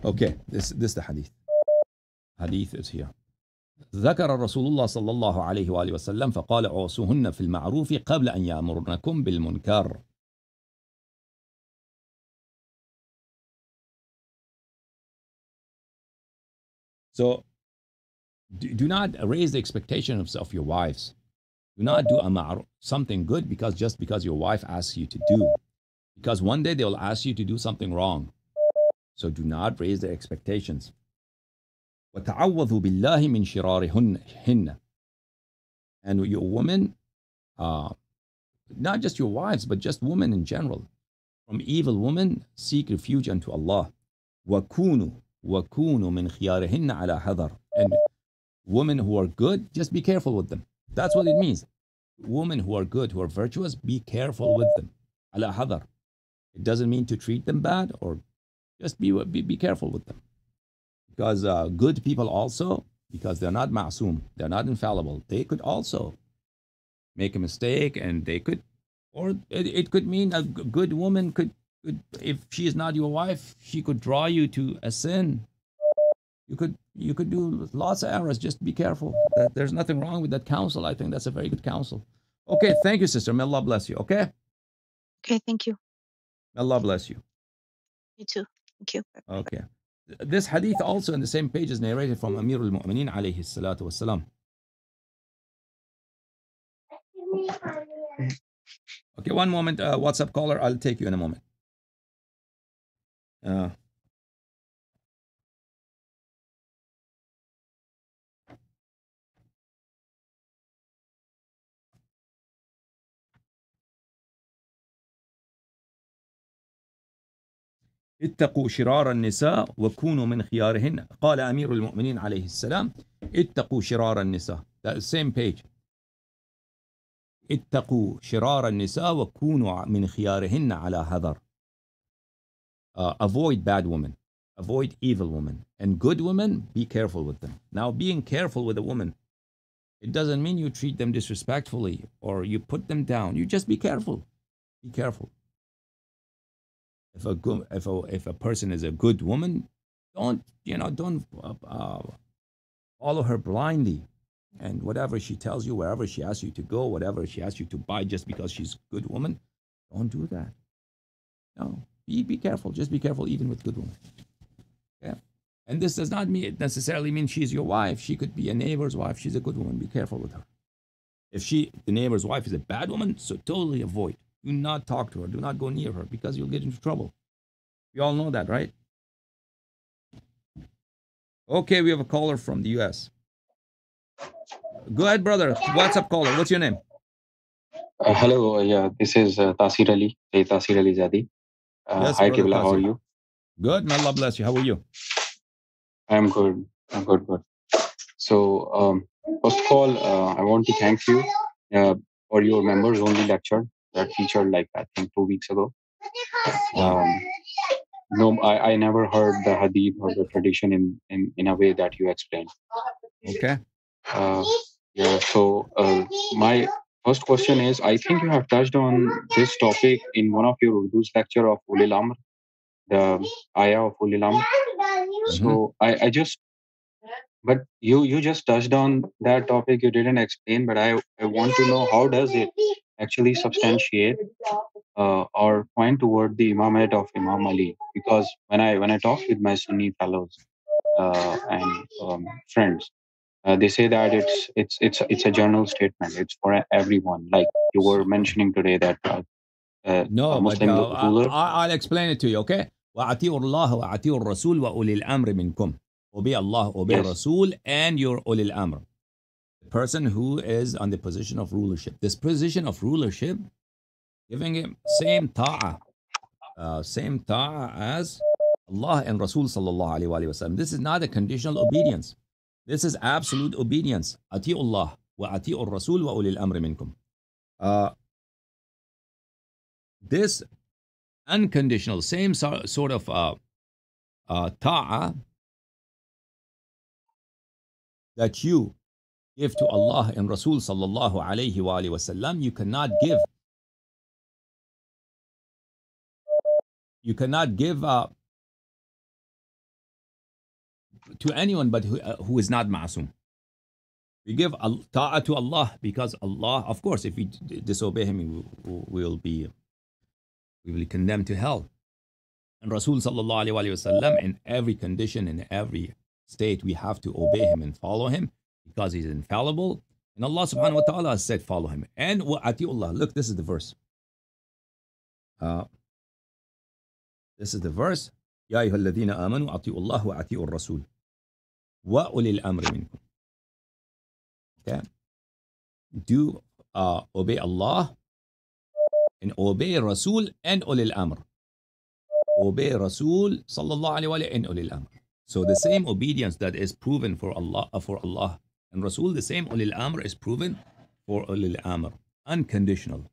Okay, this is the hadith. Hadith is here. ذكر الرسول الله صلى الله عليه وآله وسلم فقال عوصوهن في المعروف قبل أن يأمرنكم بالمنكر. So, do not raise the expectations of your wives. Do not do something good just because your wife asks you to do. Because one day they will ask you to do something wrong. So do not raise their expectations. وَتَعَوَّذُوا بِاللَّهِ مِنْ شِرَارِهِنَّ. And your women, not just your wives, but just women in general. From evil women, seek refuge unto Allah. وَكُونُوا مِنْ خِيَارِهِنَّ عَلَى حَذَرٍ. And women who are good, just be careful with them. That's what it means. Women who are good, who are virtuous, be careful with them. عَلَى حَذَرٍ. It doesn't mean to treat them bad or just be careful with them. Because good people also, because they're not ma'soom, they're not infallible, they could also make a mistake, and they could, or it could mean a good woman could, if she is not your wife, she could draw you to a sin. You could do lots of errors. Just be careful. There's nothing wrong with that counsel. I think that's a very good counsel. Okay, thank you, sister. May Allah bless you, okay? Okay, thank you. May Allah bless you. You too. Thank you. Okay. This hadith also in the same page is narrated from Amir al-Mu'mineen alayhi salatu wassalam. Okay, one moment. WhatsApp caller, I'll take you in a moment. اتقوا شرار النساء وكونوا من خيارهن قال أمير المؤمنين عليه السلام اتقوا شرار النساء. That same page. اتقوا شرار النساء وكونوا من خيارهن على حذر. Avoid bad women. Avoid evil women. And good women, be careful with them. Now, being careful with a woman, it doesn't mean you treat them disrespectfully or you put them down. You just be careful. Be careful. If a person is a good woman, don't follow her blindly, and whatever she tells you, wherever she asks you to go, whatever she asks you to buy, just because she's a good woman, don't do that. No, be careful. Just be careful, even with good women. Yeah, and this does not necessarily mean she's your wife. She could be a neighbor's wife. She's a good woman. Be careful with her. If the neighbor's wife is a bad woman, so totally avoid. Do not talk to her. Do not go near her because you'll get into trouble. We all know that, right? Okay, we have a caller from the U.S. Go ahead, brother. WhatsApp caller. What's your name? Hello. Yeah, this is Tasir Ali. Hey, Tasir Ali Zadi. Yes, hi, Kibla. How are you? Good. May Allah bless you. How are you? I'm good. I'm good. Good. So, first of all, I want to thank you for your members only lecture that featured, like, I think 2 weeks ago. No, I never heard the hadith or the tradition in a way that you explained. Okay. So my first question is, I think you have touched on this topic in one of your Urdu's lecture of Ul-e Amr, the ayah of Ul-e Amr. So I just, but you just touched on that topic, you didn't explain, but I want to know how does it actually substantiate or point toward the imamate of Imam Ali? Because when I talk with my Sunni fellows and friends, they say that it's a general statement. It's for everyone. Like you were mentioning today that Muslim ruler. I'll explain it to you. Okay. وَأَطِيعُوا اللَّهَ وَأَطِيعُوا الرَّسُولَ وَأُولِي الْأَمْرِ مِنْكُمْ. Obey Allah, obey Rasul, and your Ulil Amr. The person who is on the position of rulership. This position of rulership, giving him same ta'ah as Allah and Rasul sallallahu alaihi wasallam. This is not a conditional obedience. This is absolute obedience. Ati'u Allah wa ati'u Rasul wa ulil amri minkum. This unconditional, same sort of ta'ah that you give to Allah and Rasul sallallahu alaihi wa alihi wasallam, you cannot give. You cannot give to anyone but who is not ma'asum. We give ta'ah to Allah because Allah, of course, if we disobey Him, we will be condemned to hell. And Rasul sallallahu alaihi wasallam, in every condition, in every state, we have to obey him and follow him because he's infallible. And Allah subhanahu wa ta'ala has said, follow him. And wa ati'ullah. Look, this is the verse. Ya ayyuhalladhina amanu ati'ullah wa ati'ur rasul wa ulil amri minkum. Okay? Do obey Allah and obey Rasul and ulil amr. Obey Rasul sallallahu alayhi wa and ulil amr. So the same obedience that is proven for Allah and Rasul, the same ulil amr is proven for ulil amr. Unconditional,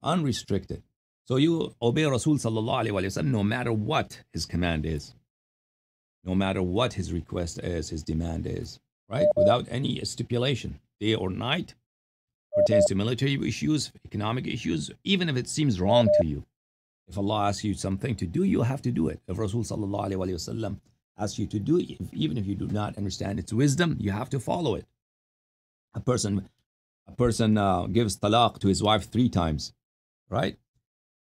unrestricted. So you obey Rasul sallallahu alaihi wasallam no matter what his command is, no matter what his request is, his demand is, right? Without any stipulation, day or night, pertains to military issues, economic issues, even if it seems wrong to you. If Allah asks you something to do, you have to do it. If Rasul sallallahu alaihi wasallam asks you to do it, even if you do not understand its wisdom, you have to follow it. A person gives talaq to his wife 3 times, right?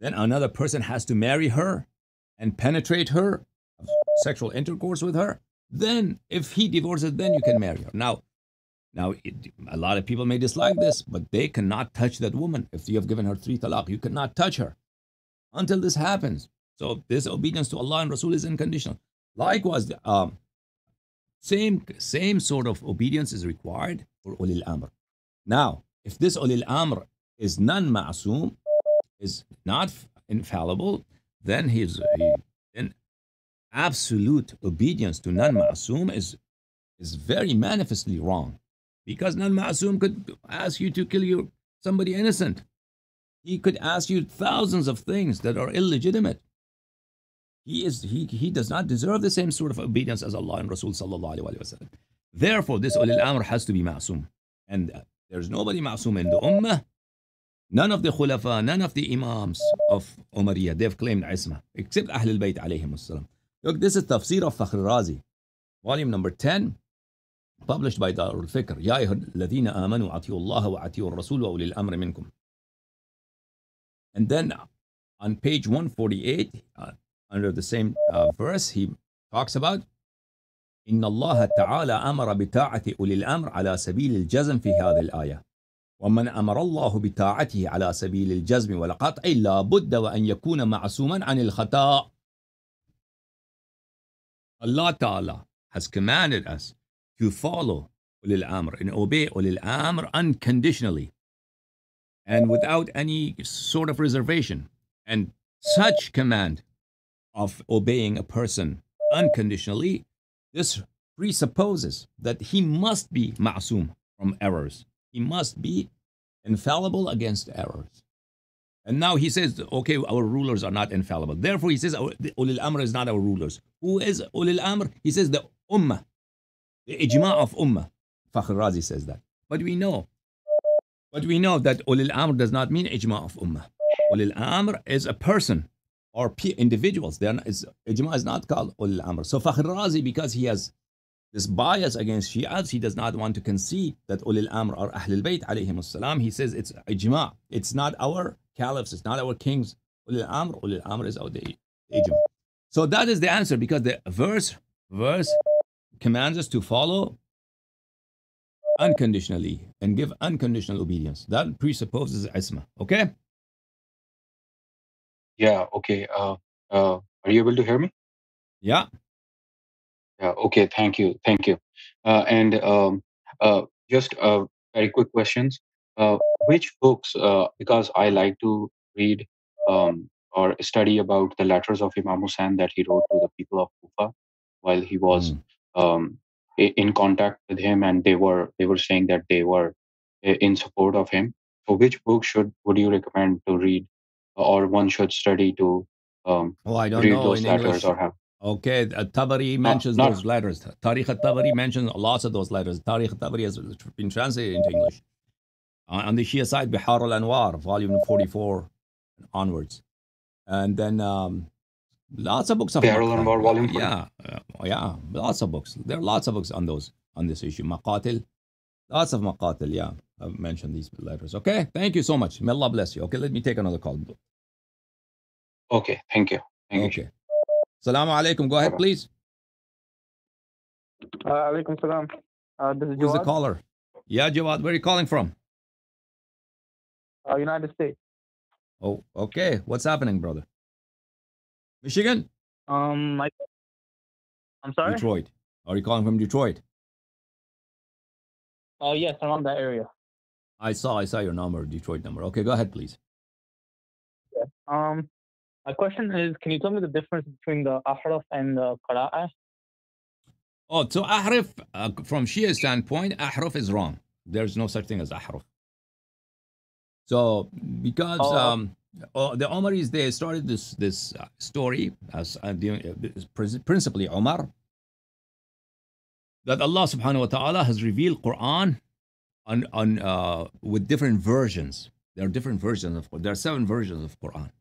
Then another person has to marry her and penetrate her, have sexual intercourse with her. Then, if he divorces, then you can marry her. Now, a lot of people may dislike this, but they cannot touch that woman. If you have given her 3 talaq, you cannot touch her until this happens. So this obedience to Allah and Rasul is unconditional. Likewise, same sort of obedience is required for ulil amr. Now, if this ulil amr is non-ma'asum, is not infallible, then then absolute obedience to non-ma'asum is very manifestly wrong, because non-ma'asum could ask you to kill somebody innocent. He could ask you thousands of things that are illegitimate. He does not deserve the same sort of obedience as Allah and Rasul sallallahu alaihi wasallam. Therefore, this ulil amr has to be ma'asum, and there's nobody ma'asum in the ummah. None of the khulafa, none of the imams of Umariyya, they've claimed isma, except Ahl al-Bayt alayhim salam. Look, this is tafsir of Fakhr Razi, volume number 10, published by Darul Fikr. Ya ayyuhalladhina amanu ati'u Allah wa ati'u ar-rasul wa ulil amri minkum. And then on page 148, under the same verse, he talks about Inna Allah ta'ala amara bita'ati ulil amr ala sabil al-jazm fi hadhihi al-ayah. ومن أمر الله بطاعته على سبيل الجزم والقطع لا بد وأن يكون معصوما عن الخطأ. Allah Ta'ala has commanded us to follow Ulil Amr and obey Ulil Amr unconditionally and without any sort of reservation. And such command of obeying a person unconditionally, this presupposes that he must be ma'asum from errors. He must be infallible against errors. And now he says, okay, our rulers are not infallible. Therefore, he says, Ulil Amr is not our rulers. Who is Ulil Amr? He says, the Ummah, the Ijma of Ummah. Fakhr Razi says that. But we know that Ulil Amr does not mean Ijma of Ummah. Ulil Amr is a person or individuals. Ijma is not called Ulil Amr. So Fakhr Razi, because he has this bias against Shi'as, he does not want to concede that Ulil Amr are Ahlul Bayt alayhim as-salam. He says it's Ijma. It's not our caliphs, it's not our kings. Ulil Amr is our Ijma. So that is the answer, because the verse commands us to follow unconditionally and give unconditional obedience. That presupposes isma. Okay? Yeah, okay. Are you able to hear me? Yeah. Yeah, okay. Thank you. Thank you. And just very quick questions. Which books, because I like to read or study about the letters of Imam Hussain that he wrote to the people of Kufa while he was in contact with him, and they were saying that they were in support of him. So which book would you recommend to read, or one should study to read those letters? Or have? Okay, Tabari mentions those letters. Tariq al-Tabari mentions lots of those letters. Tariq al-Tabari has been translated into English. On the Shia side, Bihar al-Anwar, volume 44 onwards. And then lots of books of volume. Yeah, lots of books. There are lots of books on this issue. Maqatil, lots of Maqatil. Yeah, I've mentioned these letters. Okay, thank you so much. May Allah bless you. Okay, let me take another call. Okay, thank you. Thank you. Assalamu alaikum. Go ahead, please. Alaikum salam. This is Jawad. Who's the caller? Yeah, Jawad. Where are you calling from? United States. Oh, okay. What's happening, brother? Michigan? I'm sorry? Detroit. Are you calling from Detroit? Oh, yes, I'm on that area. I saw your number, Detroit number. Okay, go ahead, please. Yeah. My question is, can you tell me the difference between the ahraf and the qira'ah? Oh, so ahraf, from Shia standpoint, ahraf is wrong. There's no such thing as ahraf. So, because... the Umaris, they started this story as principally Umar, that Allah subhanahu wa ta'ala has revealed Quran on with different versions. There are different versions of Quran. There are 7 versions of Quran.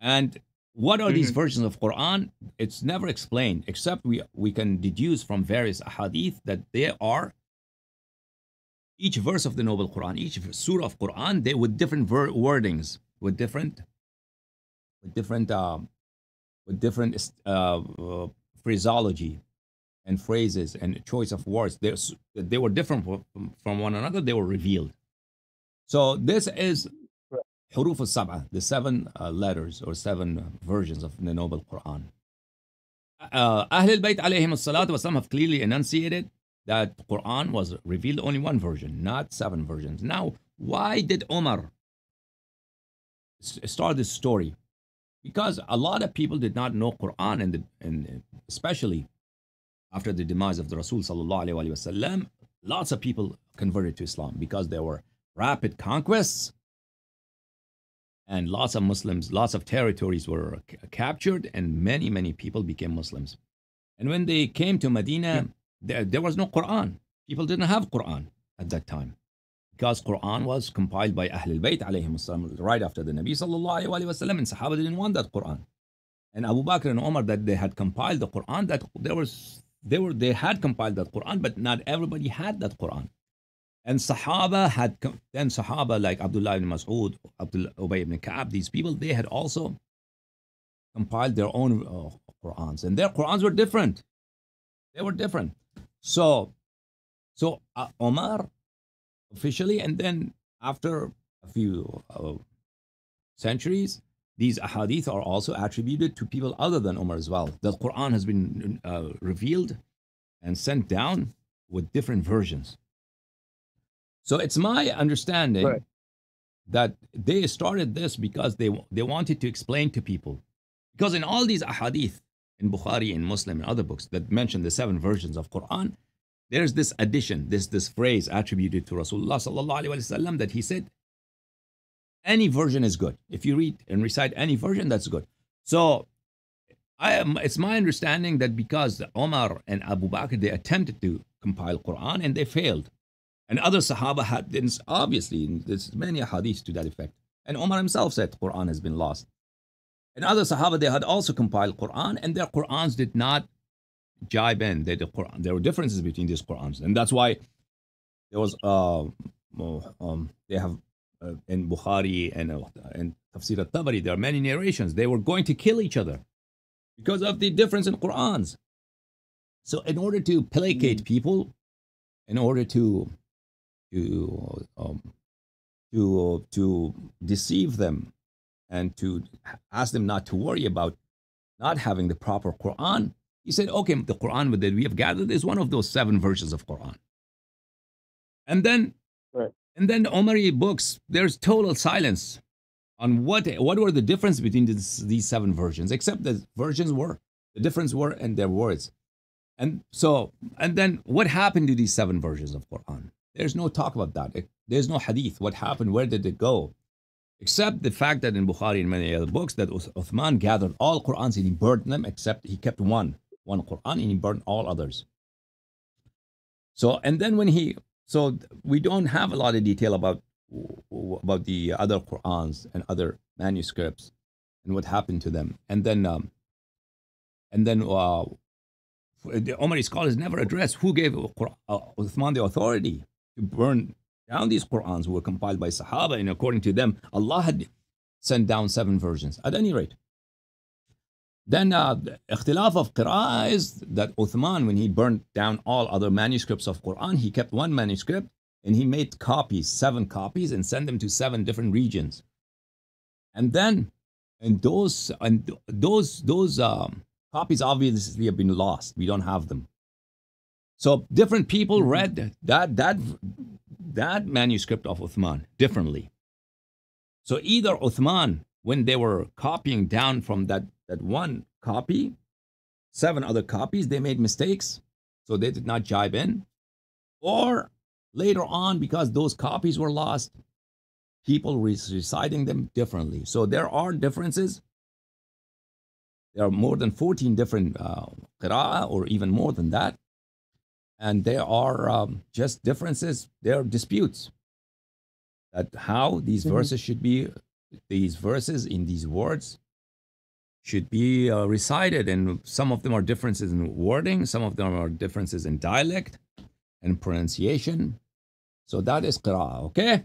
And what are these versions of Quran? It's never explained, except we can deduce from various ahadith that they are each verse of the Noble Quran, each surah of Quran, they with different wordings. With different phraseology and phrases and choice of words. They were different from one another. They were revealed. So this is Huruf al-Sab'ah, the 7 letters or 7 versions of the Noble Quran. Ahlul Bayt alayhim as-salatu wa salam have clearly enunciated that Quran was revealed only one version, not 7 versions. Now, why did Umar start this story? Because a lot of people did not know Quran, and especially after the demise of the Rasul sallallahu alaihi wasallam, lots of people converted to Islam because there were rapid conquests and lots of Muslims, lots of territories were captured, and many, many people became Muslims. And when they came to Medina, there was no Quran. People didn't have Quran at that time, because Quran was compiled by Ahlul Bayt alayhim salam right after the Nabi sallallahu alaihi wasallam, and Sahaba didn't want that Quran. And Abu Bakr and Umar, that they had compiled the Quran, that they had compiled that Quran, but not everybody had that Quran. And Sahaba like Abdullah ibn Mas'ud, Ubay ibn Ka'ab, these people, they had also compiled their own Qurans, and their Qurans were different. They were different. So Umar officially, and then after a few centuries, these ahadith are also attributed to people other than Umar as well. The Quran has been revealed and sent down with different versions. So it's my understanding that they started this because they wanted to explain to people. Because in all these ahadith, in Bukhari and Muslim and other books that mention the 7 versions of Quran, there's this addition, this phrase attributed to Rasulullah sallallahu alaihi wasallam that he said, any version is good. If you read and recite any version, that's good. So It's my understanding that because Umar and Abu Bakr, they attempted to compile Quran and they failed. And other Sahaba had, obviously, there's many hadiths to that effect. And Umar himself said Quran has been lost. And other Sahaba, they had also compiled Quran and their Qurans did not jibe in. There were differences between these Qurans. And that's why there was, they have in Bukhari and Tafsir al-Tabari, there are many narrations. They were going to kill each other because of the difference in Qurans. So in order to placate people, in order to deceive them and to ask them not to worry about not having the proper Quran, he said, okay, the Quran that we have gathered is one of those 7 versions of Quran. And then, and then the Umari books, there's total silence on what were the difference between these 7 versions, except the versions were, the difference were in their words. And so, and then what happened to these 7 versions of Quran? There's no talk about that. There's no hadith. What happened? Where did it go? Except the fact that in Bukhari and many other books that Uthman gathered all Qur'ans and he burned them, except he kept one Qur'an and he burned all others. So, and then when he, so we don't have a lot of detail about the other Qur'ans and other manuscripts and what happened to them. And then, the Umari scholars never address who gave Uthman the authority to burn down these Qur'ans who were compiled by Sahaba, and according to them, Allah had sent down 7 versions. At any rate, then the ikhtilaf of Qira'ah is that Uthman, when he burned down all other manuscripts of Qur'an, he kept one manuscript and he made copies, 7 copies, and sent them to 7 different regions. And then, and those copies obviously have been lost. We don't have them. So different people read that manuscript of Uthman differently. So either Uthman, when they were copying down from that one copy, 7 other copies, they made mistakes, so they did not jibe in. Or later on, because those copies were lost, people reciting them differently. So there are differences. There are more than 14 different qira'ah, or even more than that. And there are just differences. There are disputes that how these verses should be, these verses in these words should be recited. And some of them are differences in wording. Some of them are differences in dialect and pronunciation. So that is qira'ah, okay?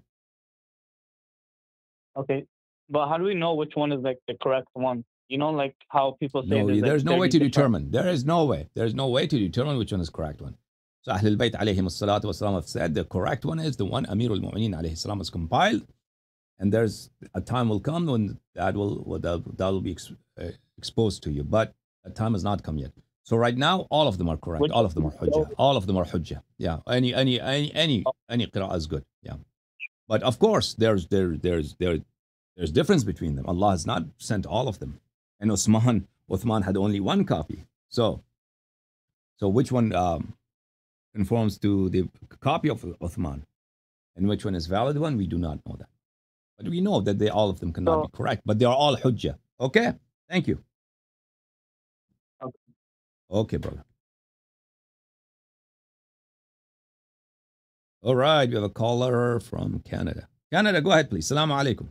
Okay. But how do we know which one is like the correct one? You know, like how people say... No, there's no way to determine. There is no way. There's no way to determine which one is the correct one. So Ahlul Bayt alayhim as-salatu was-salam have said the correct one is the one Amirul Mu'mineen alayhi salam has compiled. And there's a time will come when that will be exposed to you. But that time has not come yet. So right now, all of them are correct. All of them are hujjah. All of them are hujjah. Yeah. Any qira'ah is good. Yeah. But of course, there's difference between them. Allah has not sent all of them. And Uthman had only one copy. So which one conforms to the copy of Uthman, and which one is valid one, we do not know that. But we know that all of them cannot be correct, but they are all hujjah. Okay? Thank you. Okay, brother. All right, we have a caller from Canada. Canada, go ahead, please. Assalamu alaikum.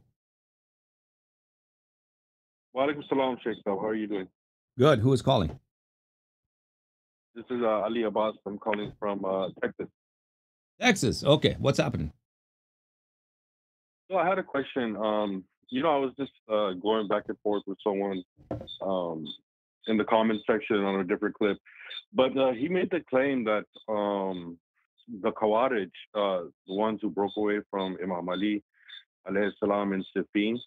Wa alaikum salam, Sheikh. How are you doing? Good. Who is calling? This is Ali Abbas. I'm calling from Texas. Texas. Okay. What's happening? So I had a question. I was just going back and forth with someone in the comment section on a different clip. But he made the claim that the Khawarij, the ones who broke away from Imam Ali, alayhi salam, in Siffin,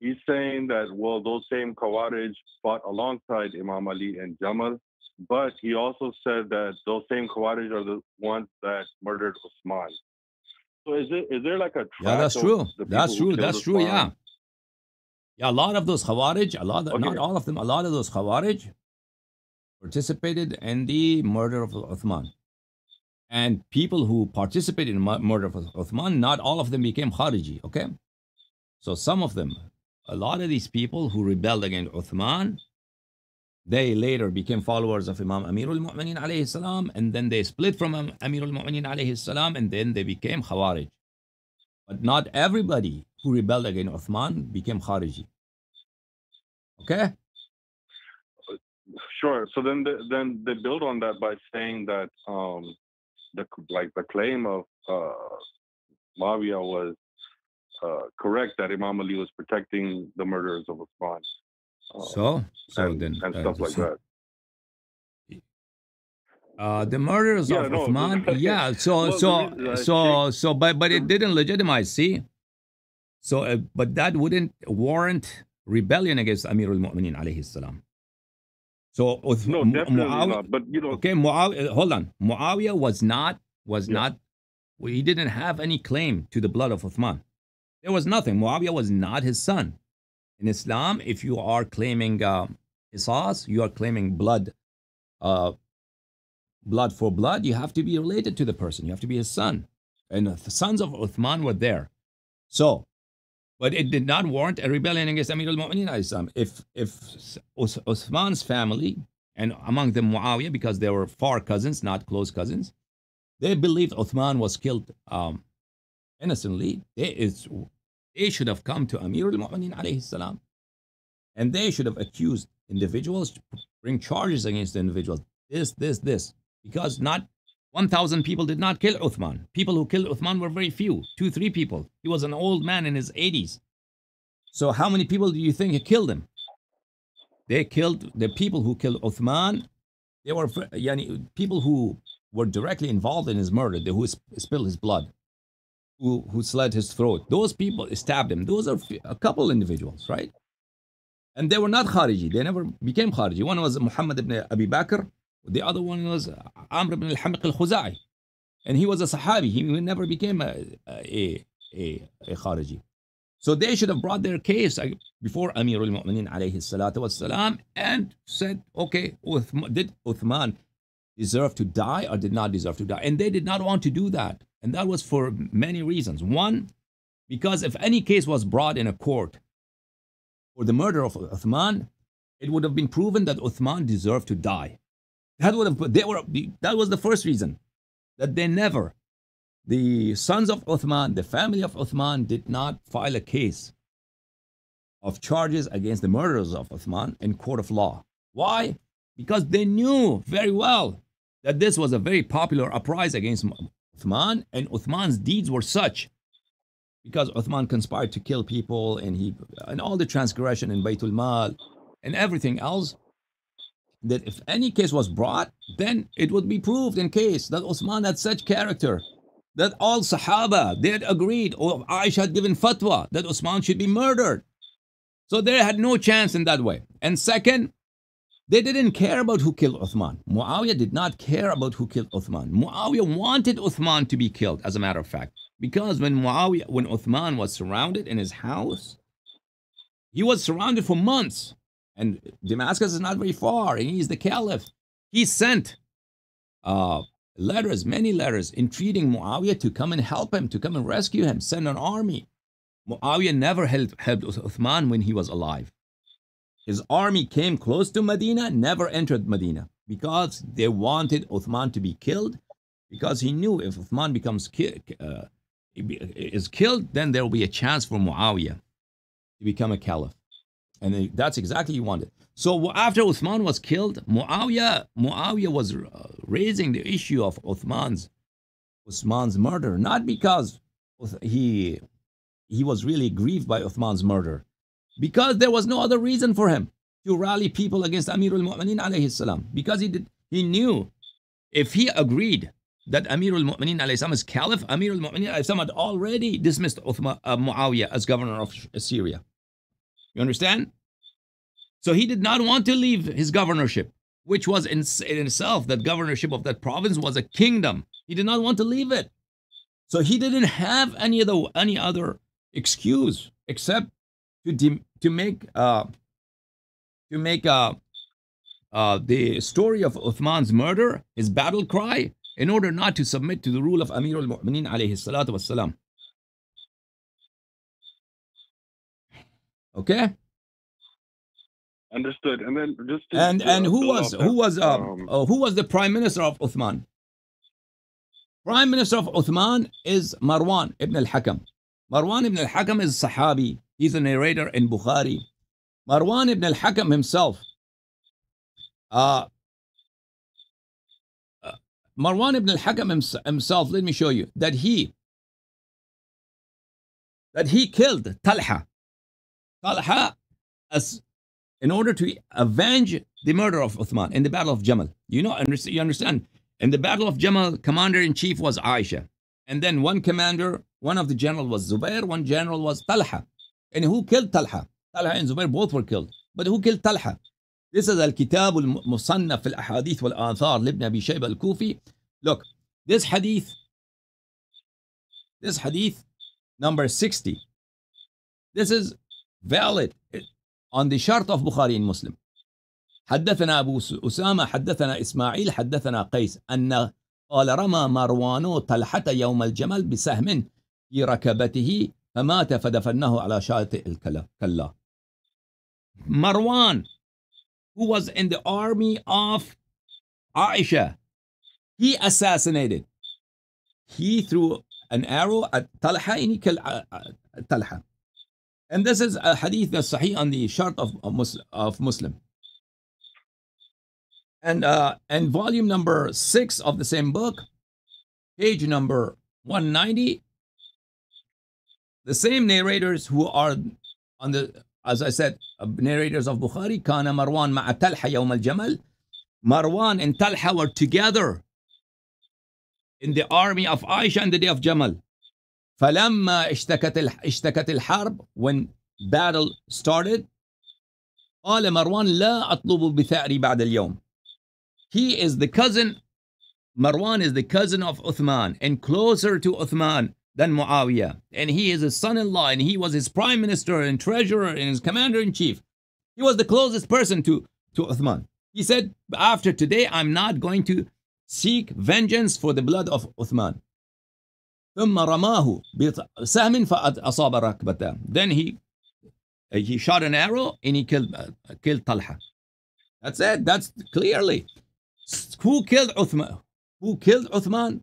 he's saying that, well, those same Khawarij fought alongside Imam Ali and Jamal, but he also said that those same Khawarij are the ones that murdered Uthman. So is there like a track? Yeah, that's true. That's true. That's true. Uthman? Yeah. Yeah, a lot of those Khawarij, not all of them, a lot of those Khawarij participated in the murder of Uthman. And people who participated in the murder of Uthman, not all of them became Khariji, okay? So some of them, a lot of these people who rebelled against Uthman, They later became followers of Imam Amir al-Mu'minin alayhi salam, and then they split from Amir al-Mu'minin alayhi salam, and then they became Khawarij. But not everybody who rebelled against Uthman became Khariji. Okay? Sure. So then they build on that by saying that the claim of Muawiyah was correct, that Imam Ali was protecting the murderers of Uthman. The murders of Uthman. But it didn't legitimize. See, so but that wouldn't warrant rebellion against Amir al-Mu'minin alayhi salam. So definitely not. But you know, okay, Muawiyah was not. Well, he didn't have any claim to the blood of Uthman. There was nothing. Muawiyah was not his son. In Islam, if you are claiming qisas, you are claiming blood, blood for blood, you have to be related to the person. You have to be his son. And the sons of Uthman were there. So, but it did not warrant a rebellion against Amir al-Mu'minin. If Uthman's family, and among them Muawiyah, because they were far cousins, not close cousins, they believed Uthman was killed innocently, they should have come to Amir al-Mu'minin alayhi salam, and they should have accused individuals, to bring charges against the individuals. This. Because not 1,000 people did not kill Uthman. People who killed Uthman were very few, 2-3 people. He was an old man in his 80s. So how many people do you think he killed him? They killed the people who killed Uthman. They were people who were directly involved in his murder, who spilled his blood. Who slit his throat. Those people stabbed him. Those are a couple individuals, right? And they were not Khariji. They never became Khariji. One was Muhammad ibn Abi Bakr. The other one was Amr ibn al-Hamiq al-Khuzai. And he was a Sahabi. He never became a Khariji. So they should have brought their case before Amir al-Mu'minin alayhi salatu wassalam and said, okay, did Uthman deserve to die or did not deserve to die? And they did not want to do that. And that was for many reasons. One, because if any case was brought in a court for the murder of Uthman, it would have been proven that Uthman deserved to die. That was the first reason, that the sons of Uthman, the family of Uthman, did not file a case of charges against the murderers of Uthman in court of law. Why? Because they knew very well that this was a very popular uprising against Uthman, and Uthman's deeds were such, because Uthman conspired to kill people, and all the transgression in Baytul Mal and everything else, that if any case was brought, then it would be proved in case that Uthman had such character that all Sahaba, they had agreed, or Aisha had given fatwa that Uthman should be murdered. So they had no chance in that way. And second, they didn't care about who killed Uthman. Muawiyah did not care about who killed Uthman. Muawiyah wanted Uthman to be killed, as a matter of fact. Because when Uthman was surrounded in his house, he was surrounded for months. And Damascus is not very far, and he's the caliph. He sent letters, many letters, entreating Muawiyah to come and help him, to come and rescue him, send an army. Muawiyah never helped Uthman when he was alive. His army came close to Medina, never entered Medina, because they wanted Uthman to be killed, because he knew if Uthman is killed, then there will be a chance for Muawiyah to become a caliph. And that's exactly what he wanted. So after Uthman was killed, Muawiyah was raising the issue of Uthman's murder, not because he was really grieved by Uthman's murder, because there was no other reason for him to rally people against Amir al-Mu'minin alayhi salam. Because he knew if he agreed that Amir al-Mu'minin alayhi salam is caliph, Amir al-Mu'minin alayhi salam had already dismissed Muawiyah as governor of Syria. You understand? So he did not want to leave his governorship, which was in itself, that governorship of that province was a kingdom. He did not want to leave it. So he didn't have any other excuse except to make the story of Uthman's murder his battle cry, in order not to submit to the rule of Amir al-Mu'minin alayhi salatu wassalam. Okay? Understood. And then just to, and who was the prime minister of Uthman? Prime minister of Uthman is Marwan ibn al-Hakam. Marwan ibn al-Hakam is Sahabi. He's a narrator in Bukhari. Marwan ibn al-Hakam himself. Marwan ibn al-Hakam himself, let me show you, that he killed Talha. Talha, as in order to avenge the murder of Uthman in the Battle of Jamal. You understand? In the Battle of Jamal, commander-in-chief was Aisha. And then one of the general was Zubair, one general was Talha. And who killed Talha? Talha and Zubair both were killed. But who killed Talha? This is Al-Kitab al-Musannaf al-Ahadith wal-Athar Ibn Abi Shayba al-Kufi. Look, this hadith number 60, this is valid on the chart of Bukhari and Muslim. حدثنا أبو أسامة حدثنا إسماعيل حدثنا قيس أن قال رمى مروان طلحة يوم الجمل بسهم في ركبته فمات فدفنه على شاطئ الكلا. Marwan, who was in the army of Aisha, he assassinated. He threw an arrow at Talha and he killed Talha. And this is a hadith that's sahih on the chart of Muslim. And volume number 6 of the same book, page number 190, the same narrators who are on the, as I said, narrators of Bukhari, Kana Marwan ma'a Talha yawm al-Jamal. Marwan and Talha were together in the army of Aisha on the day of Jamal. فَلَمَّا اشْتَكَتِ الْحَرْبِ, when battle started, قال مروان لا أطلب بثأري بعد اليوم. He is the cousin, Marwan is the cousin of Uthman and closer to Uthman than Muawiyah. And he is his son-in-law and he was his prime minister and treasurer and his commander-in-chief. He was the closest person to Uthman. He said, after today, I'm not going to seek vengeance for the blood of Uthman. ثم رماه بسهم فأصاب ركبته. Then he shot an arrow and he killed Talha. That's it. That's clearly. Who killed Uthman? Who killed Uthman?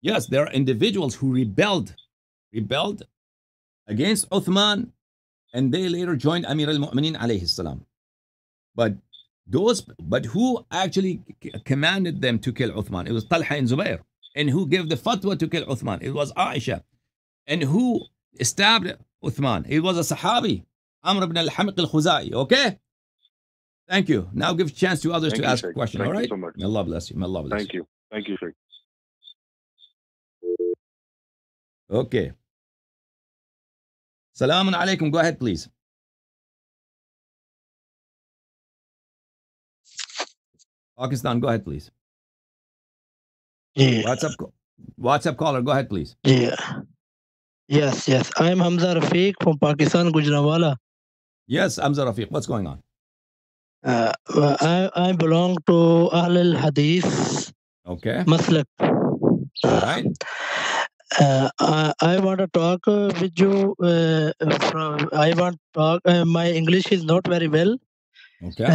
Yes, there are individuals who rebelled against Uthman, and they later joined Amir al-Mu'minin alayhi salam. But who actually commanded them to kill Uthman? It was Talha and Zubair. And who gave the fatwa to kill Uthman? It was Aisha. And who stabbed Uthman? It was a Sahabi, Amr ibn al-Hamiq al-Khuzai. Okay? Thank you. Now give a chance to others to ask a question. All right? Thank you so much. May Allah bless you. May Allah bless you. Thank you. Thank you, Sheikh. Okay. Salamun alaikum. Go ahead, please. Pakistan, go ahead, please. Yeah. WhatsApp caller, go ahead, please. Yeah. Yes. I am Hamza Rafiq from Pakistan, Gujranwala. Yes, Hamza Rafiq. What's going on? I belong to Ahl al-Hadith. Okay. Maslak. All right. I want to talk with you. My English is not very well. Okay.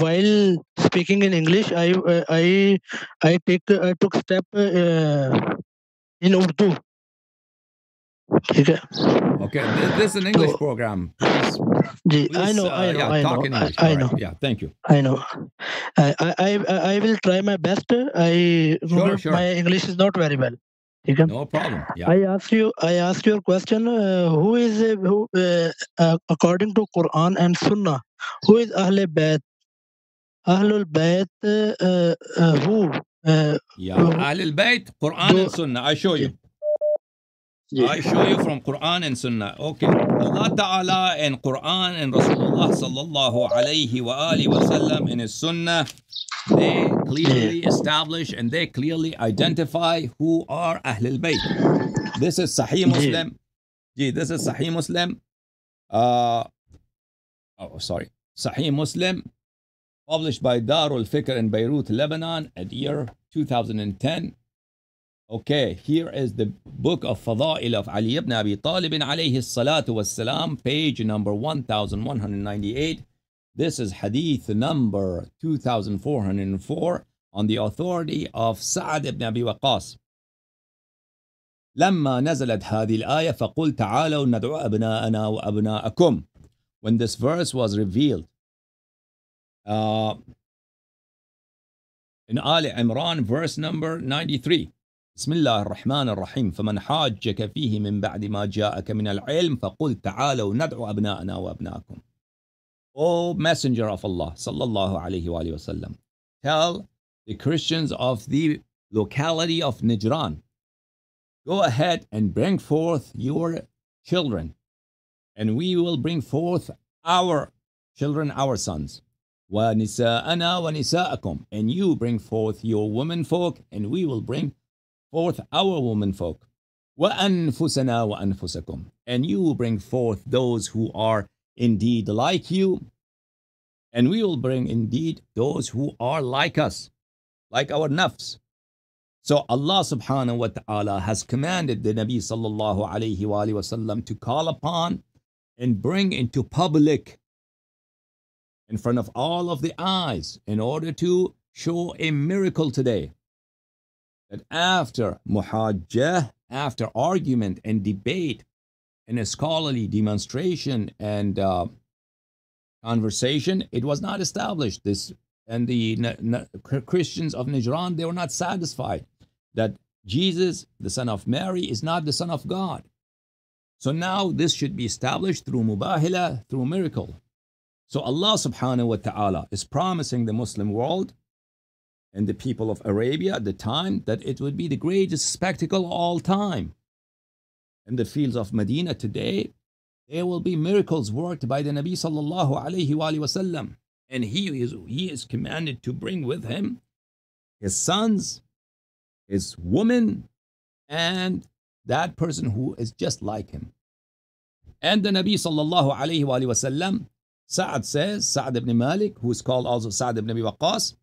While speaking in English, I took step in Urdu. Okay, this is an English program. Please, I know. Yeah, thank you. I know. I will try my best. Sure. My English is not very well. No problem. Yeah. I asked your question. According to Quran and Sunnah, who is Ahlul Bayt? Ahlul Bayt, who? Ahlul Bayt, Quran and Sunnah. I show you. Yeah. I show you from Quran and Sunnah. Okay. Allah Ta'ala and Quran and Rasulullah Sallallahu Alaihi Wa Alihi Wasallam in His Sunnah, they clearly establish and they clearly identify who are Ahlul Bayt. This is Sahih Muslim. Yeah, this is Sahih Muslim. Sahih Muslim, published by Darul Fikr in Beirut, Lebanon, at year 2010. Okay, here is the book of Fada'il of Ali ibn Abi Talib alayhi salatu wassalam, page number 1198. This is hadith number 2404 on the authority of Sa'd ibn Abi Waqqas. لما نزلت هذه الآية فقل تعالوا ندعو أبناءنا وأبناءكم. When this verse was revealed in Ali Imran, verse number 93. بسم الله الرحمن الرحيم فمن حاجك فيه من بعد ما جاءك من العلم فقل تعالوا ندعو أبناءنا وأبناءكم. O Messenger of Allah صلى الله عليه وآله وسلم, tell the Christians of the locality of Najran, go ahead and bring forth your children, and we will bring forth our children, our sons. وَنِسَاءَنَا وَنِسَاءَكُمْ, and you bring forth your womenfolk, and we will bring forth our womenfolk. وَأَنفُسَنَا وَأَنفُسَكُمْ, and you bring forth those who are indeed like you, and we will bring indeed those who are like us, like our nafs. So Allah subhanahu wa ta'ala has commanded the Nabi sallallahu alayhi wa sallam to call upon and bring into public, in front of all of the eyes, in order to show a miracle today, that after muhajjah, after argument and debate and a scholarly demonstration and conversation, it was not established. This and the Christians of Najran, they were not satisfied that Jesus, the son of Mary, is not the son of God. So now this should be established through mubahilah, through miracle. So Allah subhanahu wa ta'ala is promising the Muslim world and the people of Arabia at the time that it would be the greatest spectacle of all time. In the fields of Medina today, there will be miracles worked by the Nabi sallallahu alayhi wa sallam. And he is commanded to bring with him his sons, his woman, and that person who is just like him. And the Nabi sallallahu alayhi wa sallam, Sa'd says, Sa'd ibn Malik, who is called also Sa'd ibn Abi Waqqas,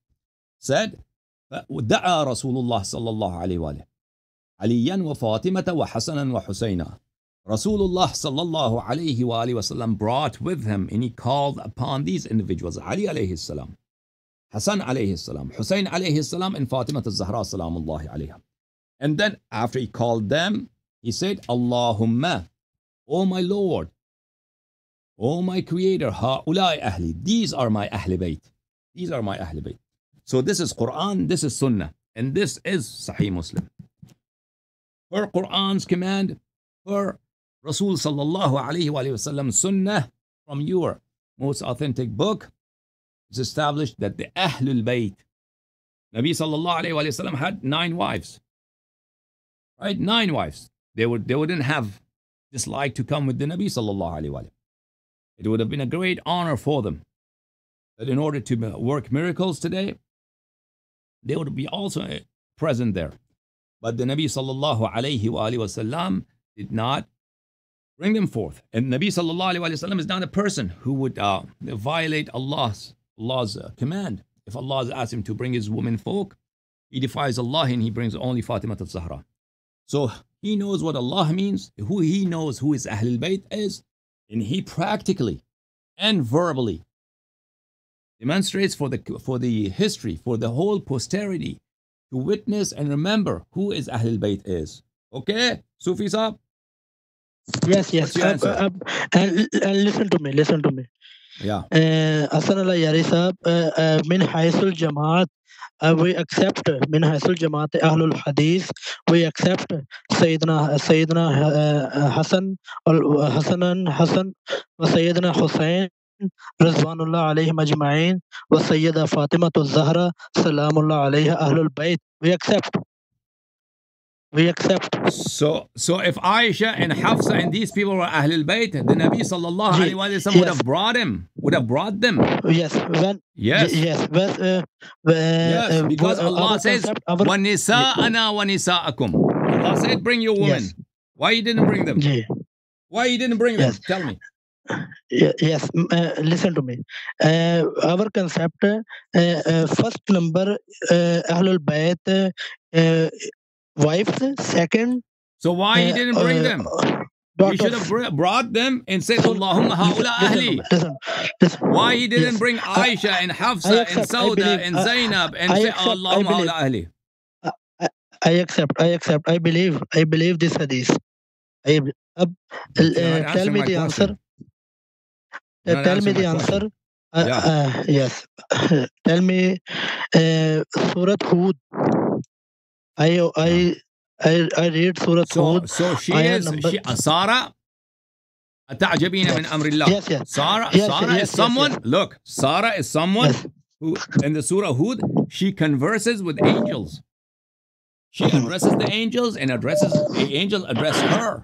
said, فَدَعَى رَسُولُ اللَّهِ صَلَّى اللَّهُ عَلَيْهِ وَآلِهِ عَلِيًّا وَفَاطِمَةَ وَحَسَنًا وَحُسَيْنًا. Rasulullah sallallahu alayhi wa sallam brought with him, and he called upon these individuals, Ali alayhi salam, Hassan alayhi salam, Hussein alayhi salam, and Fatima al-Zahra salamullahi alayha. And then after he called them, he said, Allahumma, O my Lord, O my Creator, ha'ulai ahli, these are my ahli bayt. These are my ahli bayt. So this is Quran, this is Sunnah, and this is Sahih Muslim. Per Quran's command, per Rasul sallallahu alayhi wa sallam sunnah, from your most authentic book, is established that the Ahlul Bayt, Nabi sallallahu alayhi wa sallam had 9 wives. Right? 9 wives. They wouldn't have dislike to come with the Nabi sallallahu alayhi wa sallam. It would have been a great honor for them. That in order to work miracles today, they would be also present there. But the Nabi sallallahu alayhi wa sallam did not bring them forth. And Nabi sallallahu alayhi wa sallam is not a person who would violate Allah's command. If Allah asks him to bring his women folk, he defies Allah and he brings only Fatima al-Zahra. So he knows what Allah means, who he knows who his Ahlul Bayt is, and he practically and verbally demonstrates for the history, for the whole posterity to witness and remember who his Ahlul Bayt is. Okay, Sufi Saab? Yes. Listen to me. Yeah. Asanallah Yari Saab, min Haisul Jamaat, we accept min Haisul Jamaat Ahlul Hadith, we accept Sayyidina Hassan, Hassan, Sayyidina Hussain, Rizwanullah alayhi majma'in, wa Sayyida Fatima al-Zahra, Salamullah alayha Ahlul Bayt. We accept. So if Aisha and Hafsa and these people were Ahlul Bayt, the Nabi sallallahu alayhi wa sallam would have brought them. Yes, because Allah says, "Wa nisa'ana wa nisa'akum." Allah said, "Bring your women." Yes. Why you didn't bring them? Yeah. Why you didn't bring them? Yes. Tell me. Yes, listen to me. Our concept, first number, Ahlul Bayt. wife. Second. So why you didn't bring them? You should have brought them and said, Allahumma haula ahli. Listen. Why he didn't bring Aisha and Hafsa and Sauda and Zainab and say, Allahumma haula ahli. I accept. I believe this hadith. Tell me the answer. Tell me the answer. Yes. Tell me Surah Hud. I read Surah Hud. So she is Sarah. Ata'jabina min amrillah. Yes. Sarah is someone who in the Surah Hud she converses with angels. She addresses the angels and the angels address her.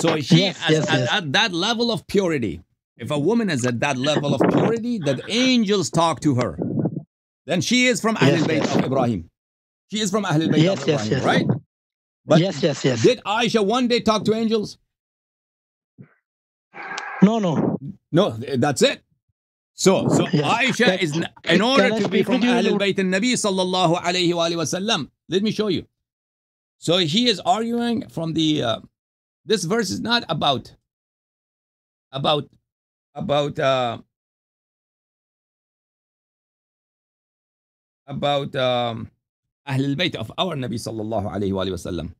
So she at that level of purity. If a woman is at that level of purity, that angels talk to her, then she is from Ahlul Bayt of Ibrahim. She is from Ahlul Bayt of Ibrahim, right? But did Aisha one day talk to angels? No, that's it. So Aisha is, in order to be from Ahlul Bayt al-Nabi sallallahu alayhi wa sallam, let me show you. So he is arguing from the, this verse is not about Ahlul Bayt of our Nabi sallallahu alayhi wa sallam.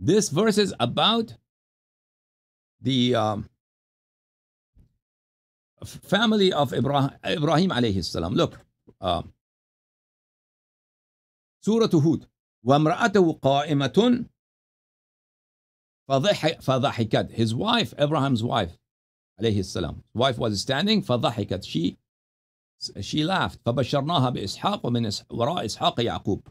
This verse is about the family of Ibrahim alayhi salam. Look, Surah Hud. وَامْرَأَتَهُ قَائِمَةٌ فَضَحِكَتْ. His wife, Abraham's wife, alayhi salam. His wife was standing, فَضَحِكَتْ. She laughed. فَبَشَّرْنَاهَا بِإِسْحَاقَ وَمِنْ وَرَاءِ إِسْحَاقَ يَعْقُوبَ.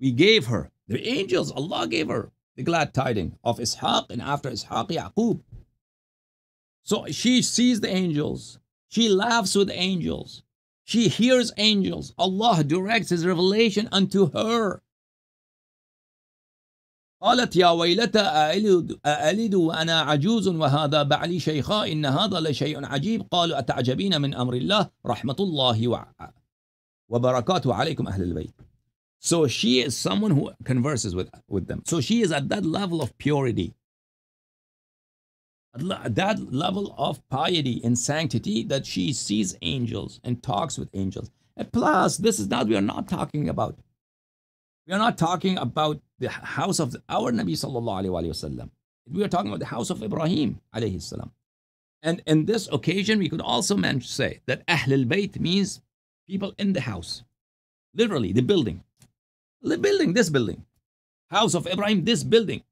We gave her, the angels, Allah gave her the glad tidings of Ishaq, and after Ishaq, Yaqub. So she sees the angels. She laughs with angels. She hears angels. Allah directs His revelation unto her. قالت يا ويلتا أألد وأنا عجوز وهذا بعلي شيخا إن هذا لشيء عجيب قالوا أتعجبين من أمر الله رحمة الله وبركاته عليكم أهل البيت. So she is someone who converses with them. So she is at that level of purity, at that level of piety and sanctity, that she sees angels and talks with angels. And plus, this is not, we are not talking about the house of our Nabi sallallahu alaihi wasallam. We are talking about the house of Ibrahim alayhi salam. And in this occasion, we could also say that Ahlul Bayt means people in the house, literally the building. This building, house of Ibrahim, this building.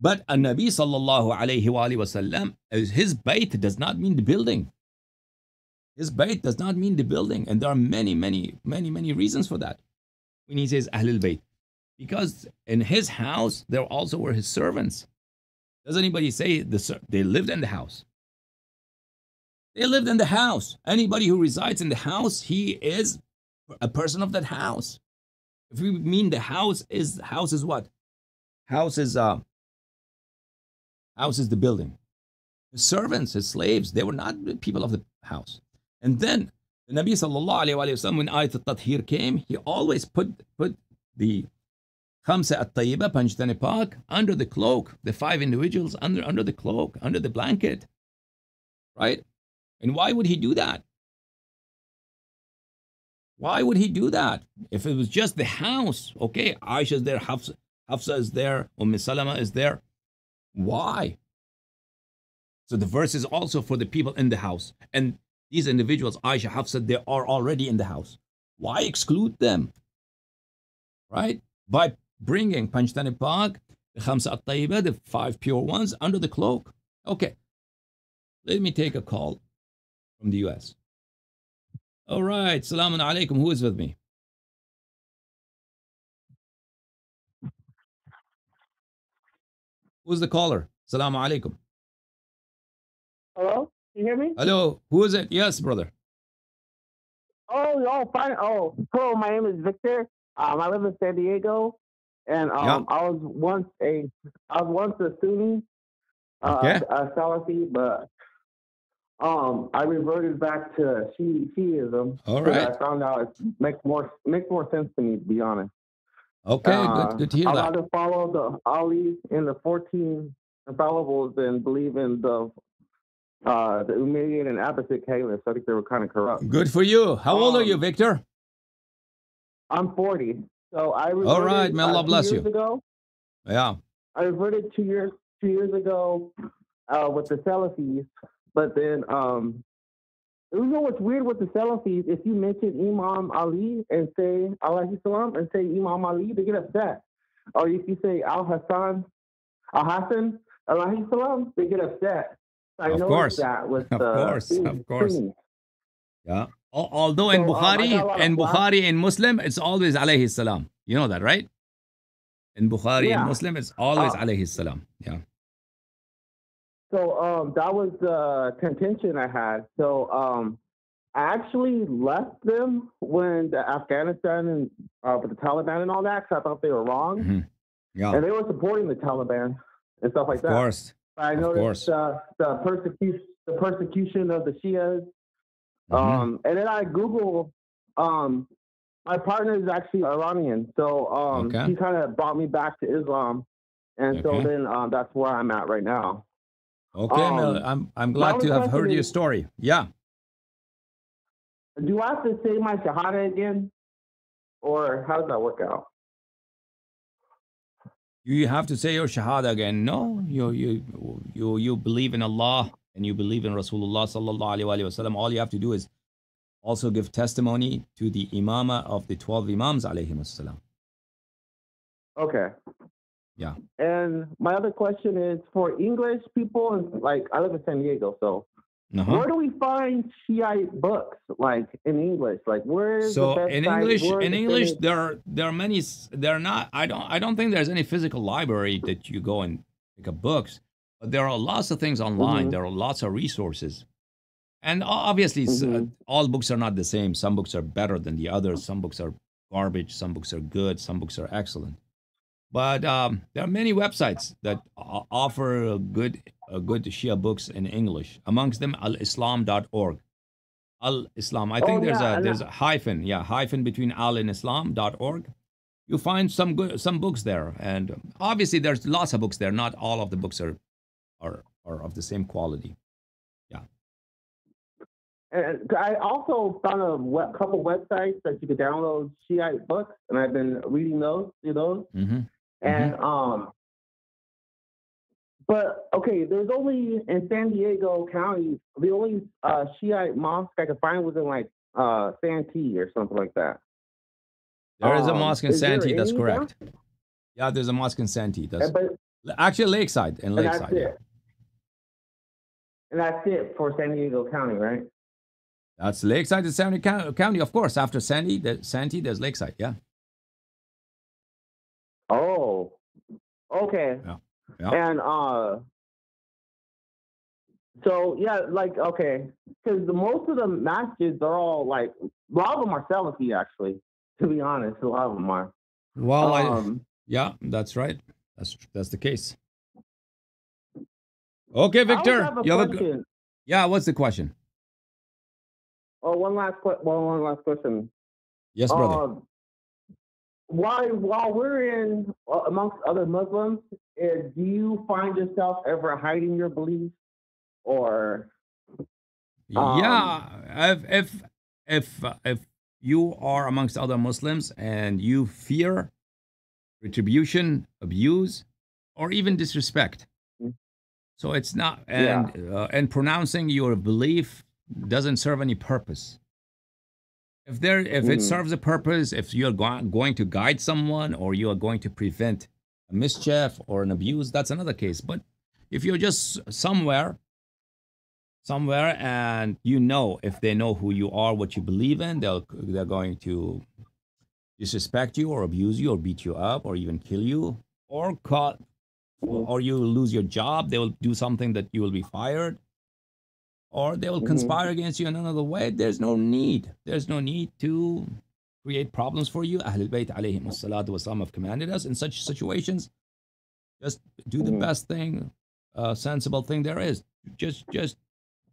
But a Nabi sallallahu alayhi wa sallam, his bayt does not mean the building. His bayt does not mean the building. And there are many reasons for that. When he says Ahlul Bayt, because in his house, there also were his servants. Does anybody say they lived in the house? They lived in the house. Anybody who resides in the house, he is a person of that house. If we mean the house is what? House is the building. His servants, his slaves, they were not the people of the house. And then the Nabi sallallahu alayhi wa sallam, when Ayat al-Tathir came, he always put the Khamsa at-Tayyiba, Panj Tanipak, under the cloak, the five individuals under the cloak, under the blanket, right? And why would he do that? Why would he do that? If it was just the house, okay, Aisha is there, Hafsa is there, Salama is there. Why? So the verse is also for the people in the house. And these individuals, Aisha, Hafsa, they are already in the house. Why exclude them? Right? By bringing Panj Tanipak, the Khamsa at-Tayyiba, the five pure ones, under the cloak. Okay. Let me take a call from the US. All right. Salamun alaikum. Who is with me? Who's the caller? Assalamu alaikum. Hello? You hear me? Hello. Who is it? Yes, brother. Fine. Hello. My name is Victor. I live in San Diego, and I was once a student, a Salafi, but I reverted back to Shiism. All right. I found out it makes more sense to me, to be honest. Okay, good to hear that. I rather follow the Ali in the 14 infallibles than believe in the Umayyad and Abbasid caliphs. I think they were kind of corrupt. Good for you. How old are you, Victor? I'm 40. So I reverted, all right, may Allah bless you. Ago, yeah. I reverted two years ago with the Salafis, but then you know what's weird with the Salafis, if you mention Imam Ali and say alayhi salam and say Imam Ali, they get upset. Or if you say Al Hassan alayhi salam, they get upset. I noticed that with the of course. Yeah. Although in Bukhari and Muslim, it's always alayhi salam. You know that, right? In Bukhari and Muslim, it's always alayhi salam. Yeah. So that was the contention I had. So I actually left them when the Afghanistan and with the Taliban and all that, because I thought they were wrong. Mm-hmm. Yeah. And they were supporting the Taliban and stuff like that. Of course. But I noticed the persecution of the Shias. And then I Googled, my partner is actually Iranian, so he kind of brought me back to Islam, and so then that's where I'm at right now. Okay, I'm glad to have heard your story. Yeah. Do I have to say my Shahada again, or how does that work out? You have to say your Shahada again. No, you believe in Allah. And you believe in Rasulullah sallallahu alaihi wasallam. All you have to do is also give testimony to the imama of the 12 imams alayhi wasallam. Okay. Yeah. And my other question is for English people, like I live in San Diego, so where do we find Shiite books like in English? Like where's the best in English there are many. I don't think there's any physical library that you go and pick up books. There are lots of things online. There are lots of resources. And obviously, all books are not the same. Some books are better than the others. Some books are garbage. Some books are good. Some books are excellent. But there are many websites that offer good Shia books in English. Amongst them, alislam.org. Al-Islam. I think there's a hyphen. Yeah, hyphen between al and islam.org. You find some books there. And obviously, there's lots of books there. Not all of the books are of the same quality. Yeah. And I also found a couple websites that you could download Shiite books, and I've been reading those, And but okay, there's only in San Diego County, the only Shiite mosque I could find was in like Santee or something like that. There is a mosque in Santee, that's correct. There? Yeah, there's a mosque in Santee. That's actually Lakeside and Lakeside. Yeah. And that's it for San Diego County, right? That's Lakeside and San Diego County, of course. After Santee, there's Lakeside, yeah. Oh, okay. Yeah. Yeah. And so, yeah, like, okay. Because most of the masjids are all, like, a lot of them are Salafi, actually, to be honest. A lot of them are. Well, yeah, that's right. That's the case. Okay, Victor. Yeah, what's the question? Oh, one last question. Yes, brother. While we're in amongst other Muslims, do you find yourself ever hiding your beliefs, or? Yeah, if you are amongst other Muslims and you fear retribution, abuse, or even disrespect. So it's not, and pronouncing your belief doesn't serve any purpose. If it serves a purpose, if you're going to guide someone or you are going to prevent a mischief or an abuse, that's another case. But if you're just somewhere, and if they know who you are, what you believe in, they're going to disrespect you or abuse you or beat you up or even kill you or you will lose your job. They will do something that you will be fired, or they will conspire against you in another way. There's no need to create problems for you. Ahlul Bayt alayhim as-salatu wasalam have commanded us in such situations, just do the best thing, sensible thing there is. Just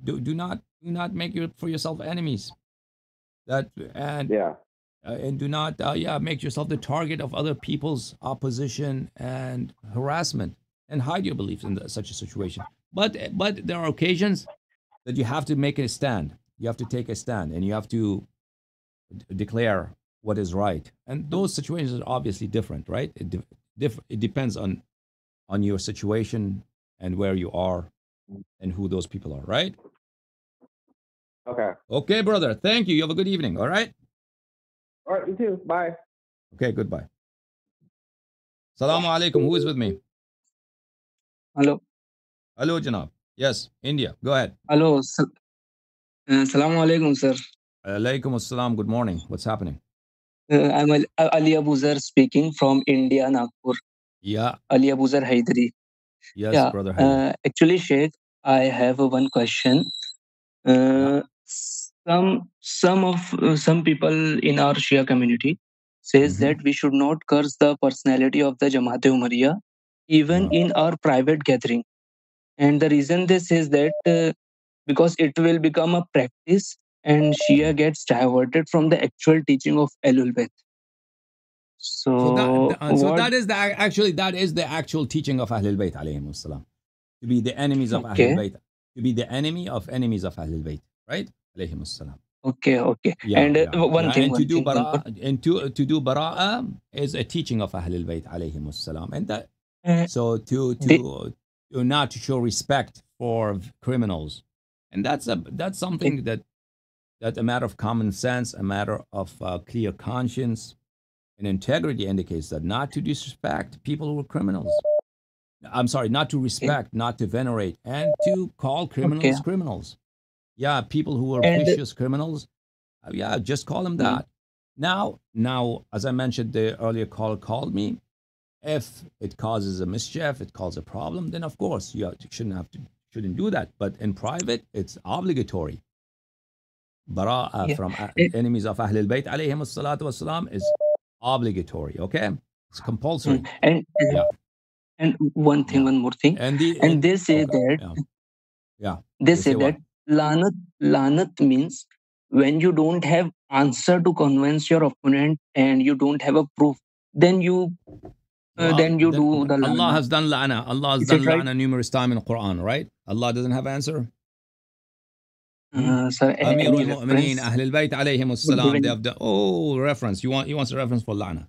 do not make for yourself enemies. and do not make yourself the target of other people's opposition and harassment, and hide your beliefs in such a situation. But there are occasions that you have to make a stand. You have to take a stand, and you have to declare what is right. And those situations are obviously different, right? It depends on your situation and where you are and who those people are, right? Okay. Okay, brother. Thank you. You have a good evening. All right? All right, you too. Bye. Okay, goodbye. Salaam alaikum. Who is with me? Hello. Hello, Janab. Yes, India. Go ahead. Hello. Salaam alaikum, sir. Alaikum assalam. Good morning. What's happening? I'm Ali Abuzar speaking from India, Nagpur. Yeah. Ali Abuzar Haidari. Yes, yeah, brother. Actually, Sheikh, I have one question. Some people in our Shia community says that we should not curse the personality of the Jamaat-e-Umariyya even in our private gathering, and the reason they says that because it will become a practice and Shia gets diverted from the actual teaching of Ahlul Bayt. So that is the actual teaching of Ahlul Bayt alayhimus salam, to be the enemies of Ahlul Bayt. To be the enemy of enemies of Ahlul Bayt, right? Alayhimus salam. Okay, okay. Yeah, and to do Bara'a is a teaching of Ahlul Bayt, alayhimus salam. And that, so to not show respect for criminals, and that's something that a matter of common sense, a matter of clear conscience, and integrity indicates that not to disrespect people who are criminals. I'm sorry, not to respect, not to venerate, and to call criminals criminals. Yeah, people who are vicious criminals. Yeah, just call them that. Now, as I mentioned, the earlier caller called me. If it causes a mischief, it causes a problem, then of course you shouldn't do that. But in private, it's obligatory. Bara'a from enemies of Ahlul Bayt alayhimus salatu wassalam is obligatory. Okay, it's compulsory. And one more thing. And they say that lanat means when you don't have answer to convince your opponent and you don't have a proof, then you do the lanat. Allah has done la'na. Allah has done la'na numerous times in the Quran, right? Allah doesn't have answer. Amirul Mu'mineen, Ahlul Bayt alayhimus salam, they have done. Oh, reference. He wants a reference for la'na.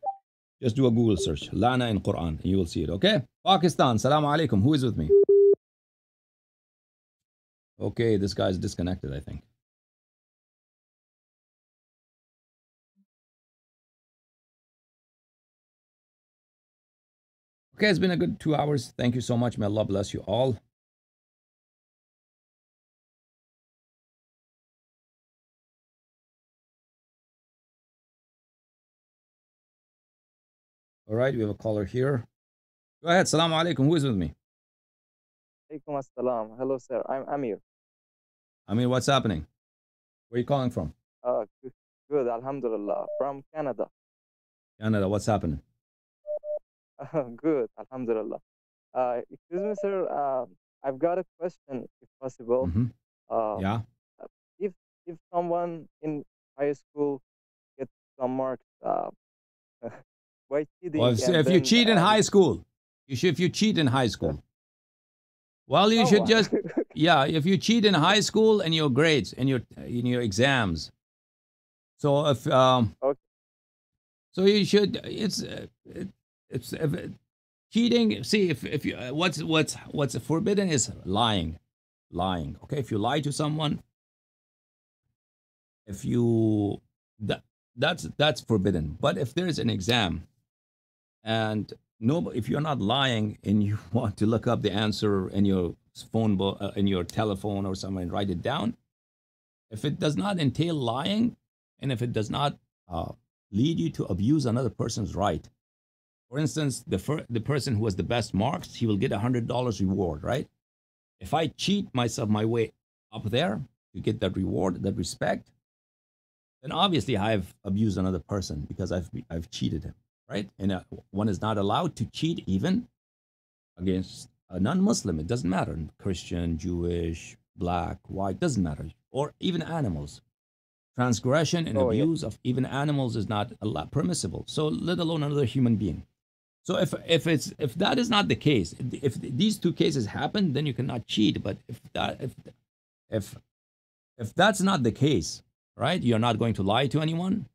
Just do a Google search. La'na in Quran. And you will see it. Okay? Pakistan. Salaam alaikum. Who is with me? Okay, this guy is disconnected, I think. Okay, it's been a good 2 hours. Thank you so much. May Allah bless you all. All right, we have a caller here. Go ahead. Salaam alaikum. Who is with me? Alaikum assalam. Hello, sir. I'm Amir. Amir, what's happening? Where are you calling from? Good, alhamdulillah. From Canada. Canada, what's happening? Good, alhamdulillah. Excuse me, sir. I've got a question, if possible. If someone in high school gets some marks, if you cheat in high school and your grades and your exams, so if so you should, cheating. See, if you what's forbidden is lying. Okay, if you lie to someone, if you that's forbidden. But if there is an exam and if you're not lying and you want to look up the answer in your phone book, in your telephone or somewhere, and write it down, if it does not entail lying and if it does not lead you to abuse another person's right. For instance, the person who has the best marks, he will get $100 reward, right? If I cheat myself my way up there to get that reward, that respect, then obviously I've abused another person because I've cheated him, right? And one is not allowed to cheat even against a non-Muslim. It doesn't matter, Christian, Jewish, black, white, doesn't matter, or even animals. Transgression and abuse of even animals is not permissible, so let alone another human being. So if that is not the case, if these two cases happen, then you cannot cheat. But if that's not the case, right, you're not going to lie to anyone.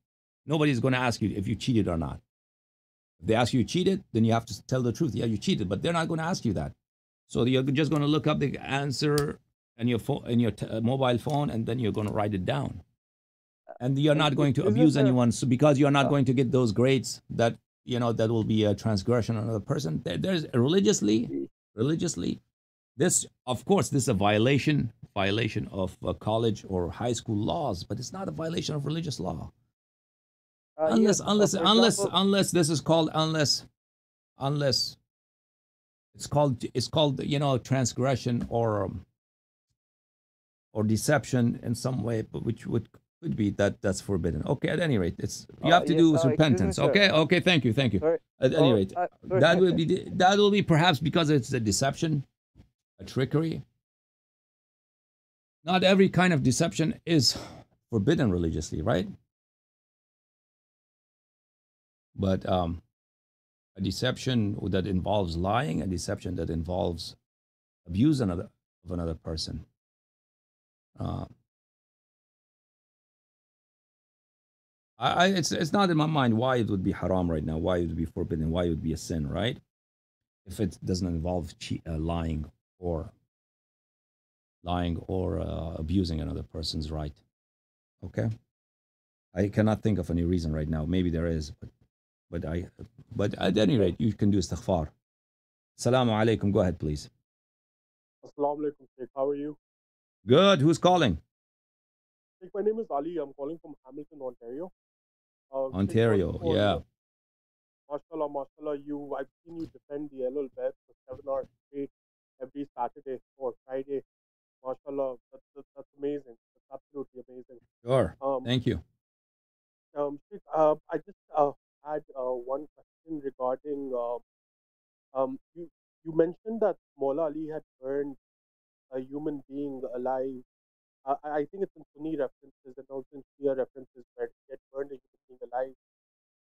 Nobody's going to ask you if you cheated or not. If they ask you cheated, then you have to tell the truth. Yeah, you cheated, but they're not going to ask you that. So you're just going to look up the answer in your phone, in your mobile phone, and then you're going to write it down. And you're not going to abuse anyone, so because you're not going to get those grades that, you know, that will be a transgression on another person. There's religiously, this, of course, this is a violation of college or high school laws, but it's not a violation of religious law. Unless it's called, you know, transgression or deception in some way, but which would be that's forbidden. Okay, at any rate, it's you have to do with repentance. Okay, okay, thank you. Sorry. At any rate, that will be perhaps because it's a deception, a trickery. Not every kind of deception is forbidden religiously, right? But a deception that involves lying, a deception that involves abuse of another person. It's not in my mind why it would be haram right now, why it would be forbidden, why it would be a sin, right? If it doesn't involve lying or abusing another person's right. Okay, I cannot think of any reason right now. Maybe there is, but at any rate, you can do istighfar. Assalamu alaikum. Go ahead, please. Assalamu alaikum, Sheikh. How are you? Good. Who's calling? My name is Ali. I'm calling from Hamilton, Ontario. Ontario, yeah. Mashallah, mashallah, I've seen you defend the LL Beth for 7 hours straight every Saturday or Friday. Mashallah, that's amazing. That's absolutely amazing. Sure. Thank you. I just had one question regarding you mentioned that Mawla Ali had burned a human being alive. I think it's in Sunni references and also in Shia references where he had burned a human being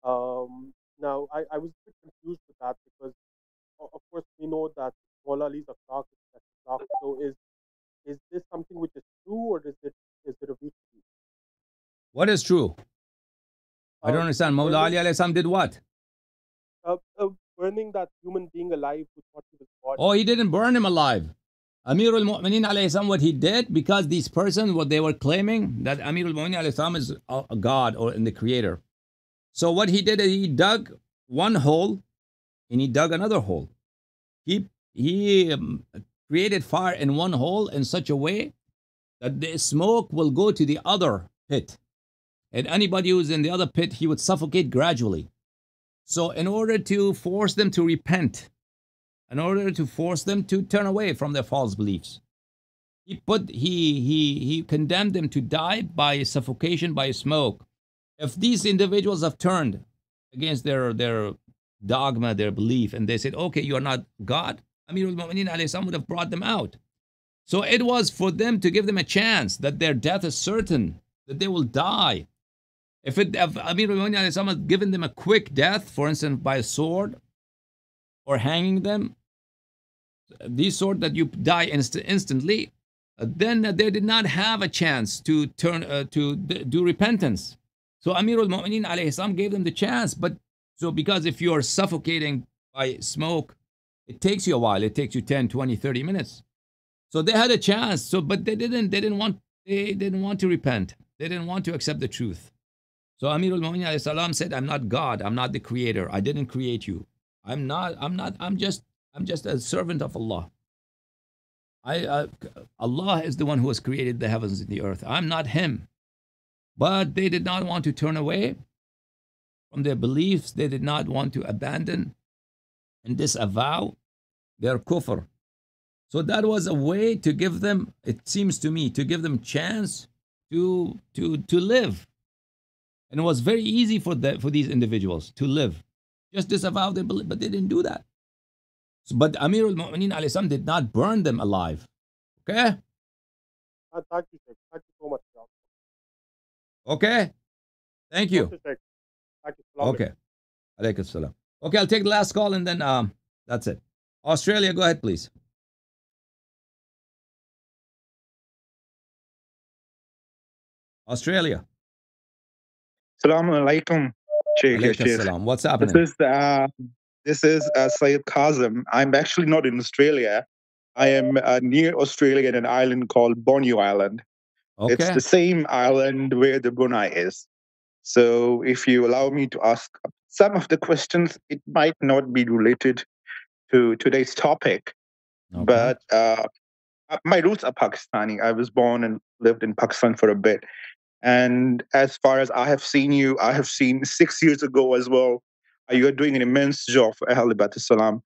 alive. Now, I was a bit confused with that because, of course, we know that Mawla Ali's akhlaq is akhlaq. So is this something which is true, or is it a weak view? What is true? I don't understand. Mawla Ali alayhi salam did what? Burning that human being alive with what he was born. Oh, he didn't burn him alive. Amir al-Mu'mineen alayhi salam, what he did, because these persons, what they were claiming, that Amir al-Mu'mineen alayhi salam is a god or in the creator. So what he did is he dug one hole and he dug another hole. He created fire in one hole in such a way that the smoke will go to the other pit. And anybody who's in the other pit, he would suffocate gradually. So in order to force them to repent, in order to force them to turn away from their false beliefs, he condemned them to die by suffocation, by smoke. If these individuals have turned against their dogma, their belief, and they said, okay, you are not God, Amir al-Mu'mineen alayhi salam would have brought them out. So it was for them to give them a chance that their death is certain, that they will die. If Amir al-Mu'mineen alayhi salam had given them a quick death, for instance, by a sword or hanging them, these sort that you die instantly, then they did not have a chance to turn do repentance. So Amir al-Mu'mineen alayhi salam gave them the chance, but so because if you are suffocating by smoke, it takes you a while. It takes you 10, 20, 30 minutes. So they had a chance. So but they didn't want to repent. They didn't want to accept the truth. So Amir al-Mu'mineen alayhi salam said, "I'm not God. I'm not the creator. I didn't create you. I'm just a servant of Allah. Allah is the one who has created the heavens and the earth. I'm not him." But they did not want to turn away from their beliefs. They did not want to abandon and disavow their kufr. So that was a way to give them, it seems to me, to give them chance to live. And it was very easy for these individuals to live. Just disavow their belief, but they didn't do that. So, but Amir al-Mu'mineen alayhi salam did not burn them alive. Okay? Thank you so much. Okay? Thank you. Okay. Alaikum salam. Okay, I'll take the last call and then that's it. Australia, go ahead, please. Australia. Assalamu alaikum. Alaikum. What's happening? This is Syed Qasim. I'm actually not in Australia. I am near Australia in an island called Borneo Island. Okay. It's the same island where the Brunei is. So if you allow me to ask some of the questions, it might not be related to today's topic. Okay. But my roots are Pakistani. I was born and lived in Pakistan for a bit. And as far as I have seen you, I have seen 6 years ago as well, you are doing an immense job for Ahl Bayt as-Salam.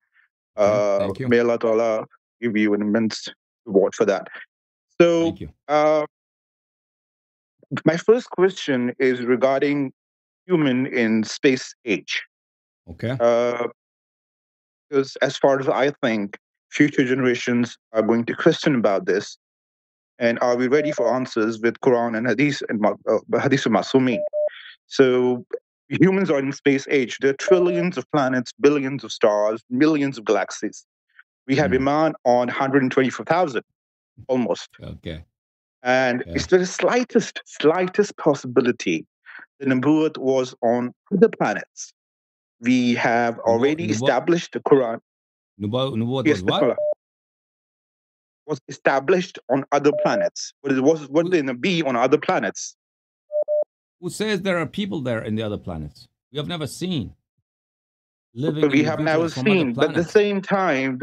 Thank you. May Allah Ta'ala give you an immense reward for that. So, thank you. My first question is regarding human in space age. Okay. Because as far as I think, future generations are going to question about this. And are we ready for answers with Quran and Hadith and Hadith al-Masumi? So humans are in space age. There are trillions of planets, billions of stars, millions of galaxies. We have Iman on 124,000, almost. Okay. And it's the slightest possibility the Nubuwwat was on other planets. We have already established the Quran. Nubuwwat was what? Was established on other planets. But it was what they be on other planets. Who says there are people there in the other planets? We have never seen living. We have never seen. But at the same time,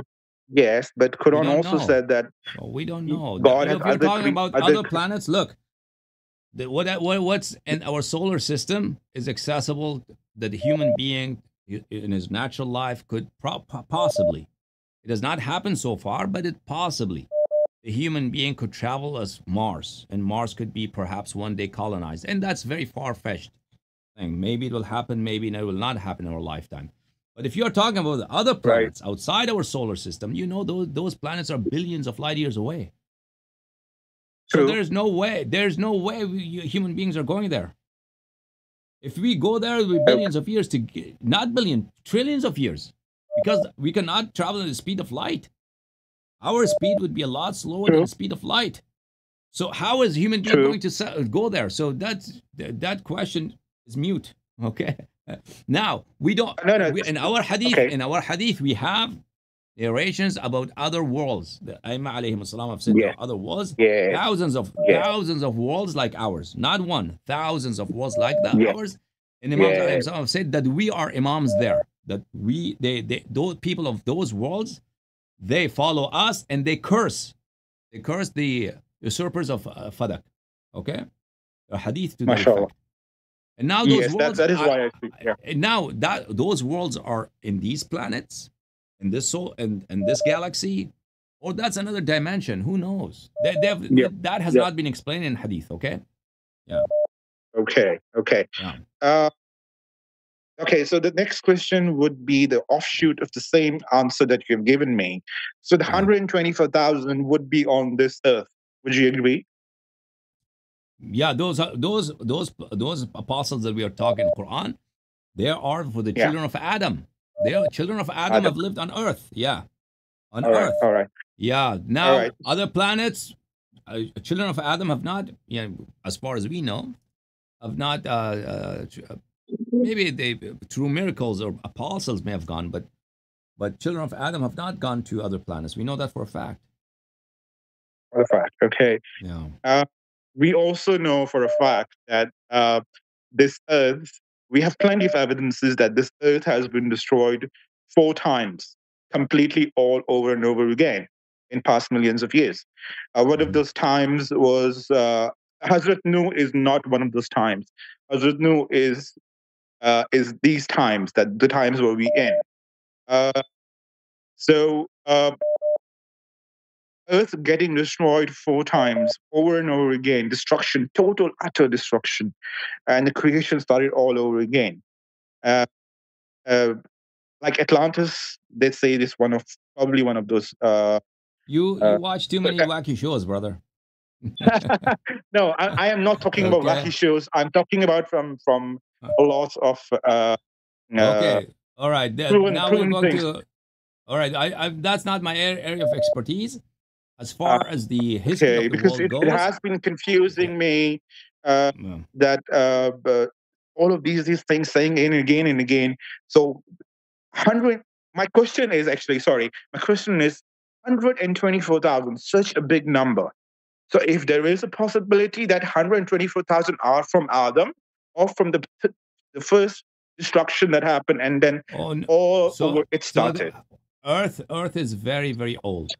yes. But Quran also said that we don't know. God has other talking about other planets. Look, what's in our solar system is accessible that the human being in his natural life could possibly. It has not happened so far, but it possibly. The human being could travel as Mars, and Mars could be perhaps one day colonized. And that's very far-fetched thing. Maybe it will happen, maybe it will not happen in our lifetime. But if you're talking about the other planets outside our solar system, you know those planets are billions of light years away. True. So there's no way human beings are going there. If we go there, it will be billions of years to, not billion, trillions of years. Because we cannot travel at the speed of light. Our speed would be a lot slower than the speed of light. So how is human being going to go there? So that question is mute. Okay. Now we don't. In our hadith, we have narrations about other worlds. The Aimma alayhim as-salam have said other worlds, thousands of worlds like ours, not one, thousands of worlds like that ours. And Imam have said that we are imams there. That those people of those worlds, they follow us and they curse. They curse the usurpers of Fadak. Okay? A hadith to that effect. And now those worlds those worlds are in these planets, in this soul and this galaxy, or that's another dimension. Who knows? That has not been explained in hadith, okay? Yeah. Okay. Yeah. Okay, so the next question would be the offshoot of the same answer that you have given me. So the 124,000 would be on this earth. Would you agree? Yeah, those apostles that we are talking Quran, they are for the children of Adam. They are children of Adam have lived on earth. Yeah, on earth. All right. Yeah. Now other planets, children of Adam have not. Yeah, as far as we know, have not. Maybe they, through miracles or apostles may have gone, but children of Adam have not gone to other planets. We know that for a fact. For a fact, okay. Yeah. We also know for a fact that this earth, we have plenty of evidences that this earth has been destroyed 4 times, completely all over and over again in past millions of years. One of those times was, Hazrat Nuh is not one of those times. Hazrat Nuh is these times, that the times where we in. So Earth getting destroyed 4 times over and over again, destruction, total, utter destruction. And the creation started all over again. Like Atlantis, they say this one of, probably one of those. You watch too many wacky shows, brother. No, I am not talking about lucky shoes. I'm talking about from a lot of okay. All right. Now we're going to. All right. I that's not my area of expertise as far as the history of the because world goes. It has been confusing me that all of these things saying in again and again. So, my question is actually, sorry, my question is 124,000, such a big number. So if there is a possibility that 124,000 are from Adam or from the first destruction that happened and then it started. So Earth is very, very old,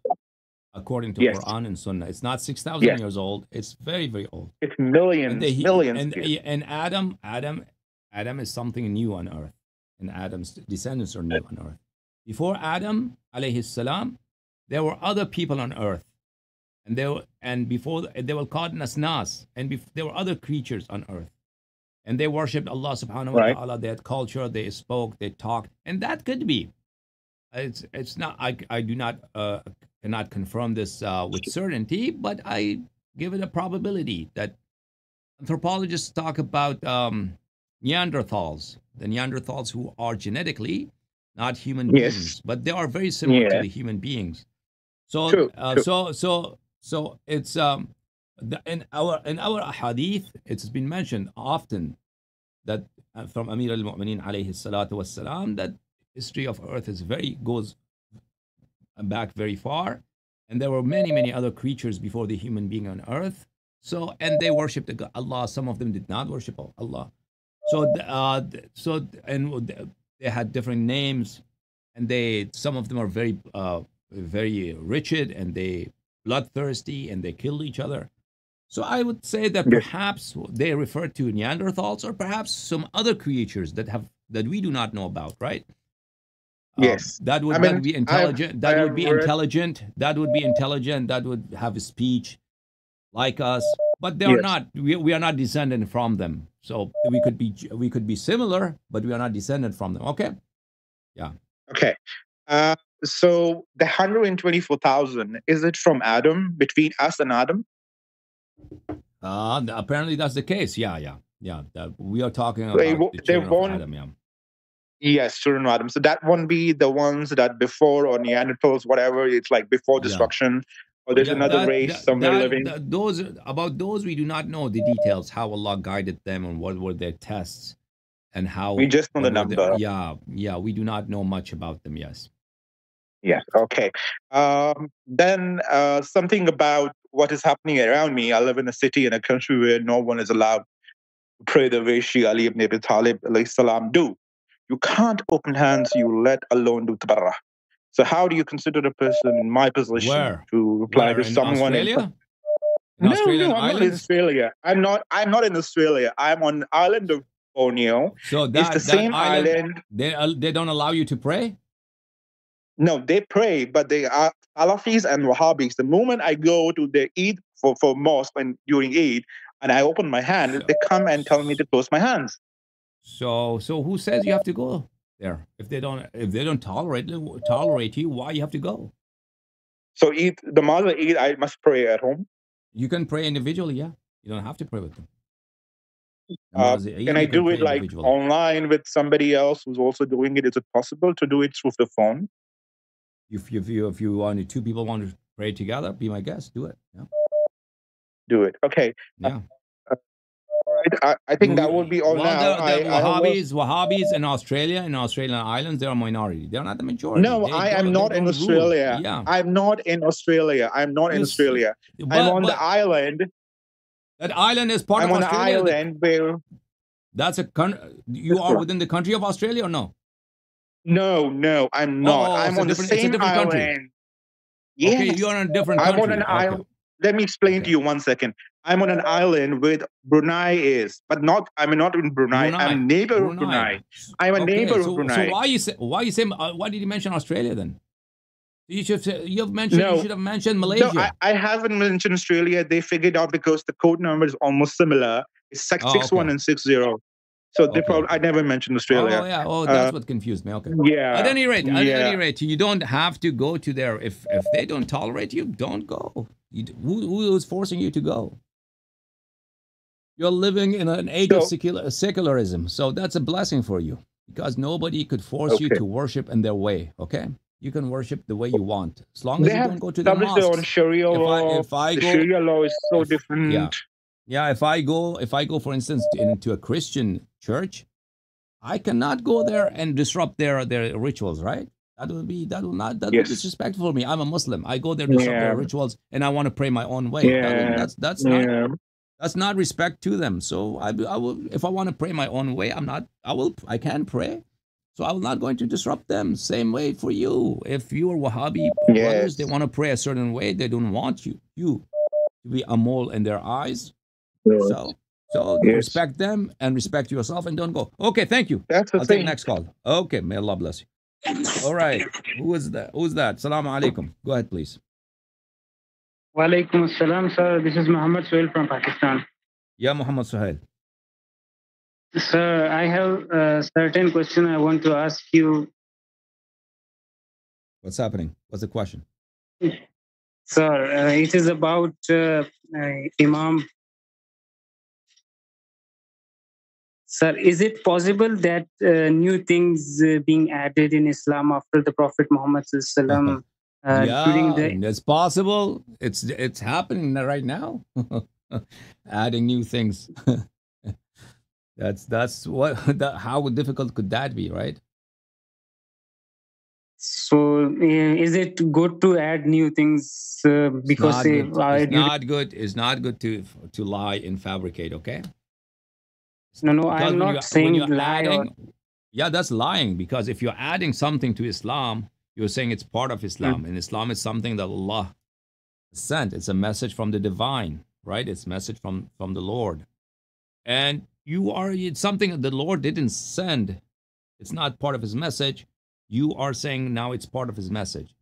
according to Quran and Sunnah. It's not 6,000 years old. It's very, very old. It's millions, and millions. And Adam is something new on Earth. And Adam's descendants are new on Earth. Before Adam, alayhi salam, there were other people on Earth. And before they were called Nasnas, and there were other creatures on earth, and they worshipped Allah subhanahu wa ta'ala. They had culture, they spoke, they talked, and that could be. It's not. I do not cannot confirm this with certainty, but I give it a probability that anthropologists talk about Neanderthals, the Neanderthals who are genetically not human beings, but they are very similar to the human beings. So So it's in our hadith, it's been mentioned often that from Amir al-Mu'mineen alayhi salatu wassalam, that history of earth is goes back very far, and there were many other creatures before the human being on earth. So and they worshipped Allah. Some of them did not worship Allah. So and they had different names, and some of them are very wretched, and they bloodthirsty, and they killed each other. So I would say that perhaps they refer to Neanderthals, or perhaps some other creatures that we do not know about, right? Yes, that would be intelligent. That would have a speech like us, but they are not. We are not descended from them. So we could be similar, but we are not descended from them. Okay, yeah. Okay. So the 124,000, is it from Adam, between us and Adam? Apparently that's the case. Yeah. We are talking about the children of Adam, Yes, children of Adam. So that won't be the ones that before, or Neanderthals, whatever, it's like before destruction, or there's another race somewhere living. About those, we do not know the details, how Allah guided them and what were their tests and how... We just know the number. We do not know much about them, yes. Yeah. Okay. Then something about what is happening around me. I live in a city in a country where no one is allowed to pray the way Shi Ali ibn Abi Talib alayhi salam do. You can't open hands. You let alone do tabarrah. So how do you consider a person in my position to reply to someone? Australia? No, I'm not in Australia. I'm not in Australia. I'm on the island of Borneo. So it's the same island. They don't allow you to pray. No, they pray, but they are Salafis and Wahhabis. The moment I go to their Eid for mosque and during Eid, and I open my hand, they come and tell me to close my hands. So who says you have to go there? If they don't tolerate you, why you have to go? So Eid, the Muslim Eid, I must pray at home. You can pray individually, yeah. You don't have to pray with them. Can I do it like online with somebody else who's also doing it? Is it possible to do it through the phone? If you want two people want to pray together, be my guest. Do it. Yeah. Do it. Okay. Yeah. I think that would be all now. Wahhabis in Australia, in Australian islands, they are a minority. They are not the majority. No, I'm not in Australia. I'm on the island. That island is part of Australia. I'm on the island where... That's a country. You are within the country of Australia or no? No, I'm not. I'm on the same island. Country. Yes. Okay, you're on a different country. I'm on an island. Let me explain to you one second. I'm on an island where Brunei is, but I'm not in Brunei. I'm a neighbor of Brunei. So why did you mention Australia then? You should have mentioned Malaysia. No, I haven't mentioned Australia. They figured out because the code number is almost similar. It's 661 and 60. So they probably I never mentioned Australia. That's what confused me. Okay. Yeah. At any rate, you don't have to go to there. If they don't tolerate you, don't go. Who is forcing you to go? You're living in an age of secularism, so that's a blessing for you, because nobody could force you to worship in their way. Okay, you can worship the way you want, as long as you don't go to the mosques. Their own Sharia law. Sharia law is so different. Yeah. If I go, for instance, into a Christian church, I cannot go there and disrupt their rituals, right? That would be disrespectful for me. I'm a Muslim. I go there to disrupt their rituals, and I want to pray my own way. Yeah. I mean, that's not respect to them. So I will, if I want to pray my own way, I can pray. So I'm not going to disrupt them. Same way for you. If you are Wahhabi brothers, they want to pray a certain way. They don't want you to be a mole in their eyes. Yes. So respect them and respect yourself, and don't go. Okay, thank you. I'll take the next call. Okay, may Allah bless you. All right, who's that? Assalamu alaikum. Go ahead, please. Wa alaikum assalam, sir. This is Muhammad Suhail from Pakistan. Yeah, Muhammad Suhail. Sir, I have a certain question I want to ask you. What's happening? What's the question? Sir, it is about Imam. Sir, is it possible that new things being added in Islam after the Prophet Muhammad sallallahu alaihi wasallam? Yeah, it's possible. It's happening right now. Adding new things. How difficult could that be, right? So, is it good to add new things because it's not good to lie and fabricate? Okay. No, I'm not saying lie. Yeah, that's lying, because if you're adding something to Islam, you're saying it's part of Islam, and Islam is something that Allah sent. It's a message from the divine, right? It's a message from the Lord, and it's something that the Lord didn't send. It's not part of His message. You are saying now it's part of His message,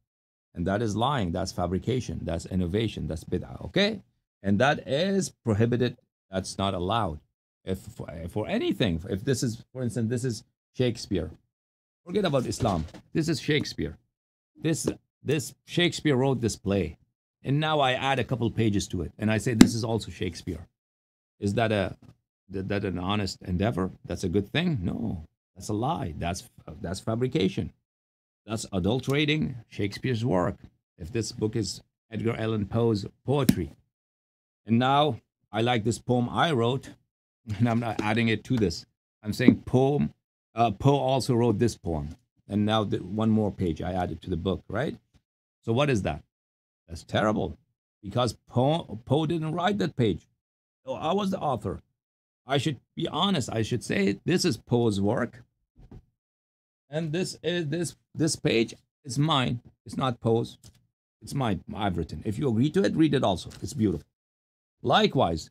and that is lying. That's fabrication. That's innovation. That's bid'ah. Okay, and that is prohibited. That's not allowed. If for anything, if this is, for instance, this is Shakespeare. Forget about Islam. This is Shakespeare. This Shakespeare wrote this play, and now I add a couple pages to it, and I say this is also Shakespeare. Is that an honest endeavor? That's a good thing? No, that's a lie. That's fabrication. That's adulterating Shakespeare's work. If this book is Edgar Allan Poe's poetry, and now I like this poem I wrote, and I'm not adding it to this. I'm saying poem. Poe also wrote this poem, and now one more page I added to the book, right? So what is that? That's terrible, because Poe didn't write that page. So I was the author. I should be honest. I should say this is Poe's work, and this page is mine. It's not Poe's. It's mine. I've written. If you agree to it, read it also. It's beautiful. Likewise.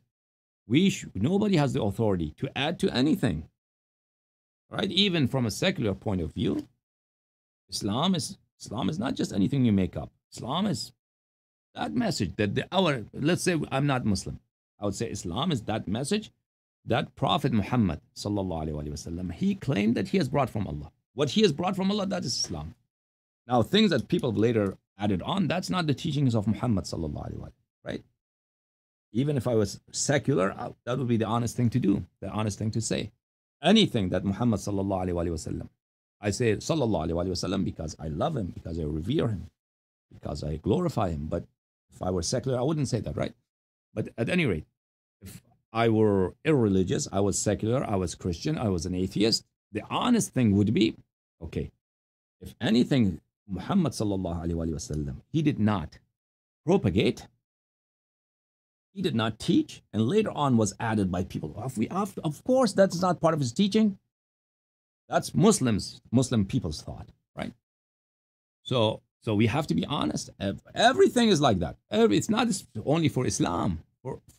Nobody has the authority to add to anything, right? Even from a secular point of view, Islam is not just anything you make up. Islam is that message that let's say I'm not Muslim. I would say Islam is that message that Prophet Muhammad sallallahu alaihi wasallam, he claimed that he has brought from Allah. What he has brought from Allah, that is Islam. Now, things that people later added on, that's not the teachings of Muhammad sallallahu alaihi wasallam, right? Even if I was secular, that would be the honest thing to do, the honest thing to say. Anything that Muhammad sallallahu alaihi wasallam, I say sallallahu alaihi wasallam because I love him, because I revere him, because I glorify him. But if I were secular, I wouldn't say that, right? But at any rate, if I were irreligious, I was secular, I was Christian, I was an atheist, the honest thing would be, okay, if anything Muhammad sallallahu alaihi wasallam, he did not propagate, he did not teach, and later on was added by people. Of course, that's not part of his teaching. That's Muslim people's thought, right? So we have to be honest. Everything is like that. It's not only for Islam,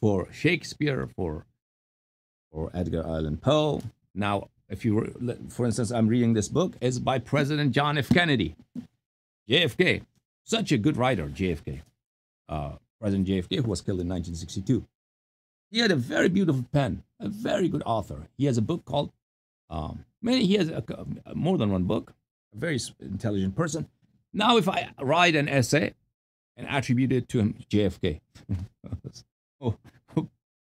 for Shakespeare, for Edgar Allan Poe. Now, if you were, for instance, I'm reading this book. It's by President John F. Kennedy, JFK. Such a good writer, JFK. President JFK, who was killed in 1962. He had a very beautiful pen, a very good author. He has a book called, he has more than one book, a very intelligent person. Now, if I write an essay and attribute it to him, JFK. Oh,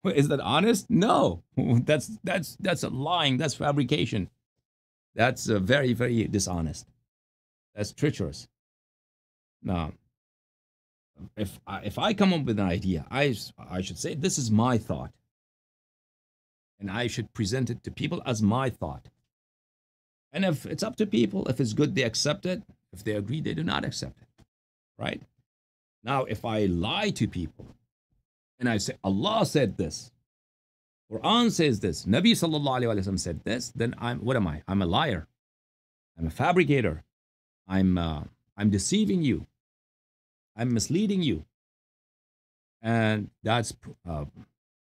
is that honest? No, that's a lying. That's fabrication. That's very, very dishonest. That's treacherous. Now, if I come up with an idea, I should say, this is my thought. And I should present it to people as my thought. And if it's up to people, if it's good, they accept it. If they agree, they do not accept it. Right? Now, if I lie to people and I say, Allah said this, Quran says this, Nabi sallallahu alayhi wa sallam said this, then what am I? I'm a liar. I'm a fabricator. I'm deceiving you. I'm misleading you. And that's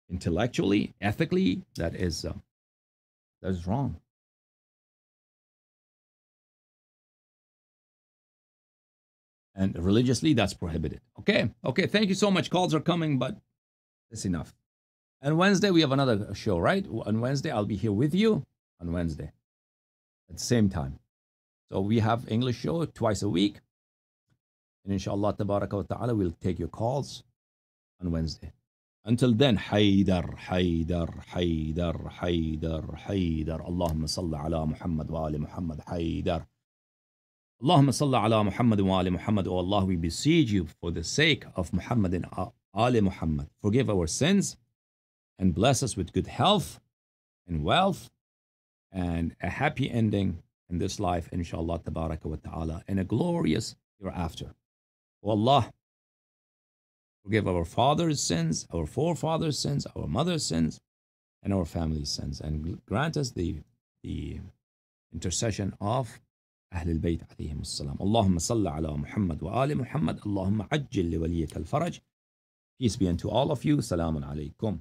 intellectually, ethically, that is wrong. And religiously, that's prohibited. Okay. Okay. Thank you so much. Calls are coming, but that's enough. And Wednesday, we have another show, right? On Wednesday, I'll be here with you on Wednesday at the same time. So we have English show twice a week. And inshallah, tabaraka wa ta'ala, we'll take your calls on Wednesday. Until then, Haydar, Haydar, Haydar, Haydar, Haydar. Allahumma salli ala Muhammad wa ali Muhammad, Haydar. Allahumma salli ala Muhammad wa ali Muhammad. O Allah, we beseech you for the sake of Muhammad and Ali Muhammad. Forgive our sins and bless us with good health and wealth and a happy ending in this life, inshallah, tabaraka wa ta'ala, and a glorious hereafter. O Allah, forgive our father's sins, our forefathers' sins, our mother's sins, and our family's sins, and grant us the intercession of أهل البيت عليهم السلام. اللهم صل على محمد وآل محمد. اللهم عجل لوليك الفرج. Peace be unto all of you. Salamun alaykum.